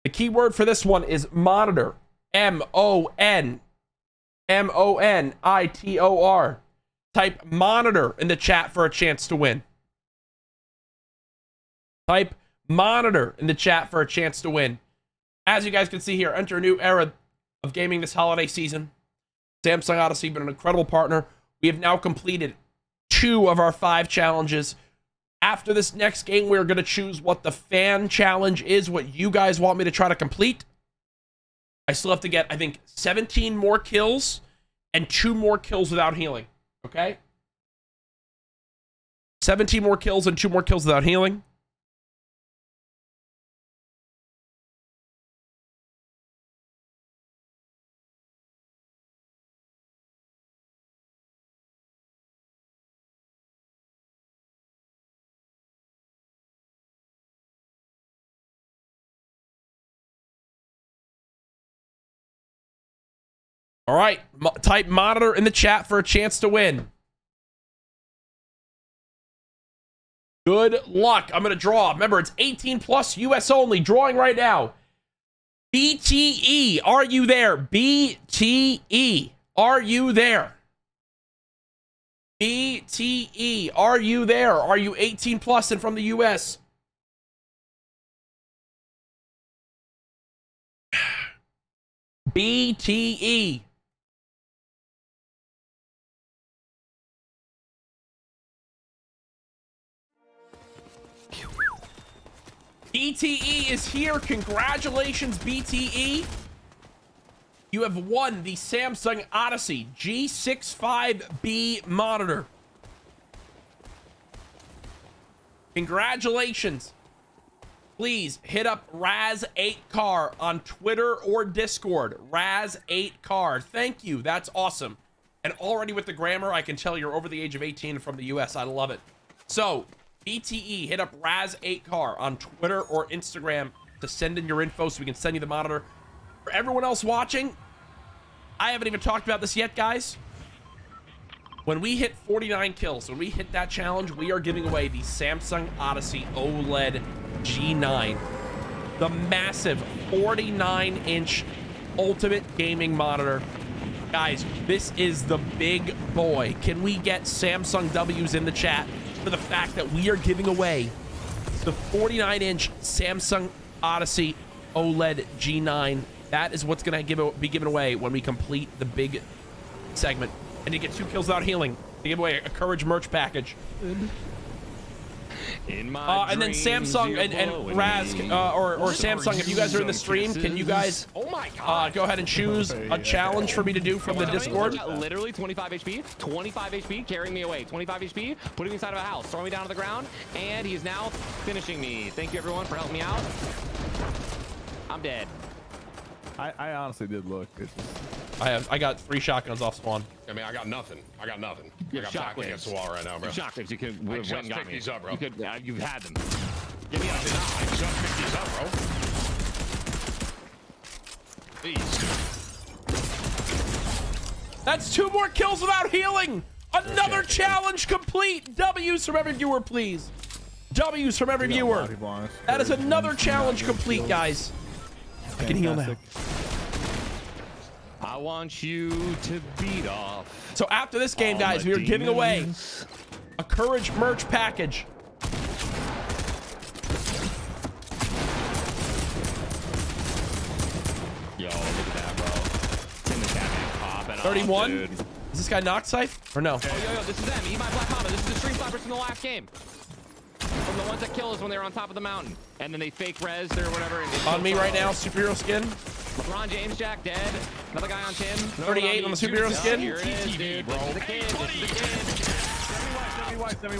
The key word for this one is monitor. M-O-N-M-O-N-I-T-O-R. Type monitor in the chat for a chance to win. Type monitor in the chat for a chance to win. As you guys can see here, enter a new era of gaming this holiday season. Samsung Odyssey been an incredible partner. We have now completed 2 of our 5 challenges. After this next game, we're going to choose what the fan challenge is, what you guys want me to try to complete. I still have to get, I think, 17 more kills and 2 more kills without healing. Okay? 17 more kills and 2 more kills without healing. All right, type monitor in the chat for a chance to win. Good luck. I'm going to draw. Remember, it's 18 plus US only. Drawing right now. BTE. Are you there? BTE. Are you there? BTE. Are you there? Are you 18 plus and from the US? BTE. BTE is here. Congratulations, BTE. You have won the Samsung Odyssey G65B monitor. Congratulations. Please hit up Raz8car on Twitter or Discord. Raz8car. Thank you. That's awesome. And already with the grammar, I can tell you're over the age of 18 and from the US. I love it. So, BTE, hit up Raz8car on Twitter or Instagram to send in your info so we can send you the monitor. For everyone else watching, I haven't even talked about this yet, guys. When we hit 49 kills, when we hit that challenge, we are giving away the Samsung Odyssey OLED G9. The massive 49-inch ultimate gaming monitor. Guys, this is the big boy. Can we get Samsung W's in the chat for the fact that we are giving away the 49-inch Samsung Odyssey OLED G9? That is what's going to be given away when we complete the big segment. And you get 2 kills without healing. They give away a Courage merch package. And then Samsung and Raz, or Samsung, if you guys are in the stream, can you guys go ahead and choose a challenge for me to do from the Discord? Literally 25 HP, 25 HP, carrying me away, 25 HP, putting me inside of a house, throwing me down to the ground, and he's now finishing me. Thank you everyone for helping me out. I'm dead. I honestly did look. I got 3 shotguns off spawn. I mean, I got nothing. I got nothing. I got shotguns against the wall right now, bro. Shotguns, you could have just picked these up, bro. You could, you've had them. Give me a shot. I just picked these up, bro. Please. That's 2 more kills without healing. Another challenge complete. W's from every viewer, please. W's from every viewer. That is another challenge complete, guys. I can heal now. I want you to beat off. So after this game, guys, we are giving away a Courage merch package. Yo, look at that, bro. Tim is popping 31. Off, dude. Is this guy knocked, Cypher? Or no? Oh, yo, this is them. Eat my black mama. This is the stream snipers from the last game. From the ones that kill us when they're on top of the mountain. And then they fake res or whatever. On me right now, superhero skin. LeBron James, Jack, dead. Another guy on Tim. 38 on the superhero skin. Here it is, dude. This is the kid.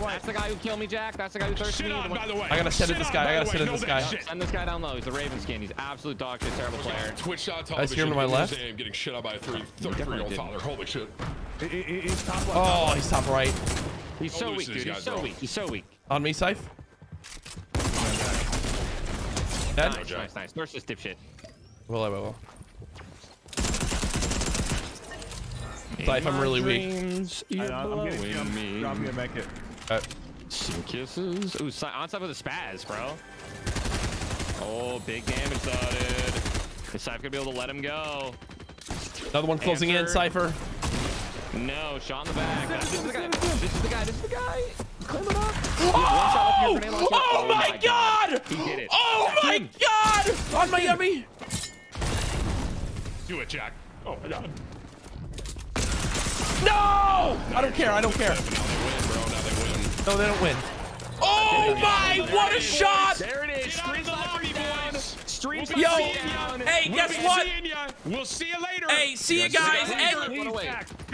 That's the guy who killed me, Jack. That's the guy who thirsted me. I gotta send it this guy. I gotta send it this guy. Send this guy down low. He's the Raven skin. He's absolute dog shit, terrible player. Twitch on television. I see him to my left. I'm getting shit out by a 33-year-old father. Holy shit. Oh, he's top right. He's so weak, dude. He's so weak. He's so weak. On me, Syph. Dead. Nice. Thirst this dipshit. Well. Life, I'm really weak. I'm getting me. Drop me a mech hit. Some kisses. Ooh, on top of the spaz, bro. Oh, big damage dotted. Is Cypher gonna be able to let him go? Another one closing in, Cypher. No, shot in the back. This is the guy. Climb it up. Oh my god! He did it. Oh my god! On my yummy! Do it, Jack. Oh my god. No! I don't care. I don't care. No, they don't win. Oh my! What a shot! There it is. Streams on the boys. Streams on the Hey, guess what? We'll see you later. Hey, see you guys.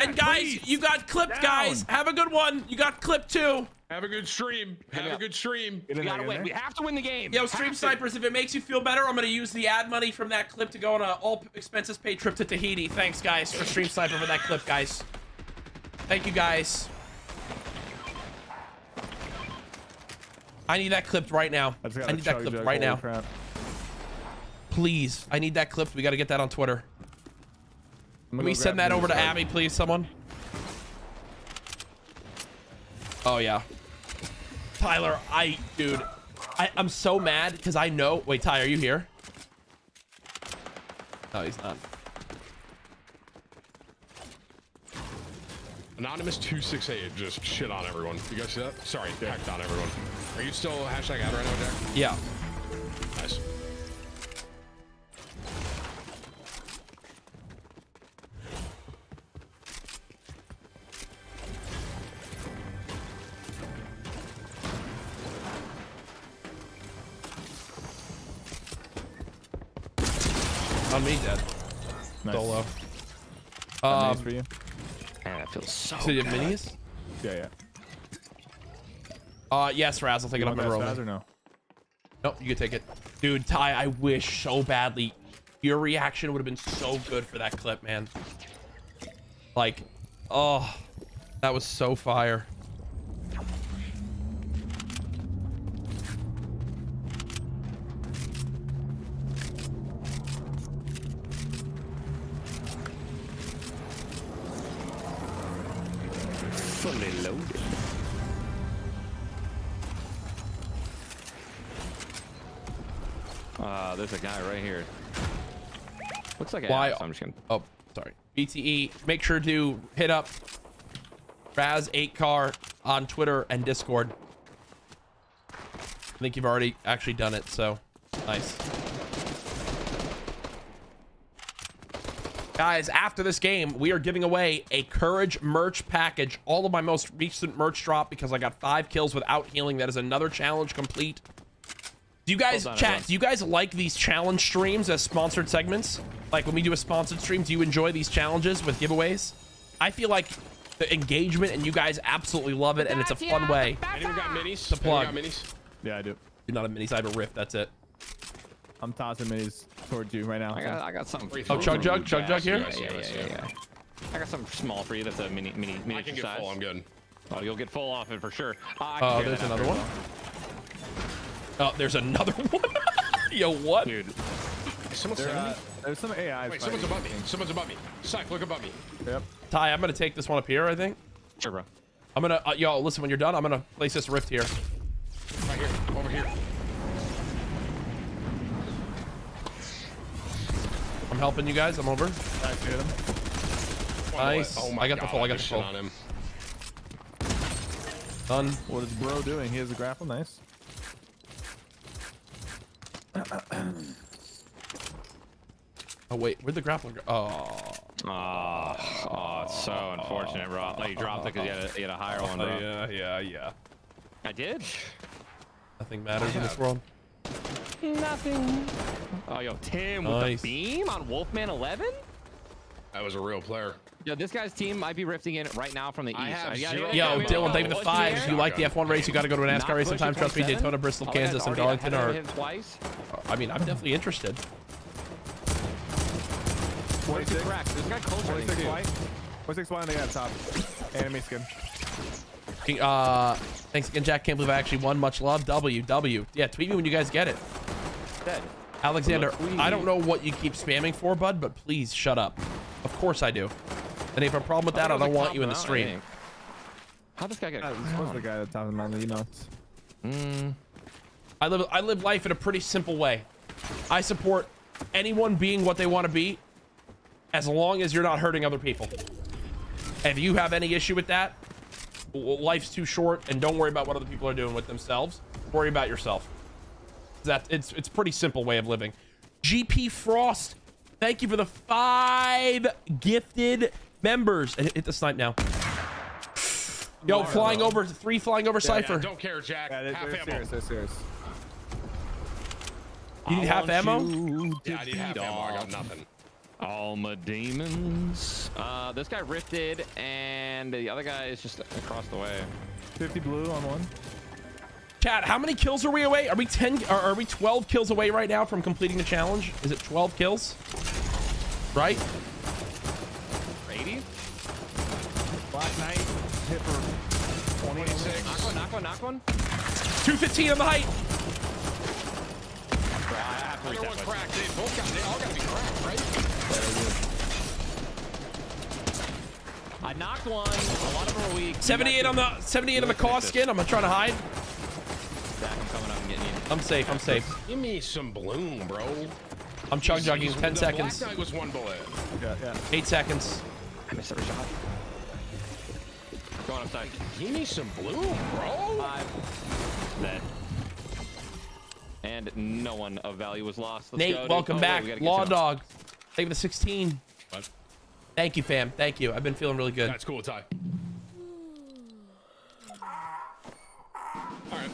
And guys, you got clipped, guys. Have a good one. You got clipped too. Have a good stream. Have a good stream. We gotta win. We have to win the game. Yo, Stream Snipers, if it makes you feel better, I'm gonna use the ad money from that clip to go on an all expenses paid trip to Tahiti. Thanks, guys, for Stream Sniper for that clip, guys. Thank you, guys. I need that clip right now. I need that clip right now. Crap. Please, I need that clip. We gotta get that on Twitter. Let me send that over to Abby, please, someone. Oh yeah. Tyler, dude, I'm so mad because I know. Wait, Ty, are you here? No, he's not. Anonymous 268 just shit on everyone. You guys see that? Sorry, hacked on everyone. Are you still hashtag ad right now, Jack? Yeah. Nice. On me, dead. Nice. Solo. For you. Man, I feel so good. So you have minis? Yeah. Yes, Raz, I'll take it on my roll. Or no? Nope, you can take it. Dude, Ty, I wish so badly. Your reaction would have been so good for that clip, man. Like, oh, that was so fire. Fully loaded. There's a guy right here. Looks like I'm just gonna. Oh, sorry. BTE. Make sure to hit up Raz8car on Twitter and Discord. I think you've already actually done it, so nice. Guys, after this game, we are giving away a Courage merch package. All of my most recent merch drop because I got 5 kills without healing. That is another challenge complete. Do you guys, chat, do you guys like these challenge streams as sponsored segments? Like when we do a sponsored stream, do you enjoy these challenges with giveaways? I feel like the engagement and you guys absolutely love it, and it's a fun way. Anyone got minis? To plug. Anyone got minis? Yeah, I do. You're not a minis, I have a rift, that's it. I'm tossing minis towards you right now. I got something for you. Oh, Chug Jug here? Yeah. I got something small for you. That's a mini. I can get full, I'm good. Oh, you'll get full off it for sure. Oh, there's another one. Oh, there's another one. Yo, what? Dude. There's some AI. Wait, someone's above me. Someone's above me. Cypher, look above me. Yep. Ty, I'm going to take this one up here, I think. Sure, bro. I'm going to, y'all, listen, when you're done, I'm going to place this rift here. Right here. Over here. I'm helping you guys. I'm over. Nice. Oh my God, I got the full. On him. Done. What is bro doing? He has a grapple. Nice. Oh, wait. Where'd the grappling go? Oh, it's so unfortunate, bro. I thought you dropped it because you had a higher one, bro. Yeah. I did? Nothing matters in this world. Nothing. Oh, yo, Tim with the beam on Wolfman 11? That was a real player. Yo, this guy's team might be rifting in right now from the east. Yo, Dylan, thank you for the 5s. If you like the F1 race, you got to go to an NASCAR race sometime. Trust me, Daytona, Bristol, Kansas, and Darlington are... I mean, I'm definitely interested. 46 racks. There's a guy closer than you. 46 white on the top. Anime skin. Thanks again, Jack. Can't believe I actually won. Much love. WW. Yeah, tweet me when you guys get it. Dead. Alexander, I don't know what you keep spamming for, bud, but please shut up. Of course I do. And if I have a problem with that, I don't want you in the stream. How this guy get? Was the guy that top of my lead nuts? I live life in a pretty simple way. I support anyone being what they want to be, as long as you're not hurting other people. And if you have any issue with that, life's too short, and don't worry about what other people are doing with themselves. Worry about yourself. It's a pretty simple way of living. GP Frost, thank you for the 5 gifted members. And hit the snipe now. Yo, flying over, 3 flying over Cypher. Don't care, Jack. Half ammo. You need half ammo? Yeah, I need half ammo. I got nothing. All my demons. This guy rifted, and the other guy is just across the way. 50 blue on one. Chat, how many kills are we away? Are we 10? Are we 12 kills away right now from completing the challenge? Is it 12 kills? Right? 80? Black Knight, hit for 26. Knock one. 215 on the height. Everyone cracked. They all got to be cracked, right? I knocked one. A lot of them are weak. 78 on the 78 on the cost skin. I'm trying to hide. I'm coming up and getting you. I'm safe. Give me some bloom, bro. I'm chug jogging. 10 seconds. Black Knight was 1 bullet. Yeah. 8 seconds. I missed every shot. Going upside. Give me some bloom, bro. Dead. And no one of value was lost. Let's go, welcome back. Law Dog. Thank you for the 16. What? Thank you, fam. Thank you. I've been feeling really good. That's cool, Ty. All right.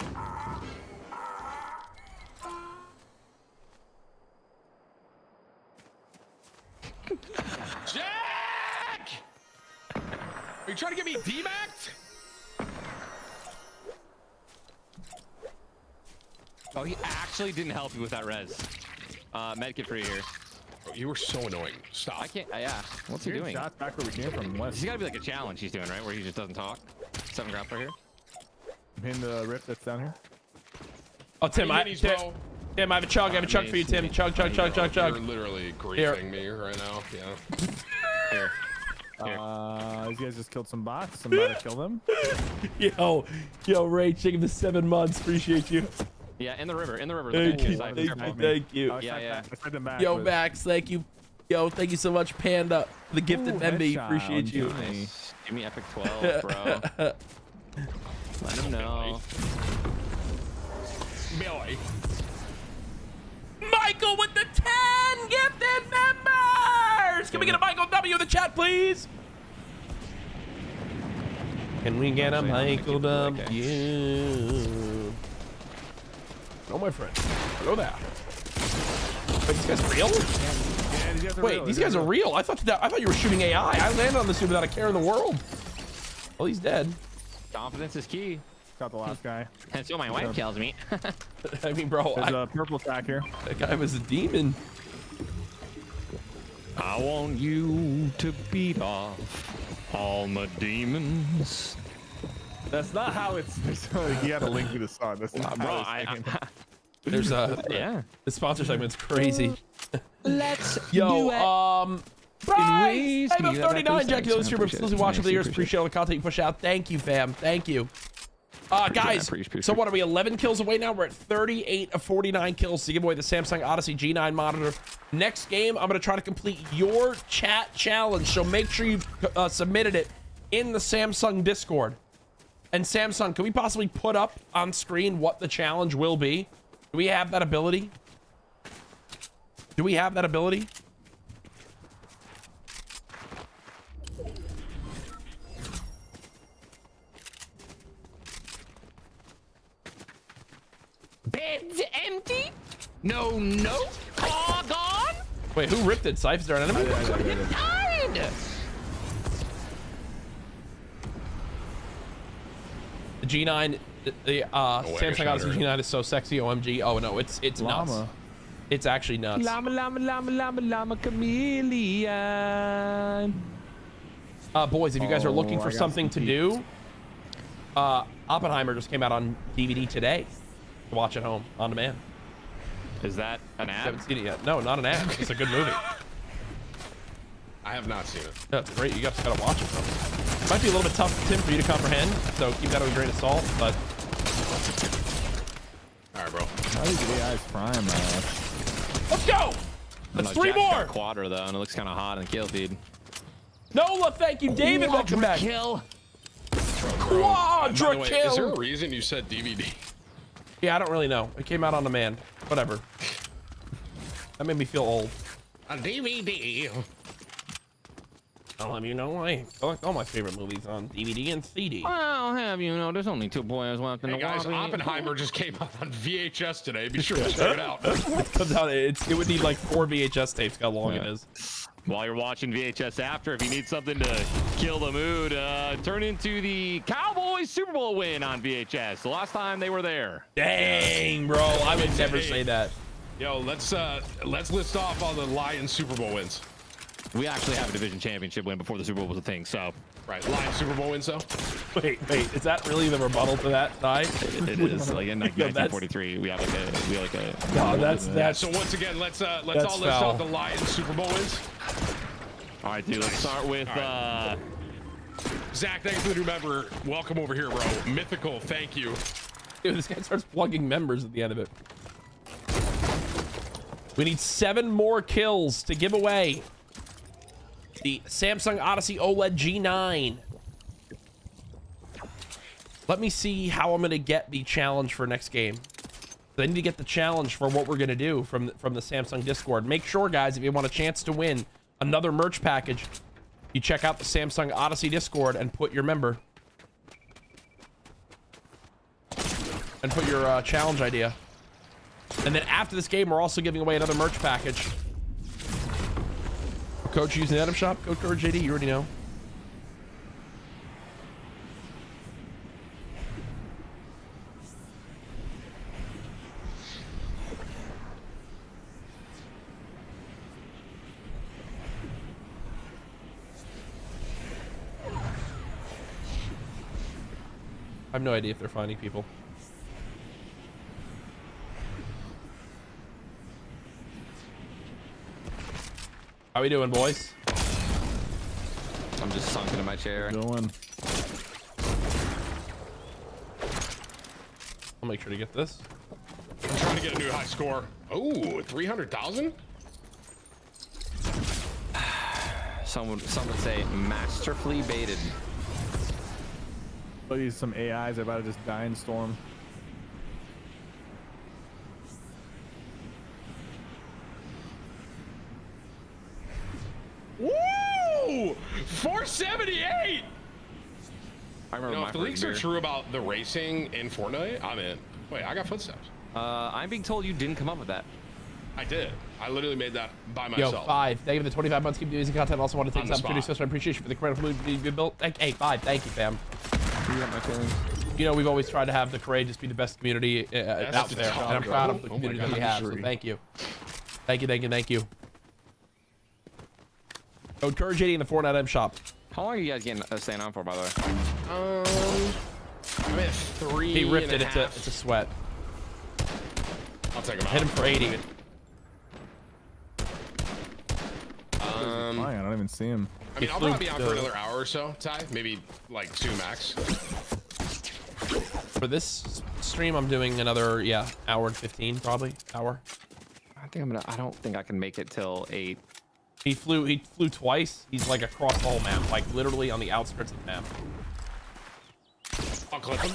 Jack! Are you trying to get me D-backed? Oh, he actually didn't help you with that res. Medkit free here. Bro, you were so annoying. Stop. I can't. Yeah. What's he doing? Shot back where we came from. West. He's got to be like a challenge he's doing, right? Where he just doesn't talk. 7 grab right here. I'm hitting the rip that's down here. Oh, Tim, Tim, I have a chug. I have a chug for you, Tim. Chug. You're literally grieving me right now. Yeah. Here. These guys just killed some bots. Somebody kill them. Yo, Ray, chicken for 7 months. Appreciate you. Yeah, in the river. Thank you. I tried. Yo, Max, thank you. Yo, thank you so much, Panda. The gifted MB, appreciate you. Nice. Give me Epic 12, bro. Let him know. Billy. Michael with the 10 gifted members. Can we get a Michael W in the chat, please. Can we get a Michael W? No, my friend. Hello there. Wait, these guys are real? Yeah, these guys are real. These guys are real. I thought you were shooting AI. I landed on this dude without a care in the world. Well, he's dead. Confidence is key. Got the last guy. That's what my wife tells me. I mean, bro. There's a purple sack here. That guy was a demon. I want you to beat off all my demons. That's not how it's. You got to link to the song. That's not how it's. There's a the sponsor segment's crazy. Let's do it. Bryce, I'm 39. Jack, those streamers exclusively watch over the years. Appreciate all the content you push out. Thank you, fam. Thank you. Guys, so what are we, 11 kills away now? We're at 38 of 49 kills to give away the Samsung Odyssey G9 monitor. Next game, I'm going to try to complete your chat challenge, so make sure you've submitted it in the Samsung Discord. And Samsung, can we possibly put up on screen what the challenge will be? Do we have that ability? Do we have that ability? Beds empty? No, no. Car gone? Wait, who ripped it? Cypher, is there an enemy? It died! The G9, Samsung Odyssey G9 is so sexy, OMG. Oh no, it's nuts. It's actually nuts. Llama, llama, llama, llama, llama, chameleon. Boys, if you guys are looking for something to do, Oppenheimer just came out on DVD today. Watch at home on demand. Is that an ad? I haven't seen it yet. No, not an ad. It's a good movie. I have not seen it. That's great. You just gotta watch it though. It might be a little bit tough, Tim, for you to comprehend, so keep that with a grain of salt. But all right, bro. How do you get AI's prime, man? Let's go. That's three Jack's more. Quadra though, and it looks kind of hot and kill feed. Nola, thank you, David. Welcome back. Kill. Quadra kill. Is there a reason you said DVD? Yeah, I don't really know. It came out on demand. Whatever. That made me feel old. On DVD. I'll have you know, I collect all my favorite movies on DVD and CD. I'll have you know, there's only two boys left in the guys, lobby. Oppenheimer just came out on VHS today. Be sure to check it out. It comes out. It would need like 4 VHS tapes. How long it is. While you're watching VHS after, if you need something to kill the mood, turn into the Cowboys Super Bowl win on VHS. The last time they were there. Dang, bro. I would never say that. Yo, let's list off all the Lions Super Bowl wins. We actually have a division championship win before the Super Bowl was a thing, so. Right, Lions Super Bowl win, so. Wait, is that really the rebuttal to that, Ty? It is. Like in 1943, we have like a, No, that's. So once again, let's all list off the Lions Super Bowl wins. All right, dude, let's start with Zach, thanks for the new member. Welcome over here, bro. Mythical, thank you. Dude, this guy starts plugging members at the end of it. We need 7 more kills to give away the Samsung Odyssey OLED G9. Let me see how I'm going to get the challenge for next game. I need to get the challenge for what we're going to do from the Samsung Discord. Make sure, guys, if you want a chance to win another merch package, you check out the Samsung Odyssey Discord and put your member and put your challenge idea. And then after this game, we're also giving away another merch package. Coach using the item shop, go Courage JD, you already know. I have no idea if they're finding people. How we doing, boys? I'm just sunk into my chair. I'll make sure to get this. I'm trying to get a new high score. Oh, 300,000? Some would say masterfully baited. These some AIs are about to just die in storm. Woo! 478! I remember my if the leaks are true about the racing in Fortnite, I'm in. Wait, I got footsteps. I'm being told you didn't come up with that. I did. I literally made that by myself. Yo, Five, thank you for the 25 months. Keep doing easy content. Also want to take time to discuss my appreciation for the incredible movie you built. Hey, Five, thank you, fam. You got my feelings. You know, we've always tried to have the courageous be the best community out there. And I'm proud of the community that we have, so thank you. Thank you, thank you, thank you. Oh, Courage 80 in the Fortnite M shop. How long are you guys getting staying on for, by the way? I'm at 3. He ripped it. It's a sweat. I'll take him out. Hit him for 80. I don't even see him. I mean, I'll probably be out for another hour or so, Ty. Maybe like 2 max. For this stream, I'm doing another, yeah, hour and 15, probably hour. I don't think I can make it till 8. He flew twice. He's like across the whole map, like literally on the outskirts of the map. I'll clip him.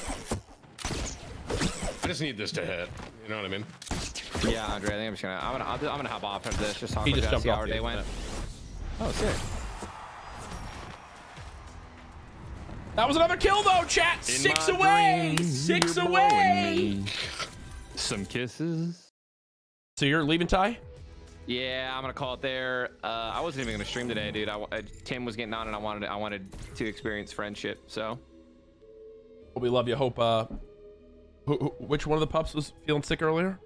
I just need this to hit. You know what I mean? Yeah, Andre. I think I'm gonna hop off after this. Just talk to see how our day went. Oh, sick. That was another kill though, chat. In 6 away. Dreams, 6 away. Some kisses. So you're leaving, Ty? Yeah, I'm gonna call it there. I wasn't even gonna stream today, dude. Tim was getting on, and I wanted to experience friendship. So. Well, we love you. Hope. Which one of the pups was feeling sick earlier?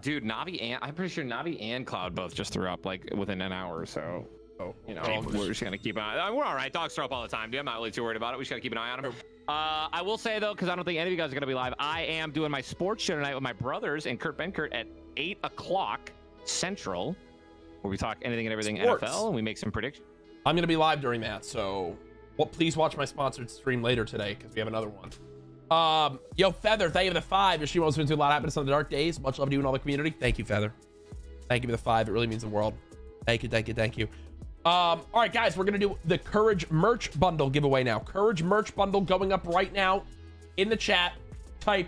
Dude, Navi and I'm pretty sure Navi and Cloud both just threw up like within an hour or so. Oh, you know, we're just gonna keep an eye. We're all right. Dogs throw up all the time, dude. I'm not really too worried about it. We just gotta keep an eye on them. I will say though, because I don't think any of you guys are gonna be live, I am doing my sports show tonight with my brothers and Kurt Benkert at 8 o'clock Central, where we talk anything and everything sports. NFL, and we make some predictions. I'm gonna be live during that, so please watch my sponsored stream later today because we have another one. Yo, Feather, thank you for the 5. Your stream always brings a lot of happiness on the dark days. Much love to you and all the community. Thank you, Feather. Thank you for the 5. It really means the world. Thank you, thank you, thank you. All right, guys, we're gonna do the Courage merch bundle giveaway now. Courage merch bundle going up right now in the chat. Type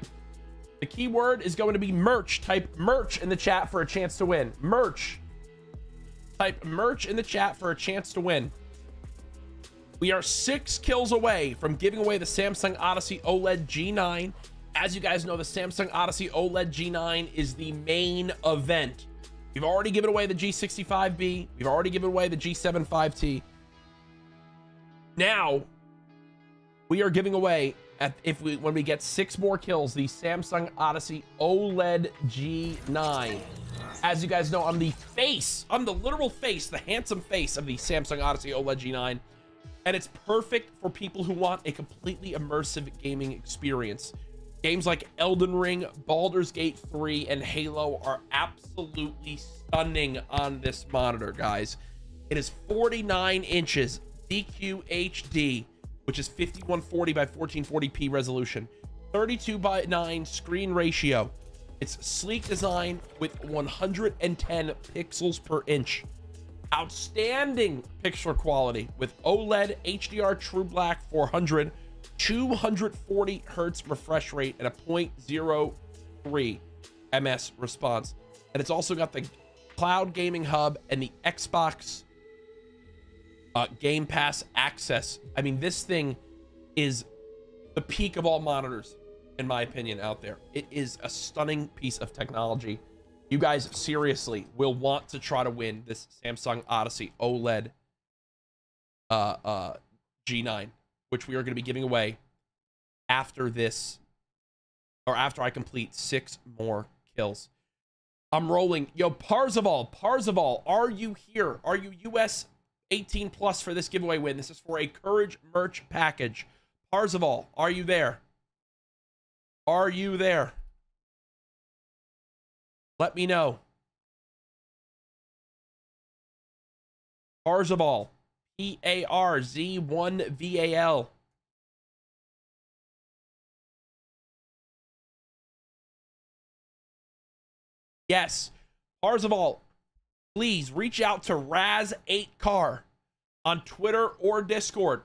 the keyword is going to be merch. Type merch in the chat for a chance to win. Merch. Type merch in the chat for a chance to win. We are 6 kills away from giving away the Samsung Odyssey OLED G9. As you guys know, the Samsung Odyssey OLED G9 is the main event. We've already given away the G65B. We've already given away the G75T. Now, we are giving away, when we get 6 more kills, the Samsung Odyssey OLED G9. As you guys know, I'm the face. I'm the literal face, the handsome face of the Samsung Odyssey OLED G9. And it's perfect for people who want a completely immersive gaming experience. Games like Elden Ring, Baldur's Gate 3, and Halo are absolutely stunning on this monitor, guys. It is 49 inches DQHD, which is 5140 by 1440p resolution, 32:9 screen ratio. It's sleek design with 110 pixels per inch. Outstanding picture quality with OLED HDR True Black 400, 240 hertz refresh rate, and a 0.03 ms response. And it's also got the cloud gaming hub and the Xbox Game Pass access. I mean, this thing is the peak of all monitors, in my opinion, out there. It is a stunning piece of technology. You guys seriously will want to try to win this Samsung Odyssey OLED G9, which we are going to be giving away after this, or after I complete 6 more kills. I'm rolling. Yo, Parzival, are you here? Are you US 18 plus for this giveaway win? This is for a Courage merch package. Parzival, are you there? Are you there? Let me know. Parzival, P-A-R-Z-1-V-A-L. Yes, Parzival, please reach out to Raz8car on Twitter or Discord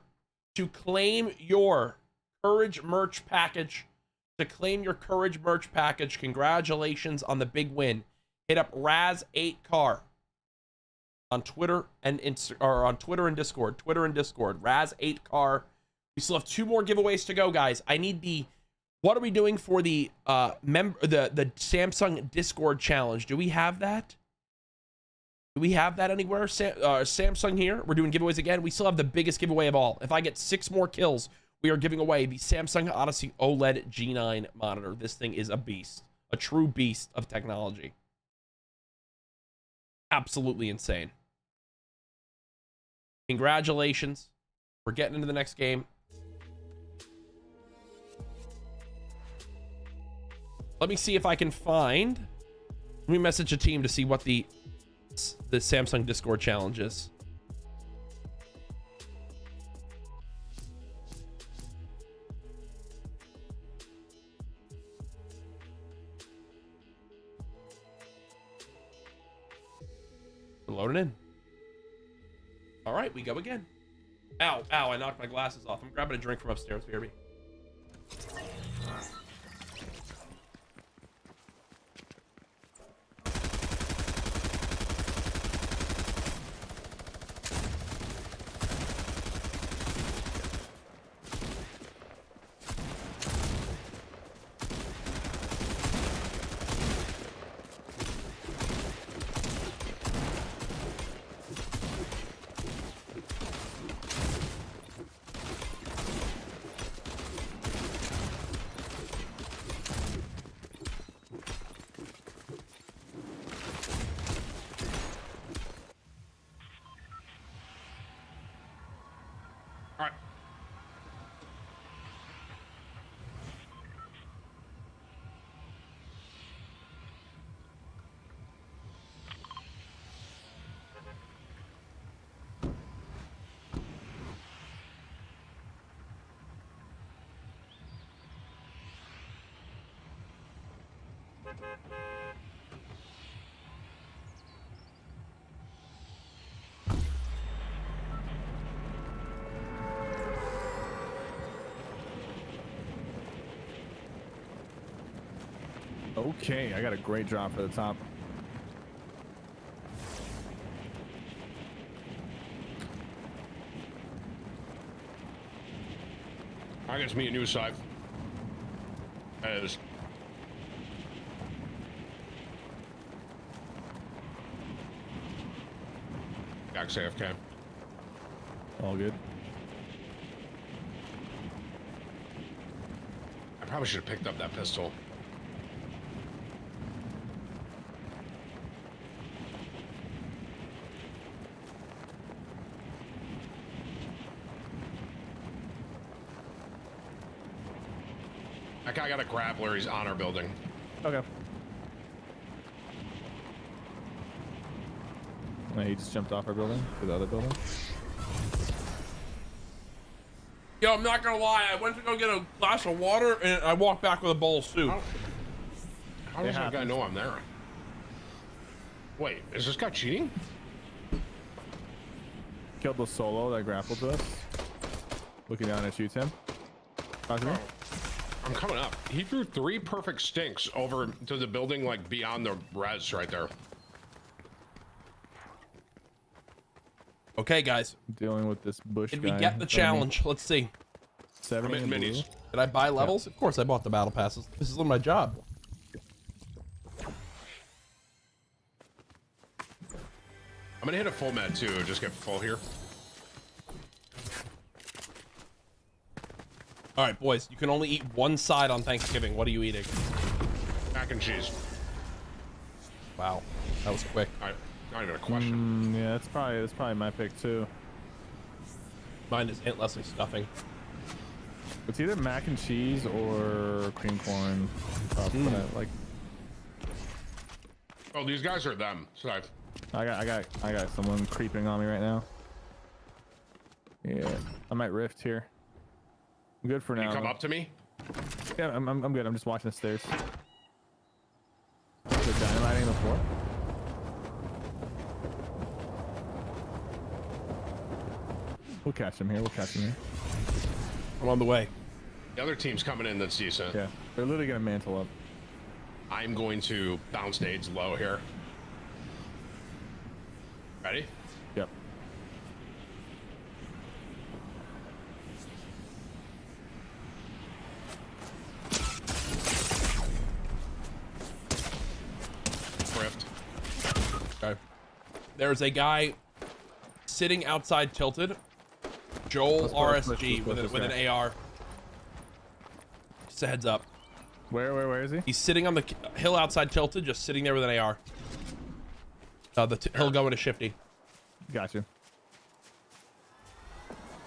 to claim your Courage merch package. Congratulations on the big win. Hit up Raz8car. on Twitter and Discord. Twitter and Discord. Raz8car. We still have 2 more giveaways to go, guys. I need the. What are we doing for the the Samsung Discord challenge? Do we have that? Do we have that anywhere? Samsung here. We're doing giveaways again. We still have the biggest giveaway of all. If I get 6 more kills, we are giving away the Samsung Odyssey OLED G9 monitor. This thing is a beast, a true beast of technology. Absolutely insane. Congratulations. We're getting into the next game. Let me see if I can find. Let me message a team to see what the Samsung Discord challenge is. We're loading in. All right, we go again. Ow, ow, I knocked my glasses off. I'm grabbing a drink from upstairs, baby. Okay, I got a great drop for the top. I guess me and you, Cypher. That is. Jack's AFK. All good. I probably should have picked up that pistol. That guy got a grappler. He's on our building. Okay. He just jumped off our building to the other building. Yo, I'm not gonna lie. I went to go get a glass of water and I walked back with a bowl of soup. How does that guy know I'm there? Wait, is this guy cheating? Killed the solo that grappled to us. Looking down at you, Tim. Talk to me. I'm coming up. He threw 3 perfect stinks over to the building, like beyond the res right there. Okay, guys. Dealing with this bush. Did we get the challenge? Let's see. 7 minis. Did I buy levels? Yeah. Of course, I bought the battle passes. This is my job. I'm gonna hit a full med too. Just get full here. All right, boys, you can only eat one side on Thanksgiving. What are you eating? Mac and cheese. Wow, that was quick. All right, not even a question. Yeah, that's probably my pick too. Mine is Aunt Leslie stuffing. It's either mac and cheese or cream corn. Like. Oh, these guys are them. Sorry. I got someone creeping on me right now. Yeah, I might rift here. I'm good for now. Can you come up to me? Yeah, I'm good. I'm just watching the stairs. Is there dynamiting the floor? We'll catch him here. I'm on the way. The other team's coming in that's decent. Yeah, they're literally going to mantle up. I'm going to bounce nades low here. Ready? Yep. Rift. Okay. There is a guy sitting outside tilted. Joel RSG with an AR. Just a heads up. Where is he? He's sitting on the hill outside tilted, just sitting there with an AR. He'll go into shifty. Gotcha.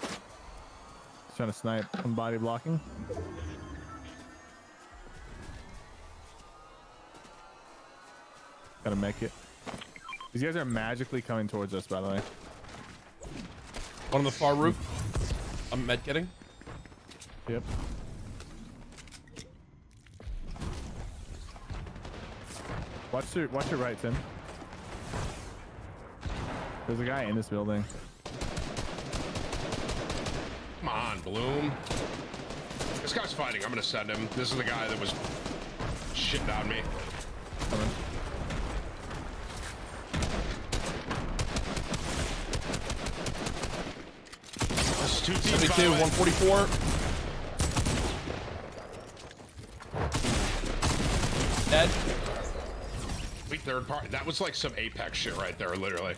He's trying to snipe from body blocking. Gotta make it. These guys are magically coming towards us, by the way. One on the far roof. I'm med getting. Yep. Watch your right, Tim. There's a guy in this building. Come on, Bloom. This guy's fighting. I'm gonna send him. This is the guy that was shitting on me. Coming. This is 272, 144. Dead. Weak third party. That was like some Apex shit right there, literally.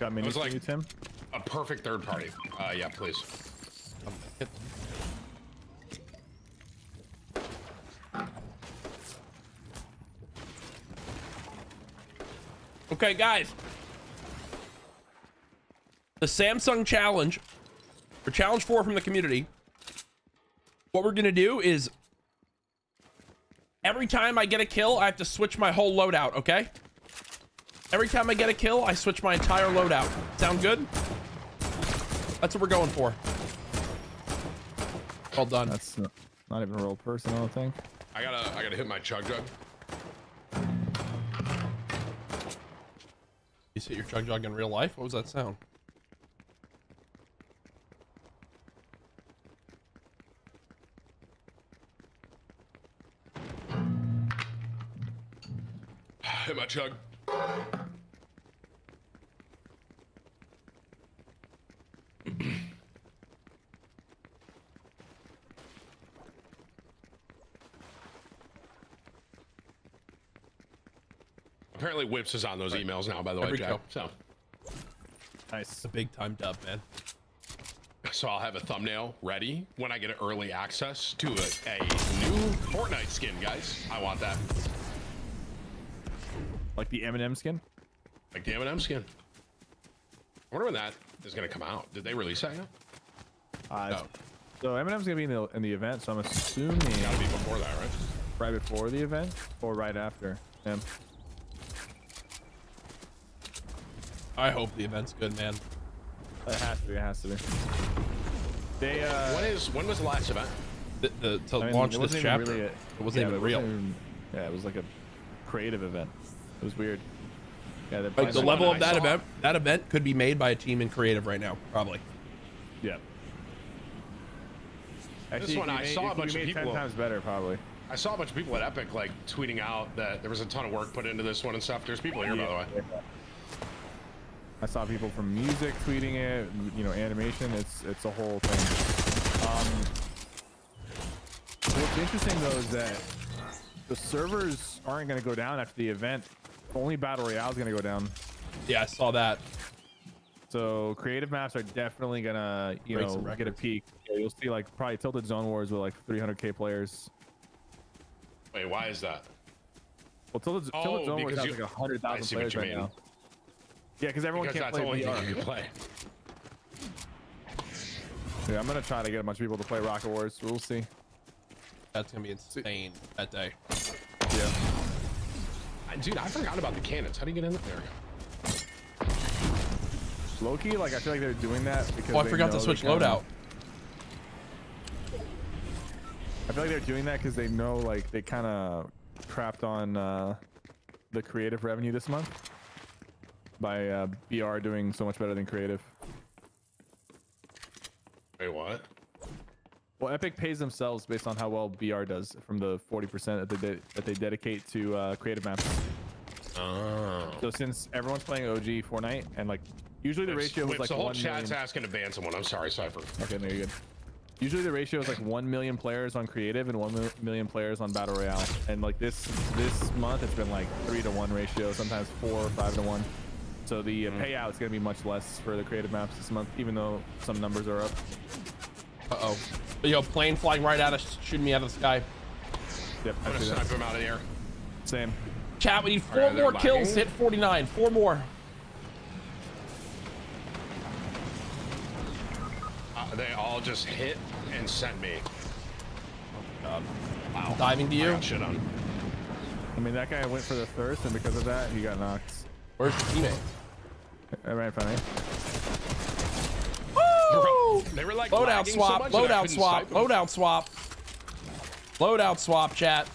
Got me. It was like you, Tim? A perfect third party. Yeah, please. Okay, guys. The Samsung challenge, or challenge 4 from the community. What we're gonna do is every time I get a kill, I have to switch my whole loadout. Okay. Every time I get a kill, I switch my entire loadout. Sound good? That's what we're going for. All done. That's not even a real person, I don't think. I gotta hit my chug jug. You hit your chug jug in real life? What was that sound? Hit my chug. Apparently Whips is on those emails now, by the way, Jack. So nice, a big time dub, man. So I'll have a thumbnail ready when I get early access to a new Fortnite skin, guys. I want that. Like the Eminem skin? Like the Eminem skin. I wonder when that is going to come out. Did they release that yet? No. So Eminem's going to be in the event, so I'm assuming... It's got to be before that, right? Right before the event or right after. Yeah. I hope the event's good, man. It has to be. It has to be. They, when was the last event? To launch this chapter. Really it wasn't even real. Yeah, it was like a creative event. It was weird. Yeah, like the level of that event could be made by a team in creative right now, probably. Yeah. Actually, this one I saw a bunch of people. 10 times better, probably. I saw a bunch of people at Epic like tweeting out that there was a ton of work put into this one and stuff. There's people here, by the way. Yeah. I saw people from music tweeting it. You know, animation. It's a whole thing. What's interesting though is that the servers aren't going to go down after the event. Only Battle Royale is going to go down. Yeah, I saw that. So creative maps are definitely going to, get a peak. Yeah, you'll see like probably Tilted Zone Wars with like 300K players. Wait, why is that? Well, Tilted Zone Wars has like 100,000 players right now. Yeah, because everyone can't play VR. You can play. Yeah, I'm going to try to get a bunch of people to play Rocket Wars. We'll see. That's going to be insane that day. Yeah. Dude, I forgot about the cannons. How do you get in there? Loki, like, I feel like they're doing that because... Oh, I forgot to switch loadout. I feel like they're doing that because they know, like, they kind of crapped on the creative revenue this month by BR doing so much better than creative. Wait, what? Well, Epic pays themselves based on how well BR does from the 40% that they dedicate to creative maps. Oh. So since everyone's playing OG Fortnite and like usually the ratio was like the whole chat's asking to ban someone. I'm sorry, Cypher. Okay, no, you're good. Usually the ratio is like 1 million players on creative and 1 million players on battle royale, and like this month it's been like 3-to-1 ratio, sometimes 4 or 5-to-1. So the payout's gonna be much less for the creative maps this month, even though some numbers are up. Uh-oh. Yo, plane flying right at us, shooting me out of the sky. Yep, I'm gonna snipe him out of the air. Same. Chat, we need 4 more kills. Hit 49. 4 more. They all just hit and sent me. Oh my god. Wow. Diving to you. Shit on. I mean, that guy went for the thirst, and because of that, he got knocked. Where's the teammate? Right in front of me. Woo! They were like loadout swap. Loadout swap. Loadout swap. Loadout swap, chat.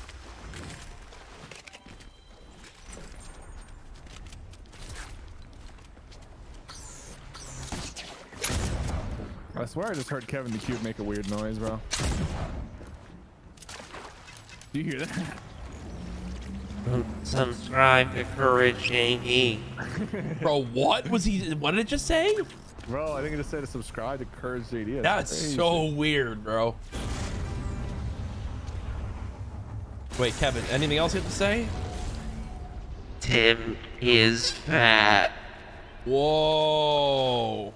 I swear I just heard Kevin the Cube make a weird noise, bro. Do you hear that? Subscribe to Courage AE. Bro, what was he? What did it just say? Bro, I think it just said to subscribe to Courage AE. That's so weird, bro. Wait, Kevin, anything else you have to say? Tim is fat. Whoa.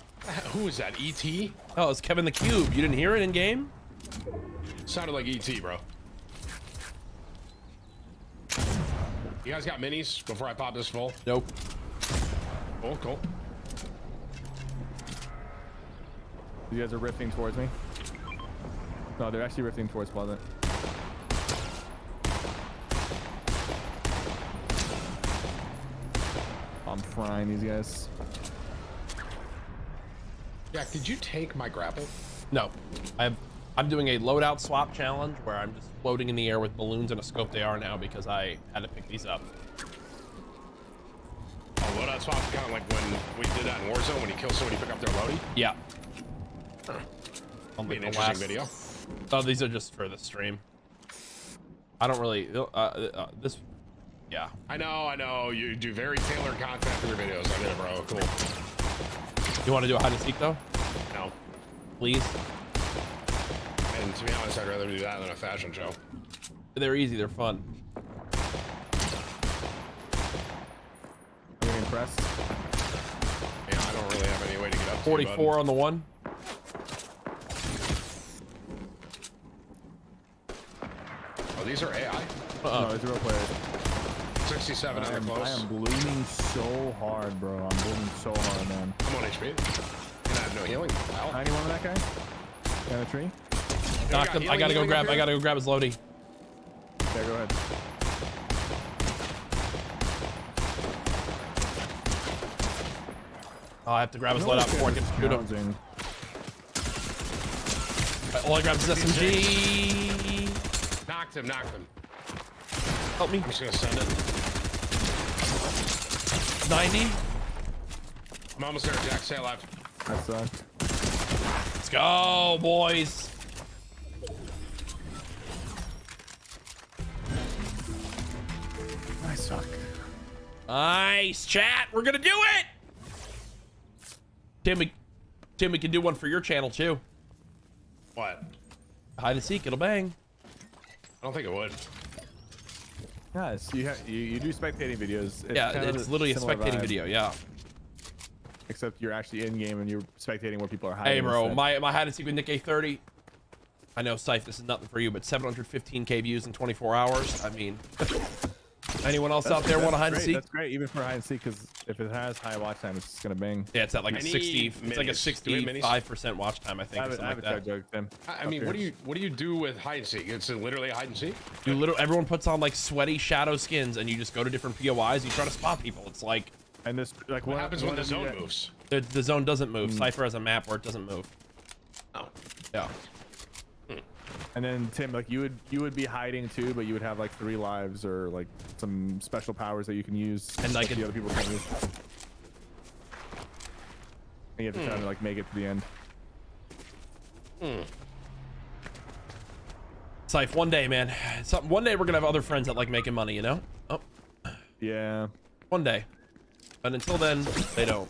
Who is that? E.T.? Oh, it's Kevin the Cube. You didn't hear it in game? Sounded like E.T., bro. You guys got minis before I pop this full? Nope. Oh, cool. You guys are rifting towards me? No, they're actually rifting towards Pleasant. I'm frying these guys. Jack, did you take my grapple? No, I'm doing a loadout swap challenge where I'm just floating in the air with balloons and a scope they are now because I had to pick these up. Oh, loadout swap is kind of like when we did that in Warzone when you kill somebody, pick up their loadie? Yeah. Huh. Only an interesting video. Oh, these are just for the stream. I don't really, this, yeah. I know, you do very tailored content for your videos. I know, bro, cool. You want to do a hide and seek though? No. Please. And to be honest, I'd rather do that than a fashion show. They're easy. They're fun. Are you impressed? Yeah, I don't really have any way to get up. 44 to you, on the one. Oh, these are AI. No, it's a real player. 67 on the close. I am blooming so hard, bro. I'm blooming so hard, man. I'm on HP. And I have no healing. Wow. Anyone with that guy? Got a tree? Knocked him. I gotta go grab his loadie. Okay, go ahead. Oh, I have to grab his loadout before I can shoot him. All I grabbed is SMG. Knocked him. Help me. I'm just gonna send it. 90. I'm almost there, Jack. Stay alive. That sucked. Let's go, boys. I suck. Nice, chat. We're gonna do it. Tim, we can do one for your channel too. What? Hide and seek. It'll bang. I don't think it would. Yes, you do spectating videos. It's literally a spectating video, yeah. Except you're actually in game and you're spectating where people are hiding. Hey, bro, my hide and seek with Nick A30. I know, Scythe, this is nothing for you, but 715K views in 24 hours. I mean, anyone else out there want to hide and seek? That's great, even for hide and seek, because if it has high watch time, it's just gonna bang. Yeah, it's at like a 65% watch time, I think. I mean, what do you do with hide and seek? It's literally hide and seek. You literally, everyone puts on like sweaty shadow skins, and you just go to different POIs. You try to spot people. It's like, and this like what happens when the zone moves? The zone doesn't move. Cypher has a map where it doesn't move. Oh, yeah. And then Tim, like you would be hiding too, but you would have like 3 lives or like some special powers that you can use, and like the other people can use. And you have to try to like make it to the end. Scythe, one day, man. One day we're gonna have other friends that like making money, you know? Oh. Yeah. One day. But until then, they don't.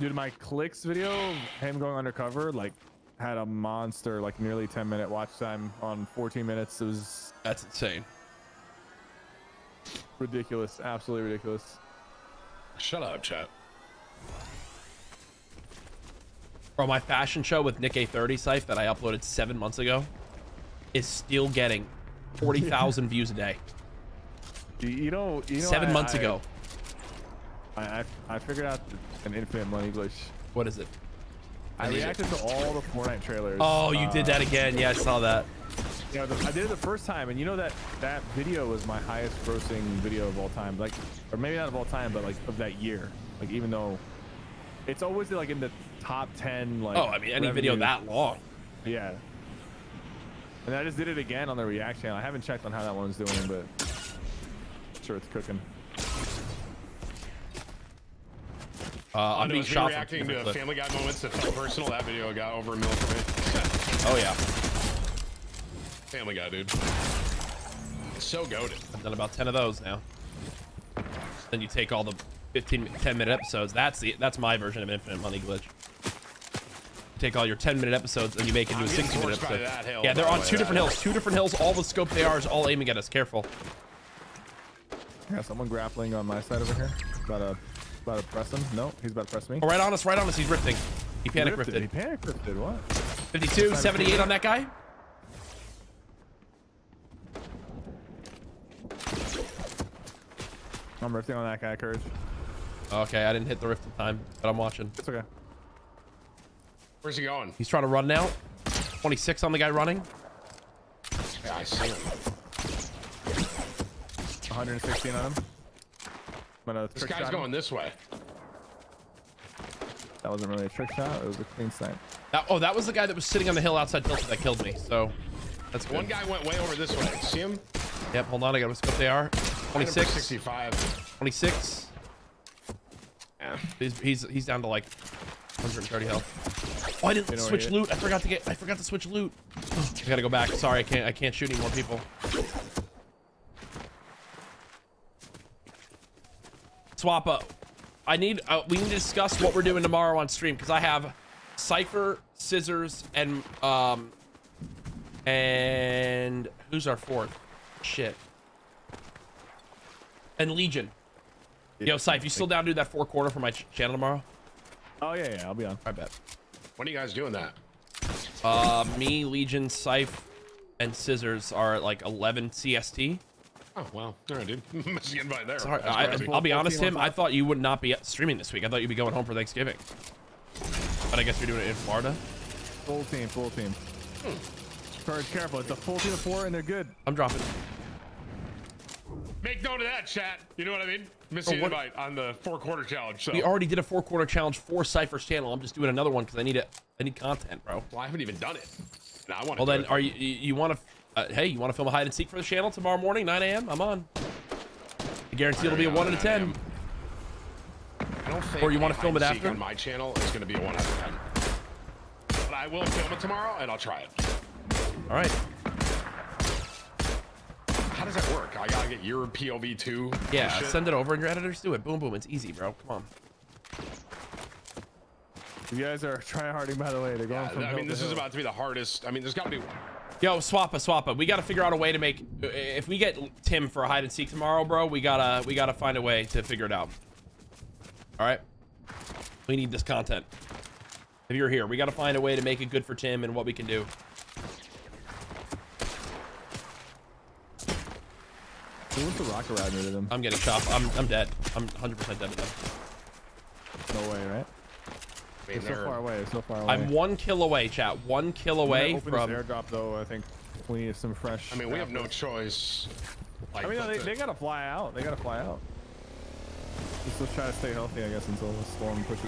Dude, my clicks video, him going undercover, like, had a monster, like, nearly 10-minute watch time on 14 minutes. It was... That's insane. Ridiculous. Absolutely ridiculous. Shut up, chat. Bro, my fashion show with Nick A30 site that I uploaded 7 months ago is still getting 40,000 views a day. You know 7 months ago. I figured out an infinite money glitch. What is it? I reacted to all the Fortnite trailers. Oh, you did that again. Yeah, I saw that. Yeah, I did it the first time, and you know that video was my highest grossing video of all time. Like, or maybe not of all time, but like of that year. Like, even though it's always like in the top 10, like, oh, I mean, any video that long. Yeah. And I just did it again on the React channel. I haven't checked on how that one's doing, but I'm sure it's cooking. I'm being shot reacting to Family Guy moments that felt personal. That video got over a million for me. Oh yeah, Family Guy, dude. So goated. I've done about 10 of those now. Then you take all the 10-minute episodes. That's my version of infinite money glitch. You take all your 10-minute episodes and you make it into a 60-minute episode. Yeah, they're on two different hills. All the scope they are is all aiming at us. Careful. Yeah, someone grappling on my side over here. About to press him. No, he's about to press me. Oh, right on us, right on us. He's rifting. He panic rifted. He panic rifted. What? 52, 78 on that guy. I'm rifting on that guy, Courage. Okay, I didn't hit the rift in time, but I'm watching. It's okay. Where's he going? He's trying to run now. 26 on the guy running. Yeah, I see him. 116 on him. This guy's going this way. That wasn't really a trick shot. It was a clean sight. Oh, that was the guy that was sitting on the hill outside Tilted that killed me. So that's good. One guy went way over this way. See him? Yep. Hold on. I got to scope. They are 26, 65, 26. Yeah. He's down to like 130 health. Oh, I didn't switch loot. I forgot to switch loot. I got to go back. Sorry. I can't shoot any more people. Swap up. We need to discuss what we're doing tomorrow on stream, because I have Cypher, Scissors, and who's our fourth? Shit. And Legion. Yo, Cypher, you still down to do that 4-quarter for my channel tomorrow? Oh yeah, I'll be on. I bet. When are you guys doing that? Me, Legion, Cypher, and Scissors are at like 11 CST. Oh, well, all right, dude. Missed the invite there. Sorry, I'll be honest, Tim. I thought you would not be streaming this week. I thought you'd be going home for Thanksgiving. But I guess you're doing it in Florida. Full team. Courage, careful. It's a full team of 4, and they're good. I'm dropping. Make note of that, chat. You know what I mean? Missing the invite on the 4-quarter challenge. So. We already did a 4-quarter challenge for Cypher's channel. I'm just doing another one because I need content, bro. Well, I haven't even done it. No, I want to. Well, then, you want to? Hey, you want to film a hide and seek for the channel tomorrow morning, 9 a.m.? I'm on. I guarantee it'll be a 1 out of 10. I don't think. Or you want to film it after? On my channel, it's going to be a 1 out of 10. But I will film it tomorrow, and I'll try it. All right. How does that work? I gotta get your POV too. Yeah, send it over, and your editors do it. Boom, boom. It's easy, bro. Come on. You guys are tryharding, by the way. They're going from hill to hill. I mean, this is about to be the hardest. I mean, there's got to be. Yo, Swappa. We got to figure out a way to make, if we get Tim for a hide and seek tomorrow, bro, we got to find a way to figure it out. All right. We need this content. If you're here, we got to find a way to make it good for Tim and what we can do. Who wants to rock around with him? I'm getting chopped. I'm dead. I'm 100% dead to them. No way, right? They're so far away. I'm 1 kill away, chat. 1 kill away from airdrop, though. I think we need some fresh. I mean, we have no choice. Like, I mean, no, they gotta fly out. Just try to stay healthy, I guess, until the storm pushes.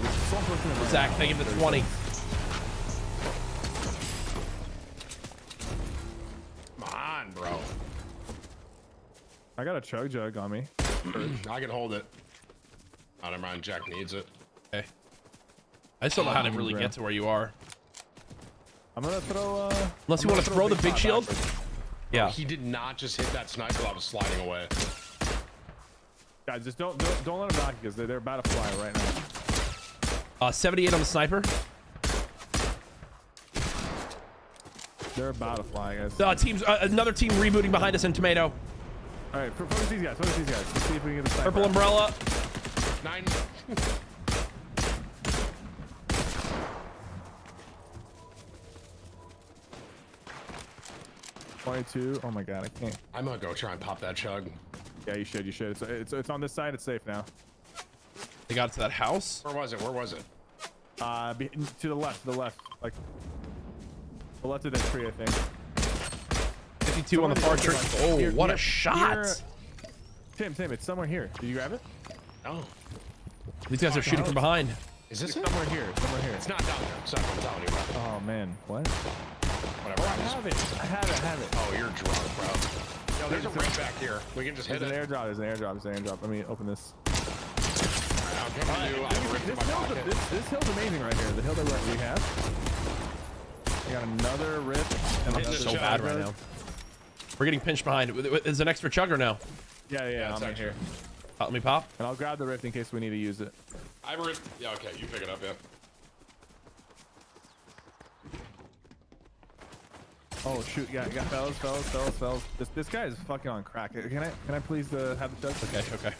Zach, thank you for the 20. Come on, bro. I got a chug jug on me. I can hold it. Oh, never mind. Jack needs it. Okay. I still don't know how to really get to where you are. I'm gonna throw. Unless you want to throw the big shield. Backwards. Yeah. He did not just hit that sniper. I was sliding away. Guys, just don't let them knock because they're about to fly right now. 78 on the sniper. They're about to fly, guys. Teams, another team rebooting behind us in tomato. All right, focus these guys. Focus these guys. Let's see if we can get the sniper. Purple umbrella. 9. Oh my god, I can't. I'm gonna go try and pop that chug. Yeah, you should. You should. It's on this side. It's safe now. They got to that house. Where was it? Where was it? To the left. To the left. Like the left of that tree, I think. 52 on the far tree. Oh, here, what a shot! Here. Tim, it's somewhere here. Did you grab it? No. These guys are shooting from behind. Is this somewhere here? Somewhere here. It's not down there. It's not down here. Oh man, what? Whatever. Oh, I have it. Oh, you're drunk, bro. No, there's a ring back here. We can just hit it. There's an airdrop. Let me open this. This hill's amazing right here. The hill that we have. We got another rip. And it's so bad right now. We're getting pinched behind. There's an extra chugger now. Yeah, I'm right here. Let me pop. And I'll grab the rift in case we need to use it. I ripped. Yeah, okay. You pick it up, yeah. Oh shoot! Yeah, fellas. This guy is fucking on crack. Can I please have the chug? Okay.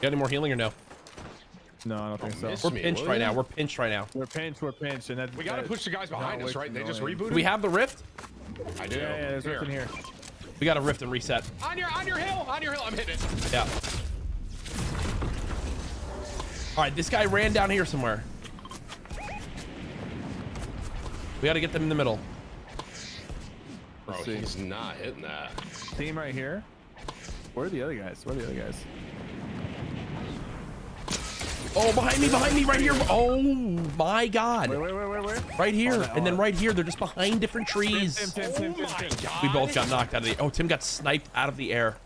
Got any more healing or no? No, I don't think so. We're pinched right now. We're pinched, and that we gotta push the guys behind us, right? They just rebooted. We have the rift. I do. Yeah, there's rift in here. We got a rift and reset. On your hill. I'm hitting it. Yeah. All right, this guy ran down here somewhere. We gotta get them in the middle. Bro, he's not hitting that. Team right here. Where are the other guys? Oh, behind me, right here. Oh my God. Where? Right here, and then right here. They're just behind different trees. Tim. We both got knocked out of the air. Oh, Tim got sniped out of the air.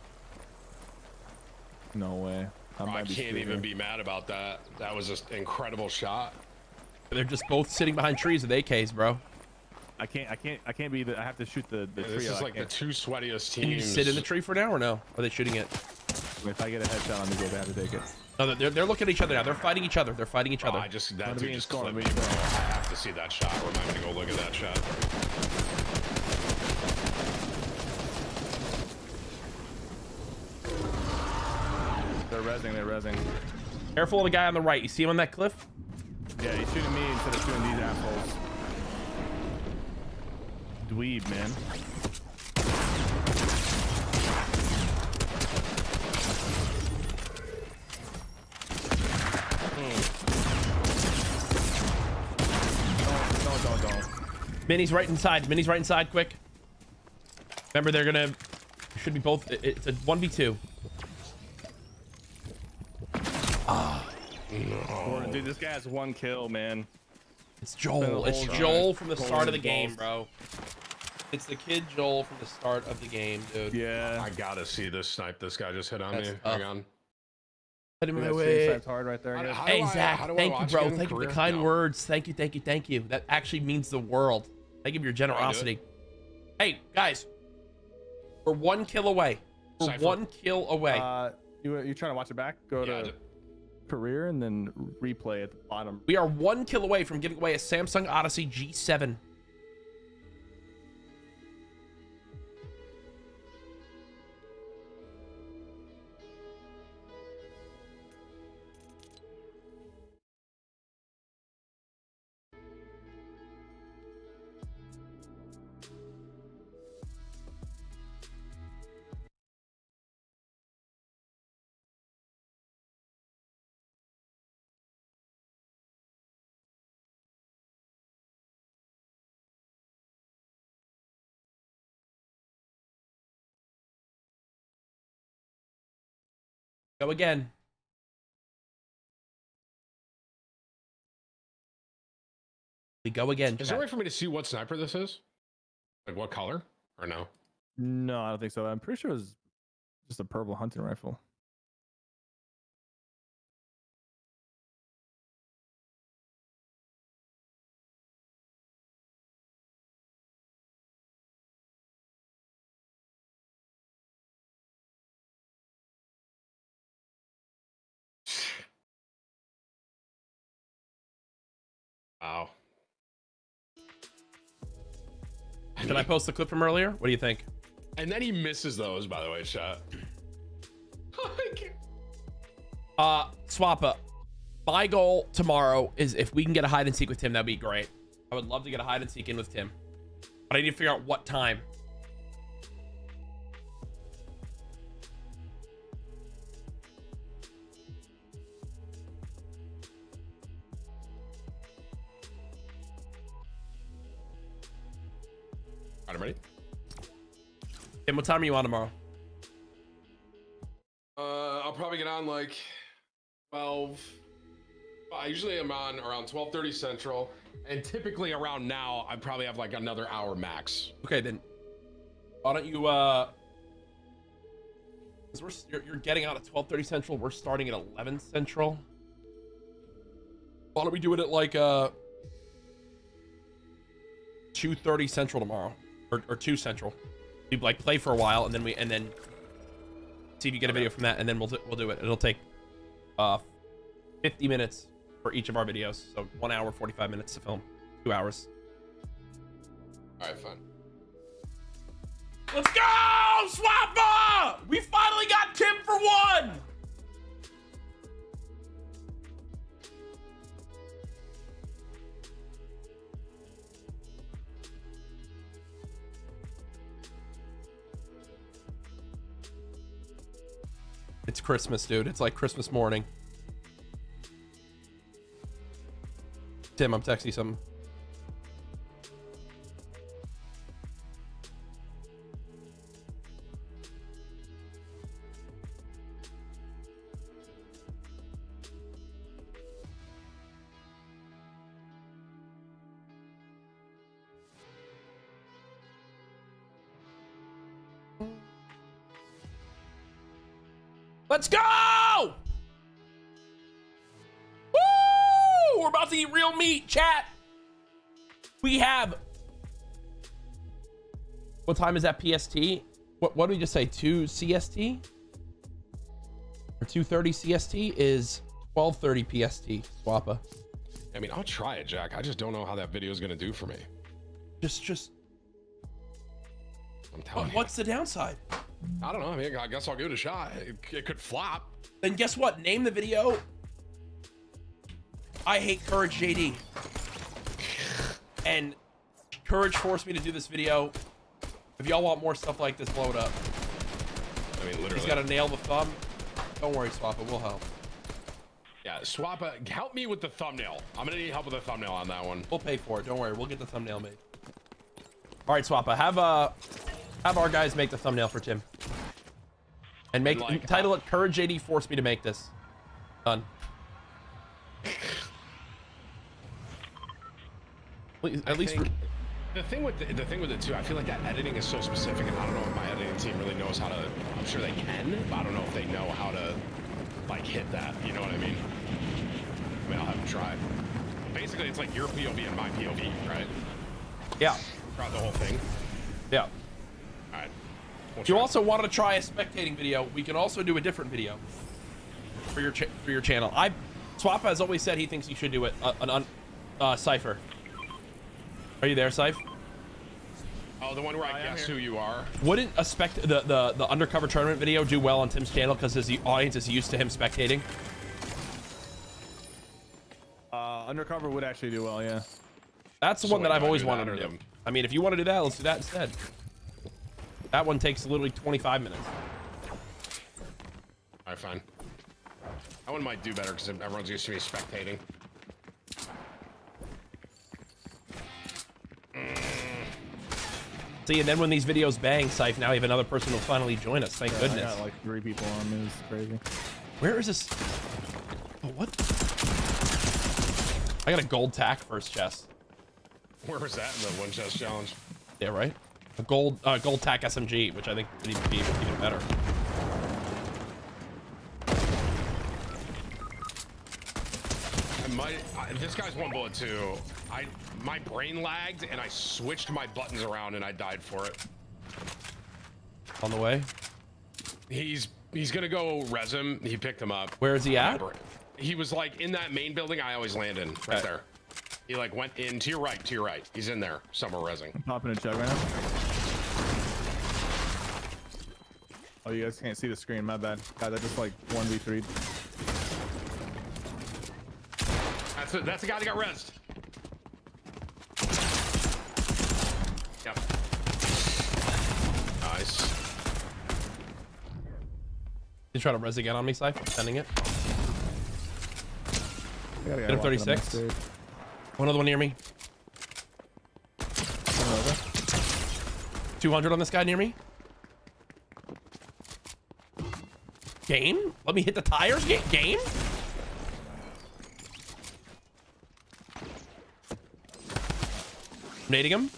No way. I can't even be mad about that. That was an incredible shot. They're just both sitting behind trees with AKs, bro. I can't be the, I have to shoot the tree. This is like the two sweatiest teams. Can you sit in the tree for now or no? Are they shooting it? If I get a headshot on the game, I have to take it. No, they're looking at each other now. They're fighting each other. That dude just clipped me. I have to see that shot. We're not gonna go look at that shot. They're rezzing. Careful of the guy on the right. You see him on that cliff? Yeah, he's shooting me instead of shooting these assholes. Dweeb, man. Don't. Minnie's right inside, quick. Remember, they're gonna... Should be both... It's a 1v2. Ah. No. Dude, this guy has one kill, man. It's Joel. It's Joel from the start of the game, bro. It's the kid Joel from the start of the game, dude. Yeah. I gotta see this snipe. This guy just hit on me. Hang on. Hit him my way. That's hard right there. Hey, Zach. Thank you, bro. Thank you for the kind words. Thank you. That actually means the world. Thank you for your generosity. Hey, guys. We're one kill away. You trying to watch it back? Go to career and then replay at the bottom. We are one kill away from giving away a Samsung Odyssey G7. Go again. We go again. Is there a way for me to see what sniper this is? Like what color or no? No, I don't think so. I'm pretty sure it was just a purple hunting rifle. Wow. Can I post the clip from earlier? What do you think? And then he misses those, by the way, shot. Swap up. My goal tomorrow is if we can get a hide and seek with Tim, that'd be great. I would love to get a hide and seek in with Tim, but I need to figure out what time. All right, I'm ready. Tim, what time are you on tomorrow? I'll probably get on like 12. I usually am on around 12:30 Central, and typically around now I probably have like another hour max. Okay, then why don't you because you're getting out at 12:30 Central, we're starting at 11 Central. Why don't we do it at like 2:30 Central tomorrow, or 2 Central? We like play for a while and then see if you get a video from that, and then we'll do it. It'll take 50 minutes for each of our videos, so 1 hour 45 minutes to film, 2 hours. All right, fine. Let's go, Swappa! We finally got Tim for one. It's Christmas, dude. It's like Christmas morning. Tim, I'm texting you something. Let's go! Woo! We're about to eat real meat, chat. We have. What time is that PST? What did we just say? 2 CST? Or 2:30 CST is 12:30 PST. Swappa. I mean, I'll try it, Jack. I just don't know how that video is gonna do for me. Just. I'm telling you. What's the downside? I don't know. I mean, I guess I'll give it a shot. It could flop. Then guess what? Name the video. I hate Courage JD. And Courage forced me to do this video. If y'all want more stuff like this, blow it up. I mean, literally. He's got to nail the thumb. Don't worry, Swappa. We'll help. Yeah, Swappa, help me with the thumbnail. I'm going to need help with the thumbnail on that one. We'll pay for it. Don't worry. We'll get the thumbnail made. All right, Swappa. Have our guys make the thumbnail for Tim. And make like, title it Courage JD forced me to make this. Done. At least the thing with it too, I feel like that editing is so specific, and I don't know if my editing team really knows how to. I'm sure they can, but I don't know if they know how to like hit that. You know what I mean? I mean, I'll have them try. Basically, it's like your POV and my POV, right? Yeah. Throughout the whole thing. Yeah. All right. If you also wanted to try a spectating video, we can also do a different video for your channel. Swappa has always said he thinks you should do it. Cypher, are you there, Cypher? Oh, the one where I guess who you are. Wouldn't a the undercover tournament video do well on Tim's channel because the audience is used to him spectating? Undercover would actually do well, yeah. That's the one that I've always wanted to do. I mean, if you want to do that, let's do that instead. That one takes literally 25 minutes. All right, fine. That one might do better because everyone's used to me spectating. See, and then when these videos bang, Syph, now we have another person who'll finally join us. Thank goodness. I got like 3 people on me. It's crazy. Where is this? Oh, what? I got a gold tack first chest. Where was that in the one chest challenge? Yeah, right? A gold Tac SMG, which I think would even be even better. This guy's one bullet too. My brain lagged and I switched my buttons around and I died for it. On the way. He's gonna go res him. He picked him up. Where is he at? He was like in that main building I always land in, right there. He like went in to your right, to your right. He's in there, somewhere rezzing. I'm popping a chug right now. Oh, you guys can't see the screen, my bad. God, that just like 1v3'd. That's the guy that got rezzed. Yep. Nice. He's trying to res again on me, Cypher. Sending it. Get him 36. One other one near me. 200 on this guy near me. Game? Let me hit the tires? Game? Nading him.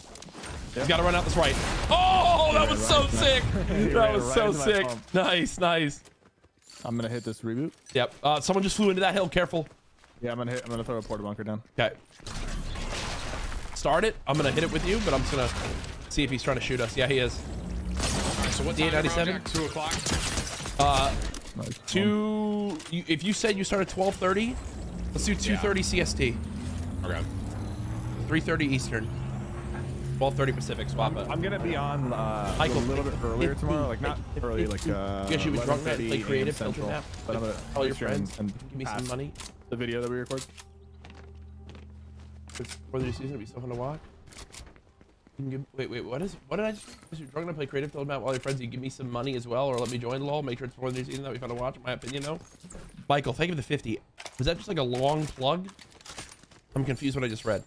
He's got to run out this right. Oh, that was so sick. That was so sick. Nice, nice. I'm going to hit this reboot. Yep. Someone just flew into that hill. Careful. Yeah, I'm going to throw a porta bunker down. Okay. Start it. I'm going to hit it with you, but I'm just going to see if he's trying to shoot us. Yeah, he is. Right, so what time? 897. 2 o'clock. Nice. If you said you started 12:30, let's do 2:30 CST. Okay. 3:30 Eastern. 12:30 Pacific. Swap it. I'm gonna be on Michael, a little bit earlier tomorrow, like not early, like guess you was drunk at like creative central. But I'm gonna call your friends and give me some money. The video that we record. It's for the new season. It'll be so fun to watch. Wait, what did I just? You're drunk and play creative. Tell about all your friends. You give me some money as well, or let me join LOL. Make sure it's for the new season. That we fun to watch. In my opinion, though. Michael, thank you for the 50. Was that just like a long plug? I'm confused what I just read.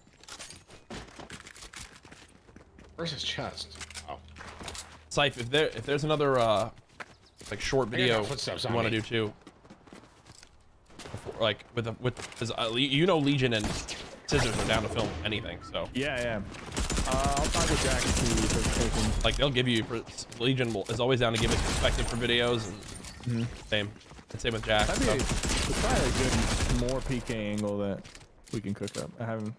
Where's his chest? Oh. Scythe, if there's another like short video you want to do too. Before, like with you know, Legion and Scissors are down to film anything, so. Yeah. I'll talk with Jack and see if taken. Like they'll give you, Legion is always down to give it perspective for videos and same with Jack. That'd be probably a good more PK angle that we can cook up. I haven't.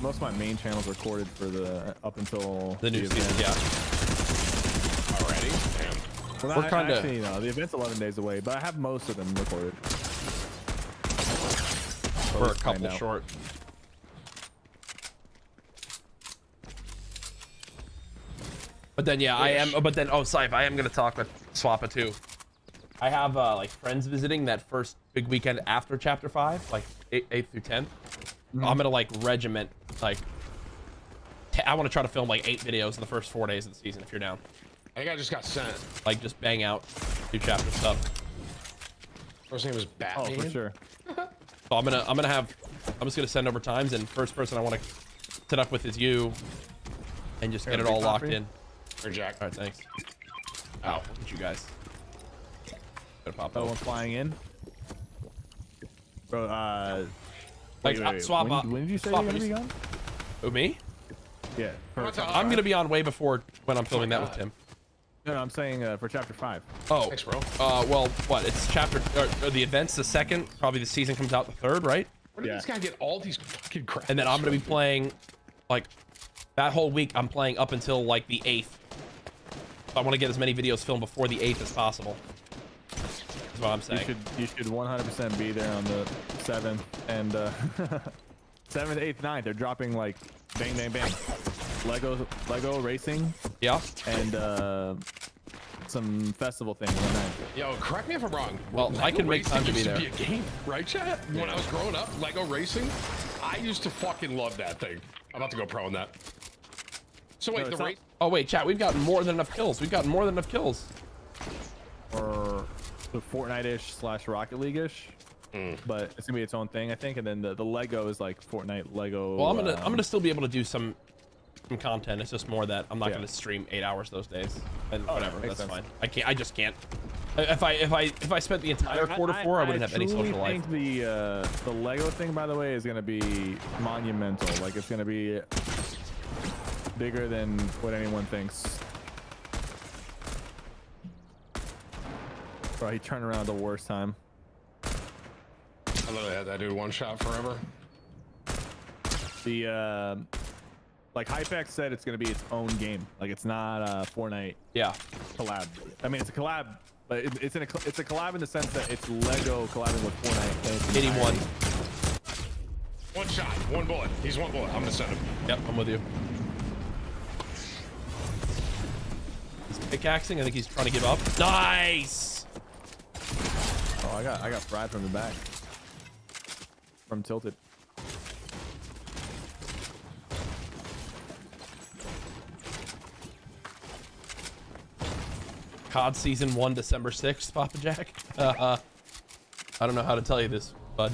Most of my main channels recorded for the up until the new season, yeah. Alrighty. Well, we're trying to actually, no, the event's 11 days away, but I have most of them recorded. We're a couple short. But then yeah, but then oh, Scythe, I am gonna talk with Swappa too. I have like friends visiting that first big weekend after Chapter 5, like 8th through 10th. I'm gonna like regiment like I want to try to film like 8 videos in the first 4 days of the season. If you're down, I think I just got sent. Like just bang out, do chapter stuff. First name was Batman. Oh, for sure. So I'm just gonna send over times, and first person I want to set up with is you, and just get it all locked in. Or Jack. All right, thanks. Oh, look at you guys. Gonna pop that one flying in. Bro, Wait. Swap up. When did you say you're gonna be on? Oh, me? Yeah. I'm gonna be on way before when I'm filming that with Tim. No, I'm saying for chapter 5. Oh. Thanks, bro. Well, what? It's chapter or the event's the 2nd. Probably the season comes out the 3rd, right? Where did this guy get all these fucking crap? And then I'm gonna be playing, like, that whole week. I'm playing up until like the 8th. So I want to get as many videos filmed before the 8th as possible. That's what I'm saying. You should 100% be there on the 7th and 7th, 8th, 9th. They're dropping like bang, bang, bang. Lego racing. Yeah. And some festival thing. Yo, correct me if I'm wrong. Well, Lego I can make time to be there. Used to be a game, right, chat? When I was growing up, Lego racing, I used to fucking love that thing. I'm about to go pro on that. So wait, oh wait, chat. We've gotten more than enough kills. We've gotten more than enough kills. Or the Fortnite-ish / Rocket League-ish, but it's gonna be its own thing, I think. And then the Lego is like Fortnite Lego. Well, I'm gonna still be able to do some content. It's just more that I'm not gonna stream 8 hours those days. And whatever, that's fine. I can't. I just can't. If I spent the entire quarter four, I wouldn't have any social life. I think the Lego thing, by the way, is gonna be monumental. Like it's gonna be bigger than what anyone thinks. Bro, he turned around at the worst time. I literally had that dude one shot forever. The like Hypex said, it's gonna be its own game. Like it's not a Fortnite collab. I mean, it's a collab, but it's a collab in the sense that it's Lego collabing with Fortnite. 81. One shot, one bullet. He's one bullet. I'm gonna send him. Yep, I'm with you. He's pickaxing. I think he's trying to give up. Nice. Oh, I got fried from the back. From tilted. COD Season 1, December 6th, Papa Jack. I don't know how to tell you this, bud.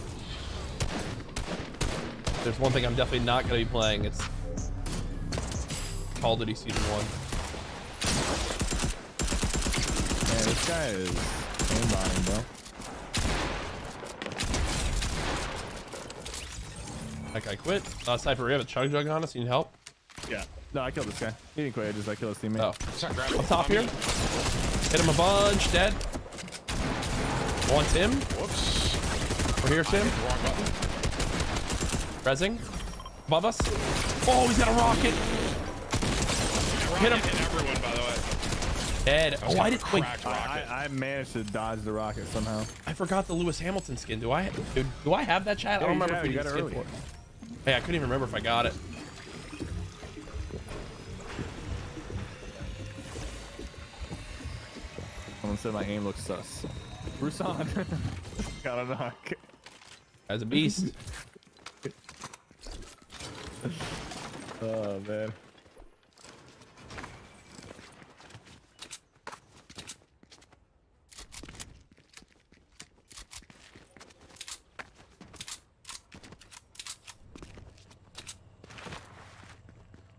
There's one thing I'm definitely not going to be playing. It's Call of Duty Season 1. Man, this guy is aimbotting, bro. That guy quit. Cypher, we have a chug jug on us. You need help? Yeah. No, I killed this guy. He didn't quit. I just killed his teammate. Oh. Up top here. Hit him a bunch. Dead. One Tim. Whoops. We're here, Tim. Rezzing. Above us. Oh, he's got a rocket. Hit him. Hit everyone, by the way. Dead. Oh, I didn't. Wait. I managed to dodge the rocket somehow. I forgot the Lewis Hamilton skin. Do I have that chat? Yeah, I don't remember if you got it early. Hey, I couldn't even remember if I got it. Someone said my aim looks sus. Rusan. Got a knock. As a beast. Oh, man.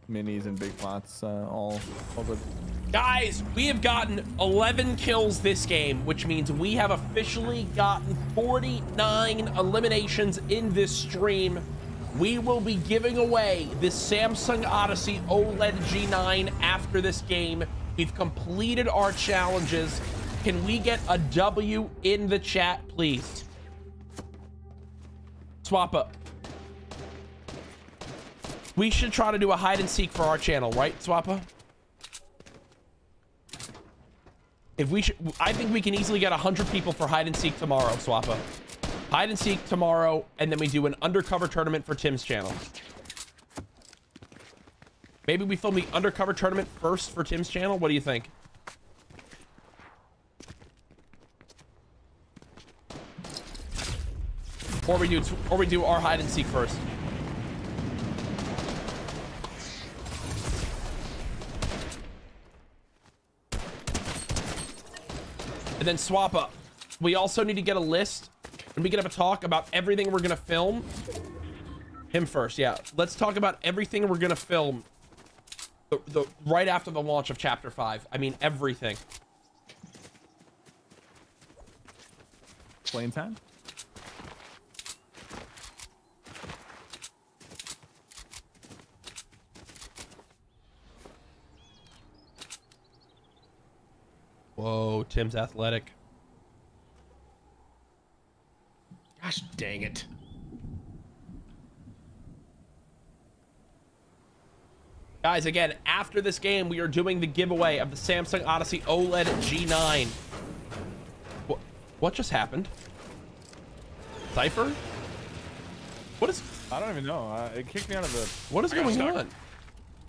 Minis and big pots all over. Guys, we have gotten 11 kills this game, which means we have officially gotten 49 eliminations in this stream. We will be giving away this Samsung Odyssey OLED G9 after this game. We've completed our challenges. Can we get a W in the chat, please? Swap up. We should try to do a hide and seek for our channel, right, Swappa? If we should, I think we can easily get 100 people for hide and seek tomorrow, Swappa. Hide and seek tomorrow, and then we do an undercover tournament for Tim's channel. Maybe we film the undercover tournament first for Tim's channel. What do you think? Or we do our hide and seek first. And then swap up. We also need to get a list and we can have a talk about everything we're gonna film. Him first, yeah. Let's talk about everything we're gonna film right after the launch of Chapter 5. I mean everything. Plane time. Whoa, Tim's athletic. Gosh dang it. Guys, again, after this game, we are doing the giveaway of the Samsung Odyssey OLED G9. What just happened? Cypher? What is... I don't even know. It kicked me out of the... What is going on?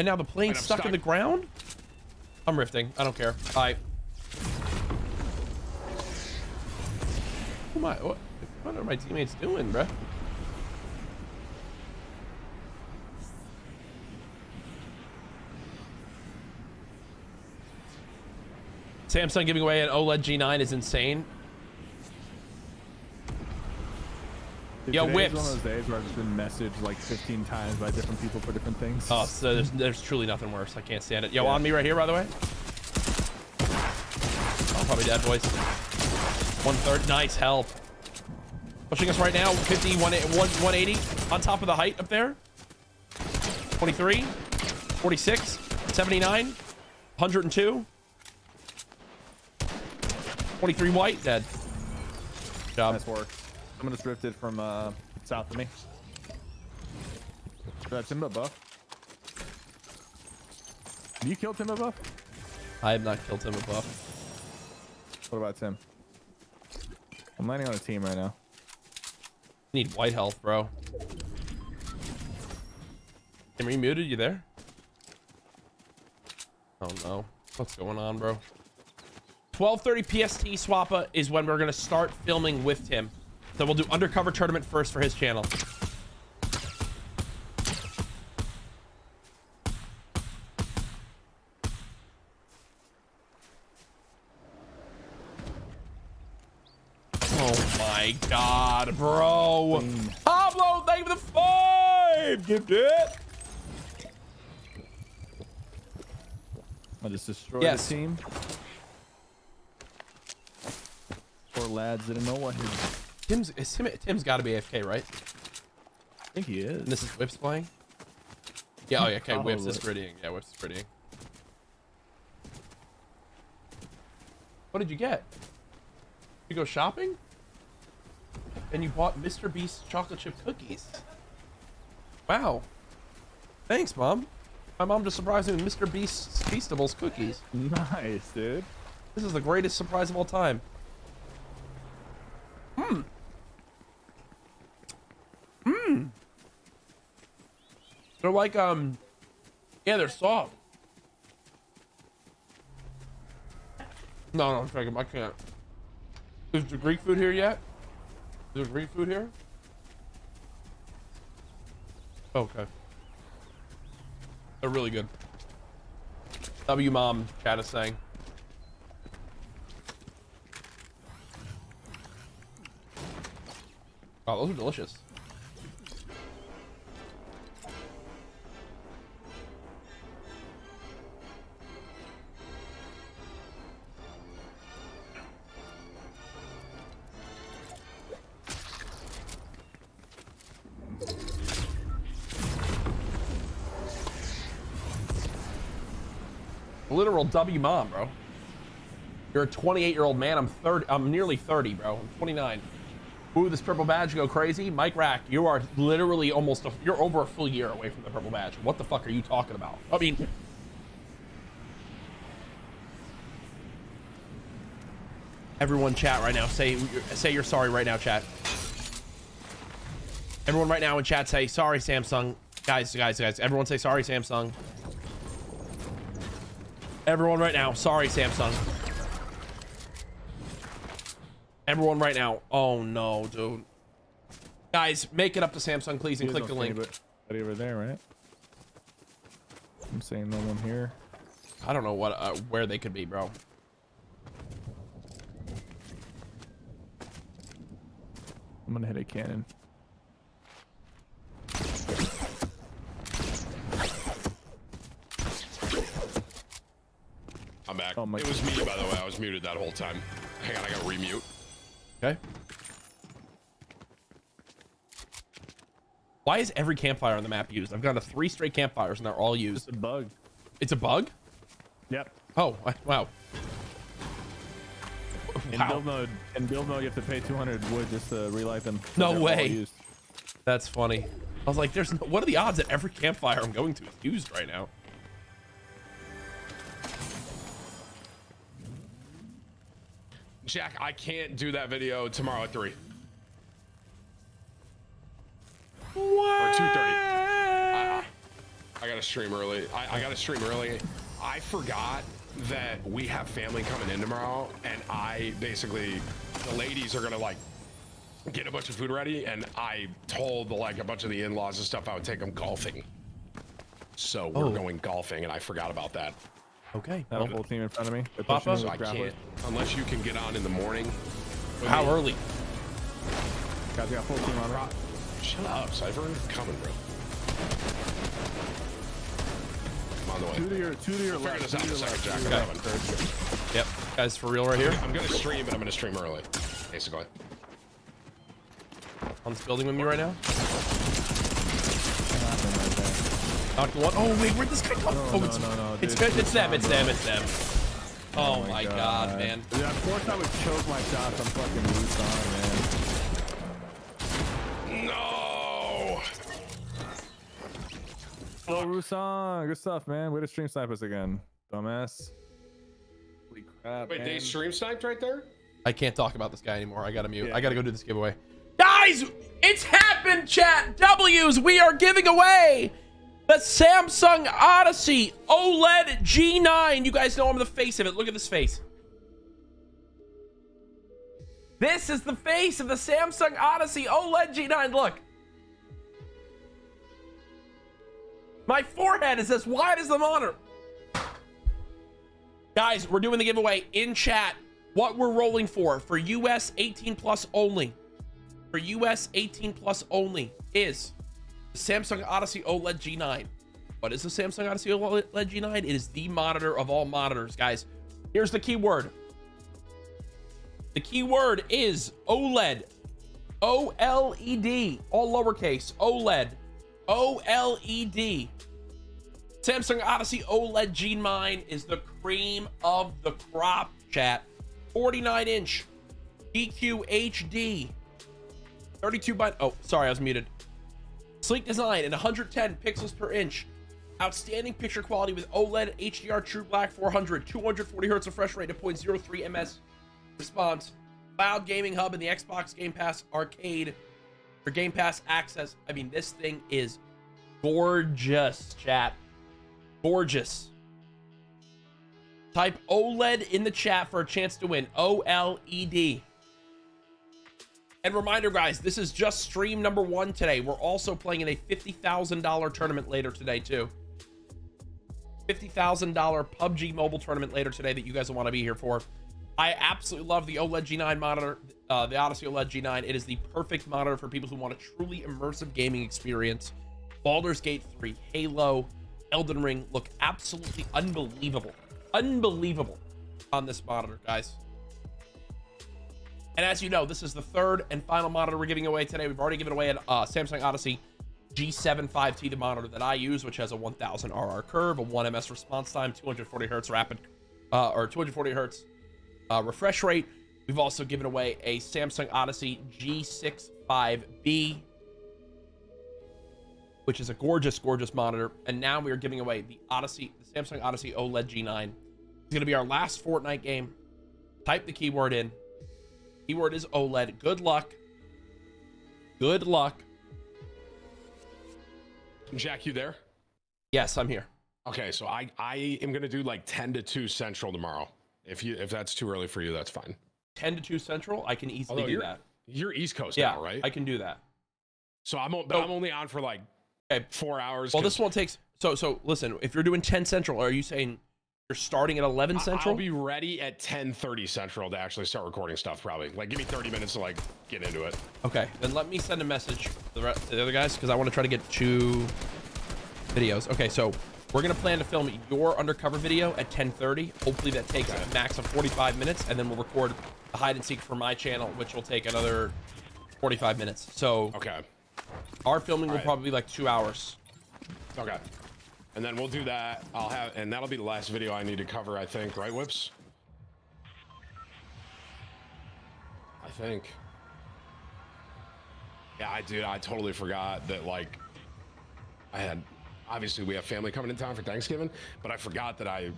And now the plane's stuck in the ground? I'm rifting. I don't care. All right. What are my teammates doing, bruh? Samsung giving away an OLED G9 is insane. Dude, yo, Whips. One of those days where I've just been messaged like 15 times by different people for different things. Oh, so there's truly nothing worse. I can't stand it. Yo, yeah. On me right here, by the way. Oh, probably dead, boys. 1/3, nice help. Pushing us right now, 50, 180. On top of the height up there. 23, 46, 79, 102. 23 white, dead. Good job. Nice work. I'm gonna drift it from south of me. Is that Timba buff? Have you killed Timba buff? I have not killed Timba buff. What about Tim? I'm landing on a team right now. Need white health, bro. Tim, are you muted? You there? Oh no. What's going on, bro? 12:30 PST Swappa is when we're gonna start filming with Tim. So we'll do undercover tournament first for his channel. Oh my god, bro. Pablo, thank you for the 5! Give it. I'll just destroy the team. Poor lads didn't know what he was. Tim's got to be AFK, right? I think he is. And this is Whips playing? Yeah, oh, yeah, okay, Whips is prettying. Yeah, Whips is prettying. What did you get? You go shopping? And you bought Mr. Beast chocolate chip cookies. Wow. Thanks, Mom. My mom just surprised me with Mr. Beast's Feastables cookies. Nice, dude. This is the greatest surprise of all time. They're like, yeah, they're soft. No, no, I'm checking. I can't. Is the Greek food here yet? Is there Greek food here? Okay. They're really good. W mom, chat is saying. Wow, those are delicious. Literal W mom, bro. You're a 28-year-old man. I'm nearly 30, bro. I'm 29. Ooh, this purple badge go crazy. Mike Rack, you are literally almost you're over a full year away from the purple badge. What the fuck are you talking about? I mean, everyone chat right now, say you're sorry right now, chat. Everyone right now in chat say sorry, Samsung. Guys, everyone say sorry, Samsung. Everyone right now, sorry, Samsung. Everyone right now. Oh no, dude. Guys, make it up to Samsung, please, and click the link. Anybody over there, right? I'm saying no one here. I don't know what, where they could be, bro. I'm gonna hit a cannon. I'm back. Oh, it was me, by the way. I was muted that whole time. Hang on, I gotta remute. Okay. Why is every campfire on the map used? I've gone to 3 straight campfires and they're all used. It's a bug. It's a bug? Yep. Oh, wow. In build mode, you have to pay 200 wood just to relight them. No way. That's funny. I was like, there's no, what are the odds that every campfire I'm going to is used right now? Jack, I can't do that video tomorrow at 3. What? Or 2:30. I gotta stream early. I gotta stream early. I forgot that we have family coming in tomorrow, and I basically, the ladies are gonna like get a bunch of food ready, and I told like a bunch of the in-laws and stuff I would take them golfing. So we're going golfing, and I forgot about that. Okay. That whole team in front of me. Papa, so I can't, unless you can get on in the morning. How early? Guys, we got full team on rock. Shut up, Cypher. Coming, bro. I'm on the way. Two to your left. Yep. Guys, for real right here. I'm going to stream, but I'm going to stream early. Basically. On this building with me right now? Oh wait, where'd this guy come from? It's them. Oh my god, man. Dude, of course I would choke my shots. I'm fucking Rusan, man. No. Hello, Rusan. Good stuff, man. Way to stream snipe us again, dumbass. Holy crap. Wait, man. They stream sniped right there? I can't talk about this guy anymore. I gotta mute. Yeah. I gotta go do this giveaway. Guys, it's happened, chat. W's, we are giving away The Samsung Odyssey OLED G9. You guys know I'm the face of it. Look at this face. This is the face of the Samsung Odyssey OLED G9. Look. My forehead is as wide as the monitor. Guys, we're doing the giveaway in chat. What we're rolling for US 18 plus only, for US 18 plus only, is the Samsung Odyssey OLED G9. What is the Samsung Odyssey OLED G9? It is the monitor of all monitors, guys. Here's the keyword. The keyword is OLED. OLED, all lowercase. OLED. OLED. Samsung Odyssey OLED G9 is the cream of the crop, chat. 49-inch GQHD. 32 by... Oh, sorry, I was muted. Sleek design and 110 pixels per inch. Outstanding picture quality with OLED HDR True Black 400. 240 hertz refresh rate of 0.03 ms response. Cloud gaming hub and the Xbox Game Pass Arcade for Game Pass access. I mean, this thing is gorgeous, chat. Gorgeous. Type OLED in the chat for a chance to win. OLED. And reminder, guys, this is just stream number one today. We're also playing in a $50,000 tournament later today, too. $50,000 PUBG Mobile tournament later today that you guys will want to be here for. I absolutely love the OLED G9 monitor, the Odyssey OLED G9. It is the perfect monitor for people who want a truly immersive gaming experience. Baldur's Gate 3, Halo, Elden Ring look absolutely unbelievable. Unbelievable on this monitor, guys. And as you know, this is the third and final monitor we're giving away today. We've already given away a Samsung Odyssey G7 5T, the monitor that I use, which has a 1000 RR curve, a 1 ms response time, 240 hertz rapid 240 hertz refresh rate. We've also given away a Samsung Odyssey G6 5B, which is a gorgeous monitor. And now we are giving away the Samsung Odyssey OLED G9. It's going to be our last Fortnite game. Type the keyword in. Keyword is OLED. Good luck. Good luck. Jack, you there? Yes, I'm here. Okay, so I am going to do like 10 to 2 Central tomorrow. If that's too early for you, that's fine. 10 to 2 Central? I can easily do that. You're East Coast now, right? I can do that. So I'm only on for like 4 hours. Well, this one takes... So listen, if you're doing 10 Central, are you saying you're starting at 11 Central? I'll be ready at 10:30 Central to actually start recording stuff, probably. Like, give me 30 minutes to, like, get into it. Okay, then let me send a message to the other guys, because I want to try to get 2 videos. Okay, so we're going to plan to film your undercover video at 10:30. Hopefully that takes a max of 45 minutes, and then we'll record the hide and seek for my channel, which will take another 45 minutes. So our filming will probably be, like, 2 hours. Okay. And then we'll do that. And that'll be the last video I need to cover, I think. Right, Whips? I think. Yeah, I totally forgot that, like, obviously we have family coming in town for Thanksgiving, but I forgot that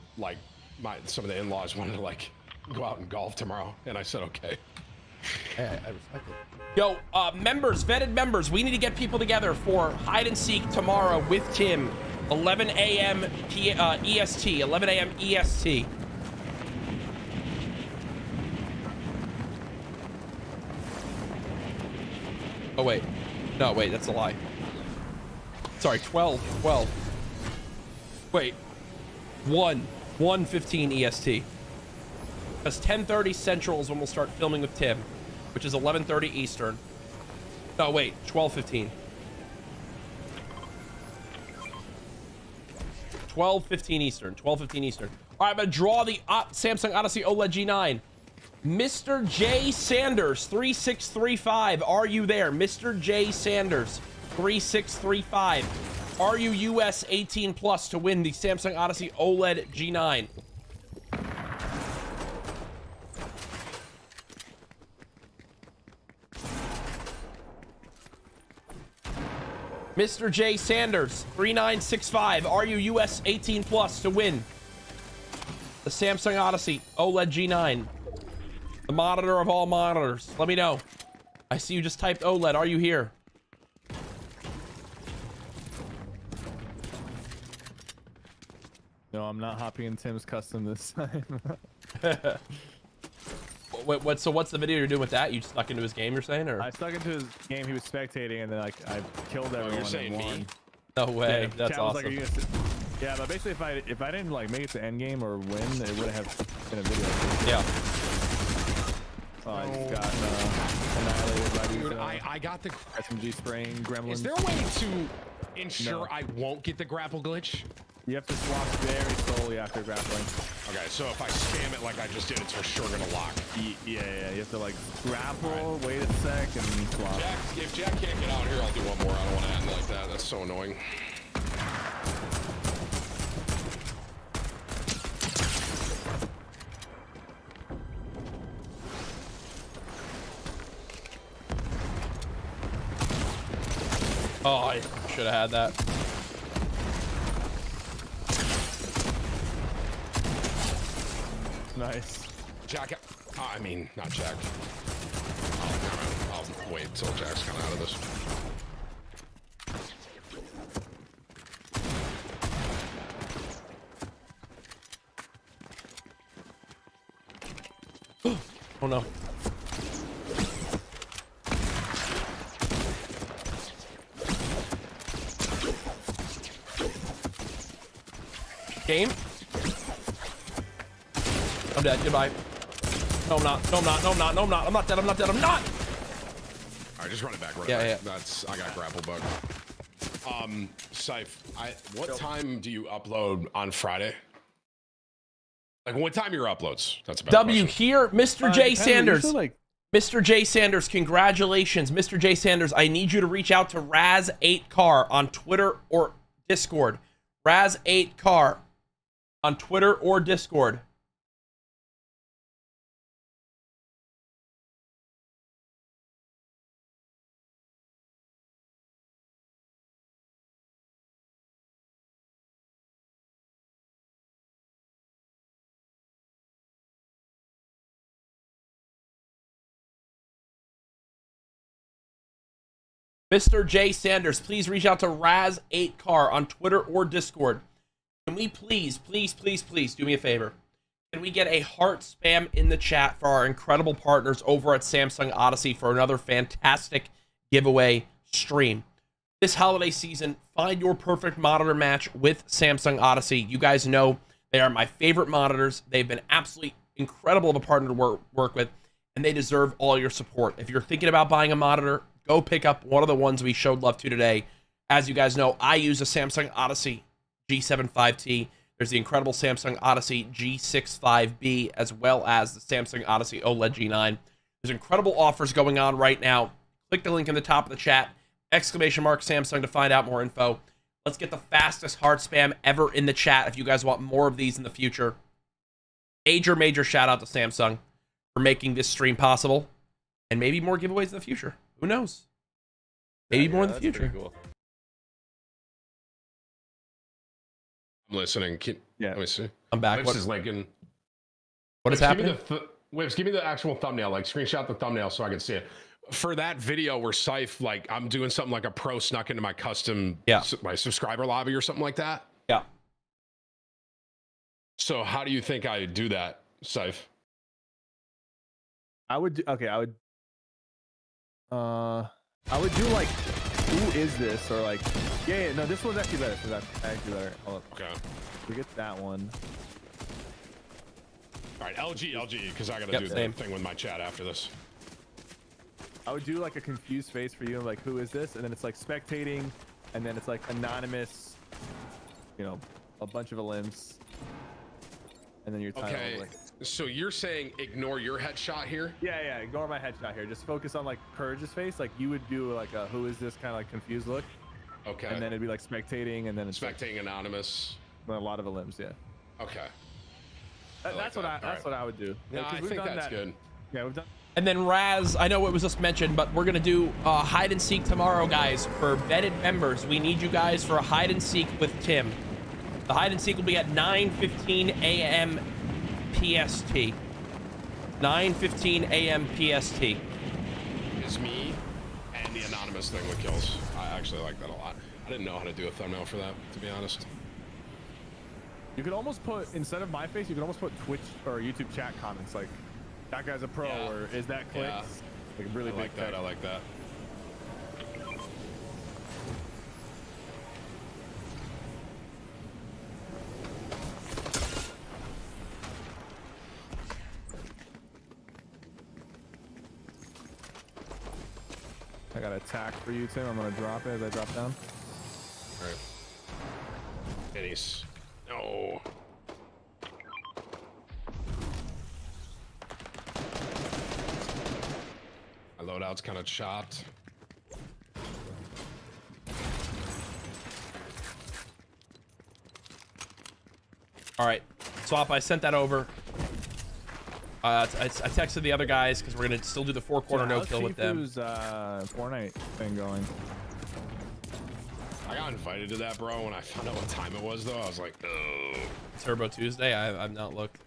some of the in-laws wanted to, like, go out and golf tomorrow. And I said, okay. Hey, I respect it. Yo, members, vetted members, we need to get people together for hide and seek tomorrow with Tim. 11 a.m. EST. 11 a.m. EST. Oh, wait. No, wait. That's a lie. Sorry. 12. Wait. 1:15 EST. That's 10:30 Central is when we'll start filming with Tim, which is 11:30 Eastern. No, wait. 12:15. 12:15 Eastern. 12:15 Eastern. All right, I'm going to draw the Samsung Odyssey OLED G9. Mr. J Sanders, 3635. Are you there? Mr. J Sanders, 3635. Are you US 18 plus to win the Samsung Odyssey OLED G9? Mr. J Sanders, 3965. Are you US 18 plus to win the Samsung Odyssey OLED G9, the monitor of all monitors? Let me know. I see you just typed OLED. Are you here? No, I'm not hopping in Tim's custom this time. Wait, what? So what's the video you're doing with that? You stuck into his game, you're saying, or? I stuck into his game. He was spectating, and then like I killed everyone. Oh, you're saying me? No way. Yeah, that's awesome. Like, yeah, but basically, if I didn't like make it to end game or win, it wouldn't have been a video. Yeah. Oh, I just got annihilated by these, I got the SMG spraying gremlins. Is there a way to ensure I won't get the grapple glitch? You have to swap very slowly after grappling. Okay, so if I spam it like I just did, it's for sure gonna lock. Yeah, you have to like grapple, wait a sec, and swap. Jack, if Jack can't get out here, I'll do one more. I don't want to end like that. That's so annoying. Oh, I should have had that. Nice. Jack, I mean, not Jack. I'll wait till Jack's kind of out of this. Oh no. Game? I'm dead. Goodbye. No, I'm not. No, I'm not. No, I'm not. No, I'm not. I'm not dead. I'm not dead. I'm not. All right, just run it back. Run it back. Yeah. That's. I got grapple bug. Syph, what time do you upload on Friday? Like, what time are your uploads? That's about. Here, Mr. J Sanders. Mr. J Sanders, congratulations, Mr. J Sanders. I need you to reach out to Raz8car on Twitter or Discord. Raz8car on Twitter or Discord. Mr. J. Sanders, please reach out to Raz8car on Twitter or Discord. Can we please, please, please, please do me a favor? Can we get a heart spam in the chat for our incredible partners over at Samsung Odyssey for another fantastic giveaway stream? This holiday season, find your perfect monitor match with Samsung Odyssey. You guys know they are my favorite monitors. They've been absolutely incredible of a partner to work with, and they deserve all your support. If you're thinking about buying a monitor, go pick up one of the ones we showed love to today. As you guys know, I use a Samsung Odyssey G75T. There's the incredible Samsung Odyssey G65B, as well as the Samsung Odyssey OLED G9. There's incredible offers going on right now. Click the link in the top of the chat, ! Samsung to find out more info. Let's get the fastest heart spam ever in the chat if you guys want more of these in the future. Major, major shout out to Samsung for making this stream possible, and maybe more giveaways in the future. Who knows? Maybe more in the future. Cool. I'm listening. Let me see. I'm back. Whips is Lincoln. What is happening? Whips, give me the actual thumbnail. Like, screenshot the thumbnail so I can see it. For that video where Syph, like, I'm doing something like a pro snuck into my custom, my subscriber lobby or something like that. Yeah. So how do you think I do that, Syph? I would do like, who is this? Or like, yeah, no, this one's actually better. So that's actually better. Okay. Forget that one. All right, LG, because I gotta do the thing with my chat after this. I would do like a confused face for you, and like, who is this? And then it's like spectating, and then it's like anonymous, you know, a bunch of elims, and then your title. Okay. Like, so you're saying ignore your headshot here? Yeah, ignore my headshot here. Just focus on like Courage's face. Like you would do like a who is this kind of like confused look. Okay. And then it'd be like spectating, and then it's spectating like, anonymous. A lot of elims, yeah. Okay. That's what I would do. Yeah, I think that's good. Yeah, we've done. And then Raz, I know it was just mentioned, but we're gonna do hide and seek tomorrow, guys. For vetted members, we need you guys for a hide and seek with Tim. The hide and seek will be at 9:15 a.m. PST. 9:15 a.m. PST. It's me and the anonymous thing with kills. I actually like that a lot. I didn't know how to do a thumbnail for that, to be honest. You could almost put, instead of my face, you could almost put Twitch or YouTube chat comments like, that guy's a pro, yeah, or is that clicks? Yeah. Like really I like that, I like that. I got a tack for you, Tim. I'm gonna drop it as I drop down. All right. Denny's. No. My loadout's kind of chopped. All right, swap. I sent that over. I texted the other guys because we're gonna still do the four-quarter no-kill with them. How's Fortnite thing going? I got invited to that, bro. When I found out what time it was, though, I was like, oh. Turbo Tuesday. I've not looked.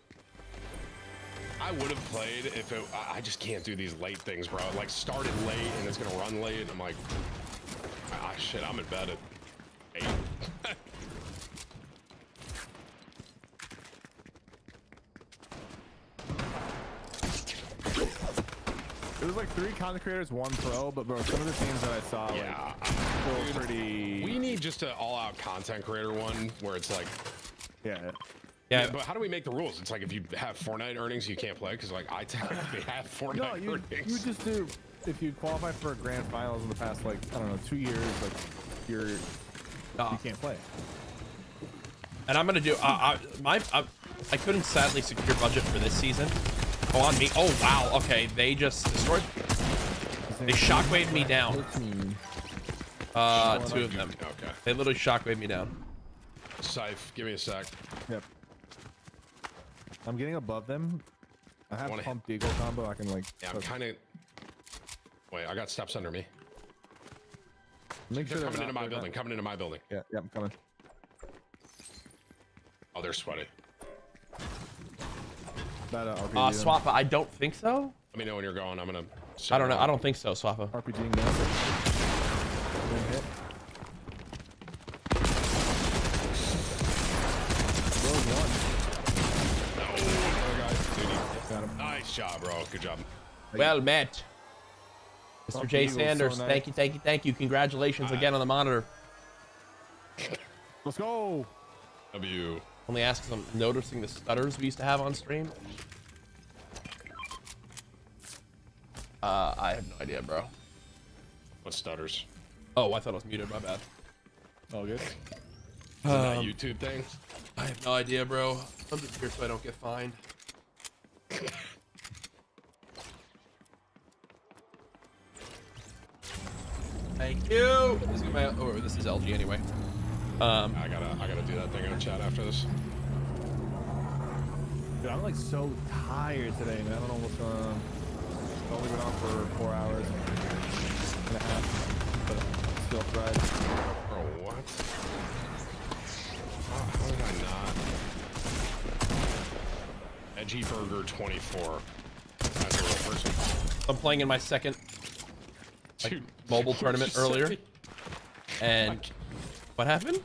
I would have played if it, I just can't do these late things, bro. Like started late and it's gonna run late. And I'm like, ah, shit. I'm in bed at 8. It was like 3 content creators, 1 pro, but bro, some of the teams that I saw, yeah, like, dude, pretty. We need just an all-out content creator one where it's like, yeah. But how do we make the rules? It's like if you have Fortnite earnings, you can't play because like I technically have Fortnite earnings. You just do if you qualify for a grand finals in the past like I don't know 2 years, like you can't play. And I'm gonna do I couldn't sadly secure budget for this season. Oh, on me. Oh, wow. Okay. They just destroyed. They shockwaved me down. 2 of them. Okay. They literally shockwaved me down. Scythe, give me a sec. Yep. I'm getting above them. I have pump deagle combo. I can, like. Yeah, I'm kind of. Wait, I got steps under me. Make sure they're coming into my building. Coming into my building. Yeah, yeah, I'm coming. Oh, they're sweaty. Swappa, I don't think so. Let me know when you're going. I'm gonna. I don't know. I don't think so, Swappa. RPGing hit. No. Got him. Nice job, bro. Good job. Well met, Mr. J Sanders. So nice. Thank you, thank you, thank you. Congratulations again on the monitor. Let's go. W. Only ask because I'm noticing the stutters we used to have on stream. I have no idea, bro. What stutters? Oh, I thought I was muted. My bad. All good. Is that YouTube thing? I have no idea, bro. I'm just here so I don't get fined. Thank you. This is my. Oh, this is LG anyway. I gotta do that thing in our chat after this. Dude, I'm like so tired today, man. I don't know what's going on. I've only been on for 4 hours and a half, but I'm still fried. Bro, what? How did I not? Edgy Burger 24. That's a real person. I'm playing in my second mobile tournament earlier, and. What happened?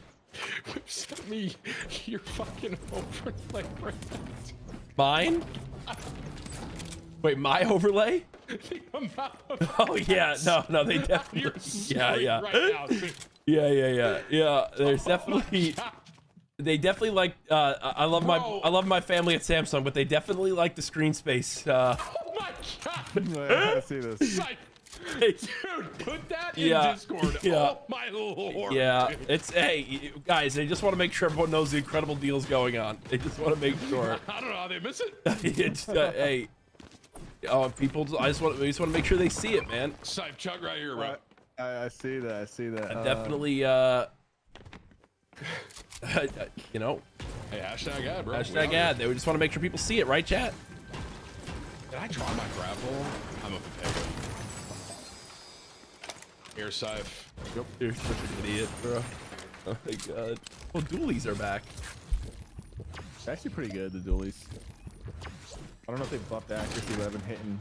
Whips sent me your fucking overlay right now. Mine? Wait, my overlay? The amount of no, they definitely. Yeah. There's definitely. They definitely like. I love my family at Samsung, but they definitely like the screen space. Oh my god! I see this. Hey, dude, put that in Discord. Oh my lord. Yeah, dude. It's hey guys, they just want to make sure everyone knows the incredible deals going on. They just want to make sure. I don't know how they miss it. It's, hey, people, we just want to make sure they see it, man. Cypher Chug right here, right? I see that. I see that. I definitely, you know. Hey, hashtag ad, bro. Hashtag ad. They just want to make sure people see it, right, chat? Did I draw my grapple? I'm a potato. Here, Scythe. Yep. You're such an idiot, bro. Oh my god. Oh, dualies are back. It's actually pretty good, the dualies. I don't know if they buffed accuracy, but I've been hitting.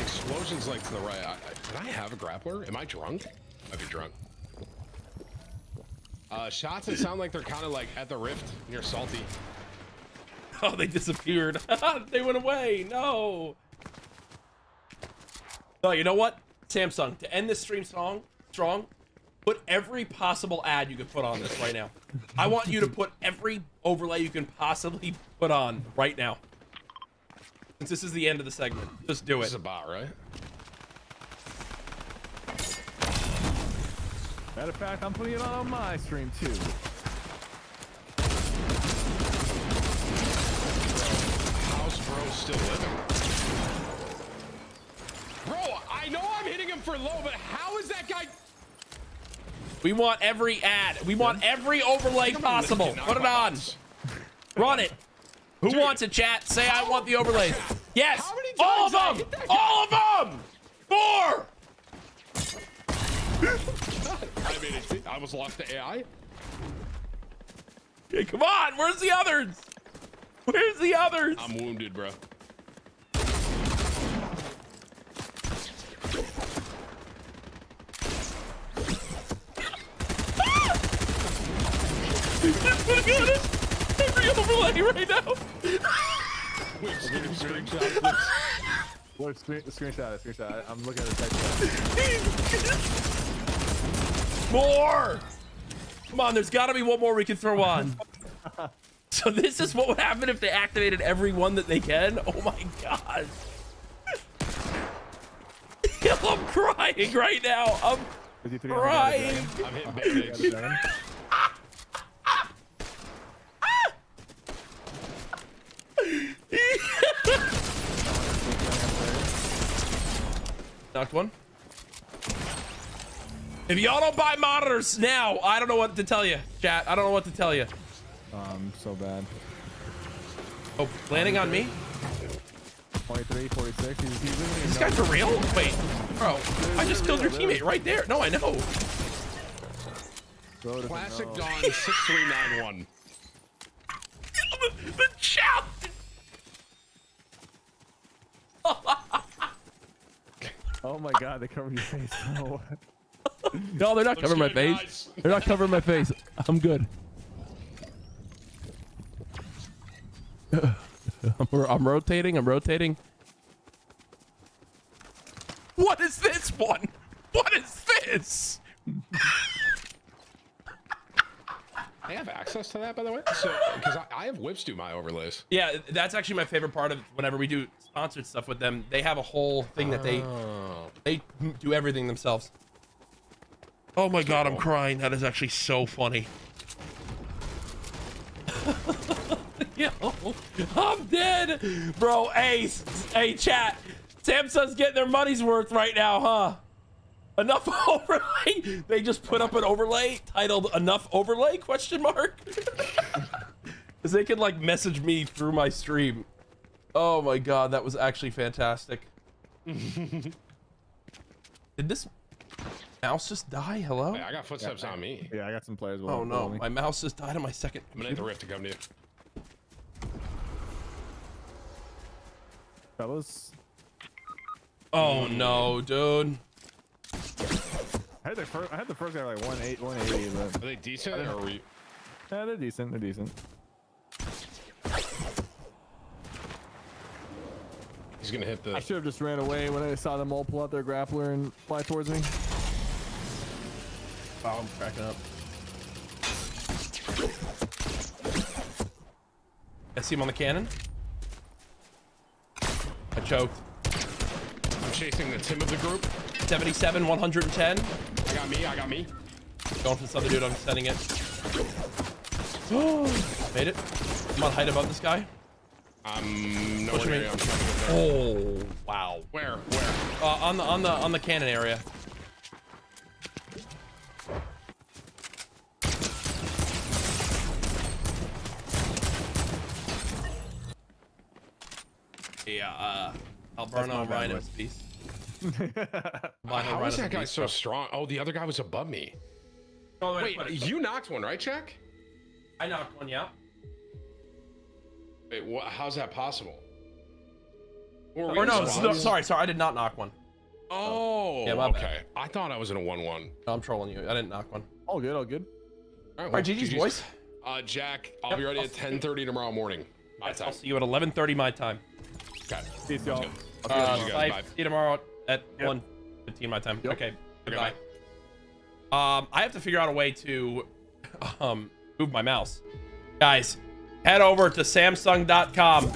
Explosions like to the right. Can I have a grappler? Am I drunk? I'd be drunk. Shots that sound like they're kind of like at the rift near Salty. Oh, they disappeared. They went away. No. No, you know what? Samsung, to end this stream strong, put every possible ad you can put on this right now. I want you to put every overlay you can possibly put on right now. Since this is the end of the segment, just do it. This is a bot, right? Matter of fact, I'm putting it on my stream too. House bro's still living. Bro, I know I'm hitting him for low, but how is that guy? We want every ad. We want every overlay possible. Put it on. Run it. Who Dude, wants a chat? Say I want the overlays. Yes. All of them. All of them. 4. I mean, I was lost to AI. Hey, come on. Where's the others? Where's the others? I'm wounded, bro. Every overlay right now. Screenshot. I'm looking at the text. More. Come on, there's got to be one more we can throw on. So this is what would happen if they activated every one that they can. Oh my god. I'm crying right now. I'm crying. I'm hitting bad. Knocked one. If y'all don't buy monitors now, I don't know what to tell you, chat. I don't know what to tell you. So bad. Oh, landing on me. 23, 46. He's this guy for real? Wait, bro. I just killed your teammate right there. No, I know. Classic Dawn 6391. The chat. Oh my god, they covered your face. Oh. No, they're not covering my face. Guys. They're not covering my face. I'm good. I'm rotating. I'm rotating. What is this one? What is this? I have access to that, by the way, because I have Whips do my overlays. Yeah, that's actually my favorite part of whenever we do sponsored stuff with them. They have a whole thing that they do everything themselves. Oh my god, I'm crying. That is actually so funny. Yo, I'm dead, bro. Hey, chat. Samsung's getting their money's worth right now, huh? Enough overlay. They just put up an overlay titled "Enough Overlay?" ? Because they could like message me through my stream. Oh my god, that was actually fantastic. Did this mouse just die? Hello? Hey, I got footsteps on me. Yeah, I got some players. Oh no, my mouse just died on my second. I'm gonna need the rift to come to you, fellas. Oh no, dude. I had the first guy like 180. But are they decent? Or are we... Yeah, they're decent. They're decent. He's gonna hit the. I should have just ran away when I saw them all pull out their grappler and fly towards me. Oh, I'm cracking up. I see him on the cannon. I choked. I'm chasing the Tim of the group. 77, 110. I got me. Going for this other dude, I'm sending it. Made it. I'm on height above this guy. I'm nowhere near. I'm trying to get there. Oh wow. Where? On the cannon area. Yeah, I'll burn on Rhino's piece. How is that guy so strong? Oh, the other guy was above me. Oh, wait, you knocked one, right, Jack? I knocked one, yeah. Wait, how's that possible? Or no, sorry, I did not knock one. Oh, yeah, okay. Bad. I thought I was in a 1-1. No, I'm trolling you. I didn't knock one. All good. All right, GG's, boys. Jack, I'll be ready at 10:30 tomorrow morning. I'll see you at 11:30 my time. Okay. See y'all. See you tomorrow at 1:15 my time. Yep. Okay. Goodbye. I have to figure out a way to move my mouse. Guys, head over to Samsung.com.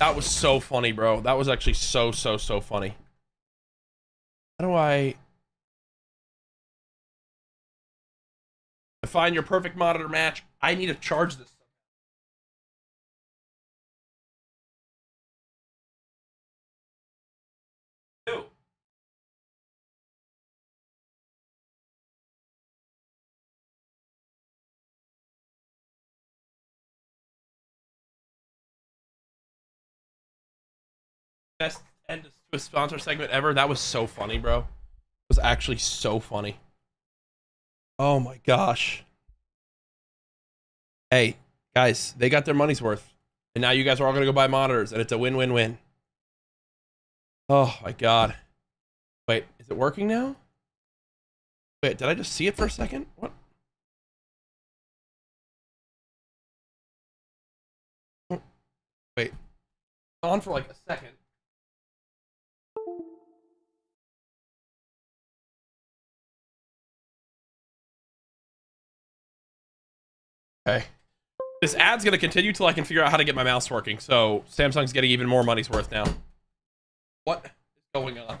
That was so funny, bro. That was actually so funny. How do I define your perfect monitor match? I need to charge this. Best end to a sponsor segment ever. That was so funny, bro. It was actually so funny. Oh my gosh. Hey guys, they got their money's worth, and now you guys are all gonna go buy monitors, and it's a win-win-win. Oh my god. Wait, is it working now? Wait, did I just see it for a second? What? Wait, on for like a second. Okay. This ad's going to continue till I can figure out how to get my mouse working. So Samsung's getting even more money's worth now. What is going on?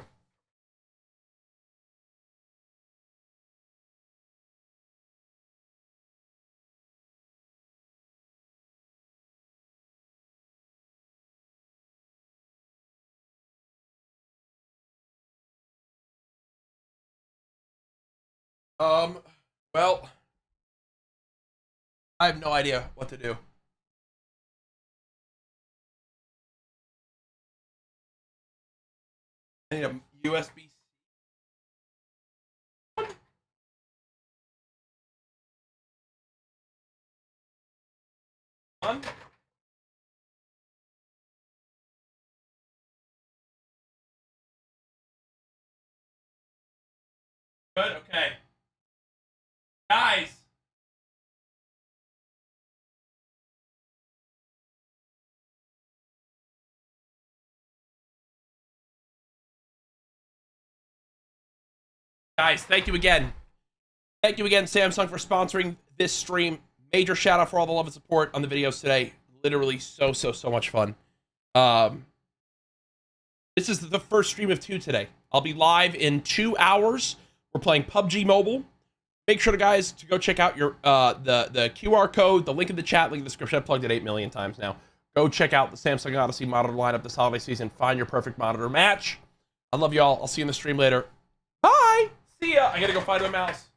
Well, I have no idea what to do. I need a USB. On. Good. Okay. Guys. Guys, thank you again. Thank you again, Samsung, for sponsoring this stream. Major shout out for all the love and support on the videos today. Literally so much fun. This is the first stream of 2 today. I'll be live in 2 hours. We're playing PUBG Mobile. Make sure, guys, to go check out your the QR code, the link in the chat, link in the description. I've plugged it 8 million times now. Go check out the Samsung Odyssey monitor lineup this holiday season. Find your perfect monitor match. I love y'all. I'll see you in the stream later. Bye! See ya. I gotta go find my mouse.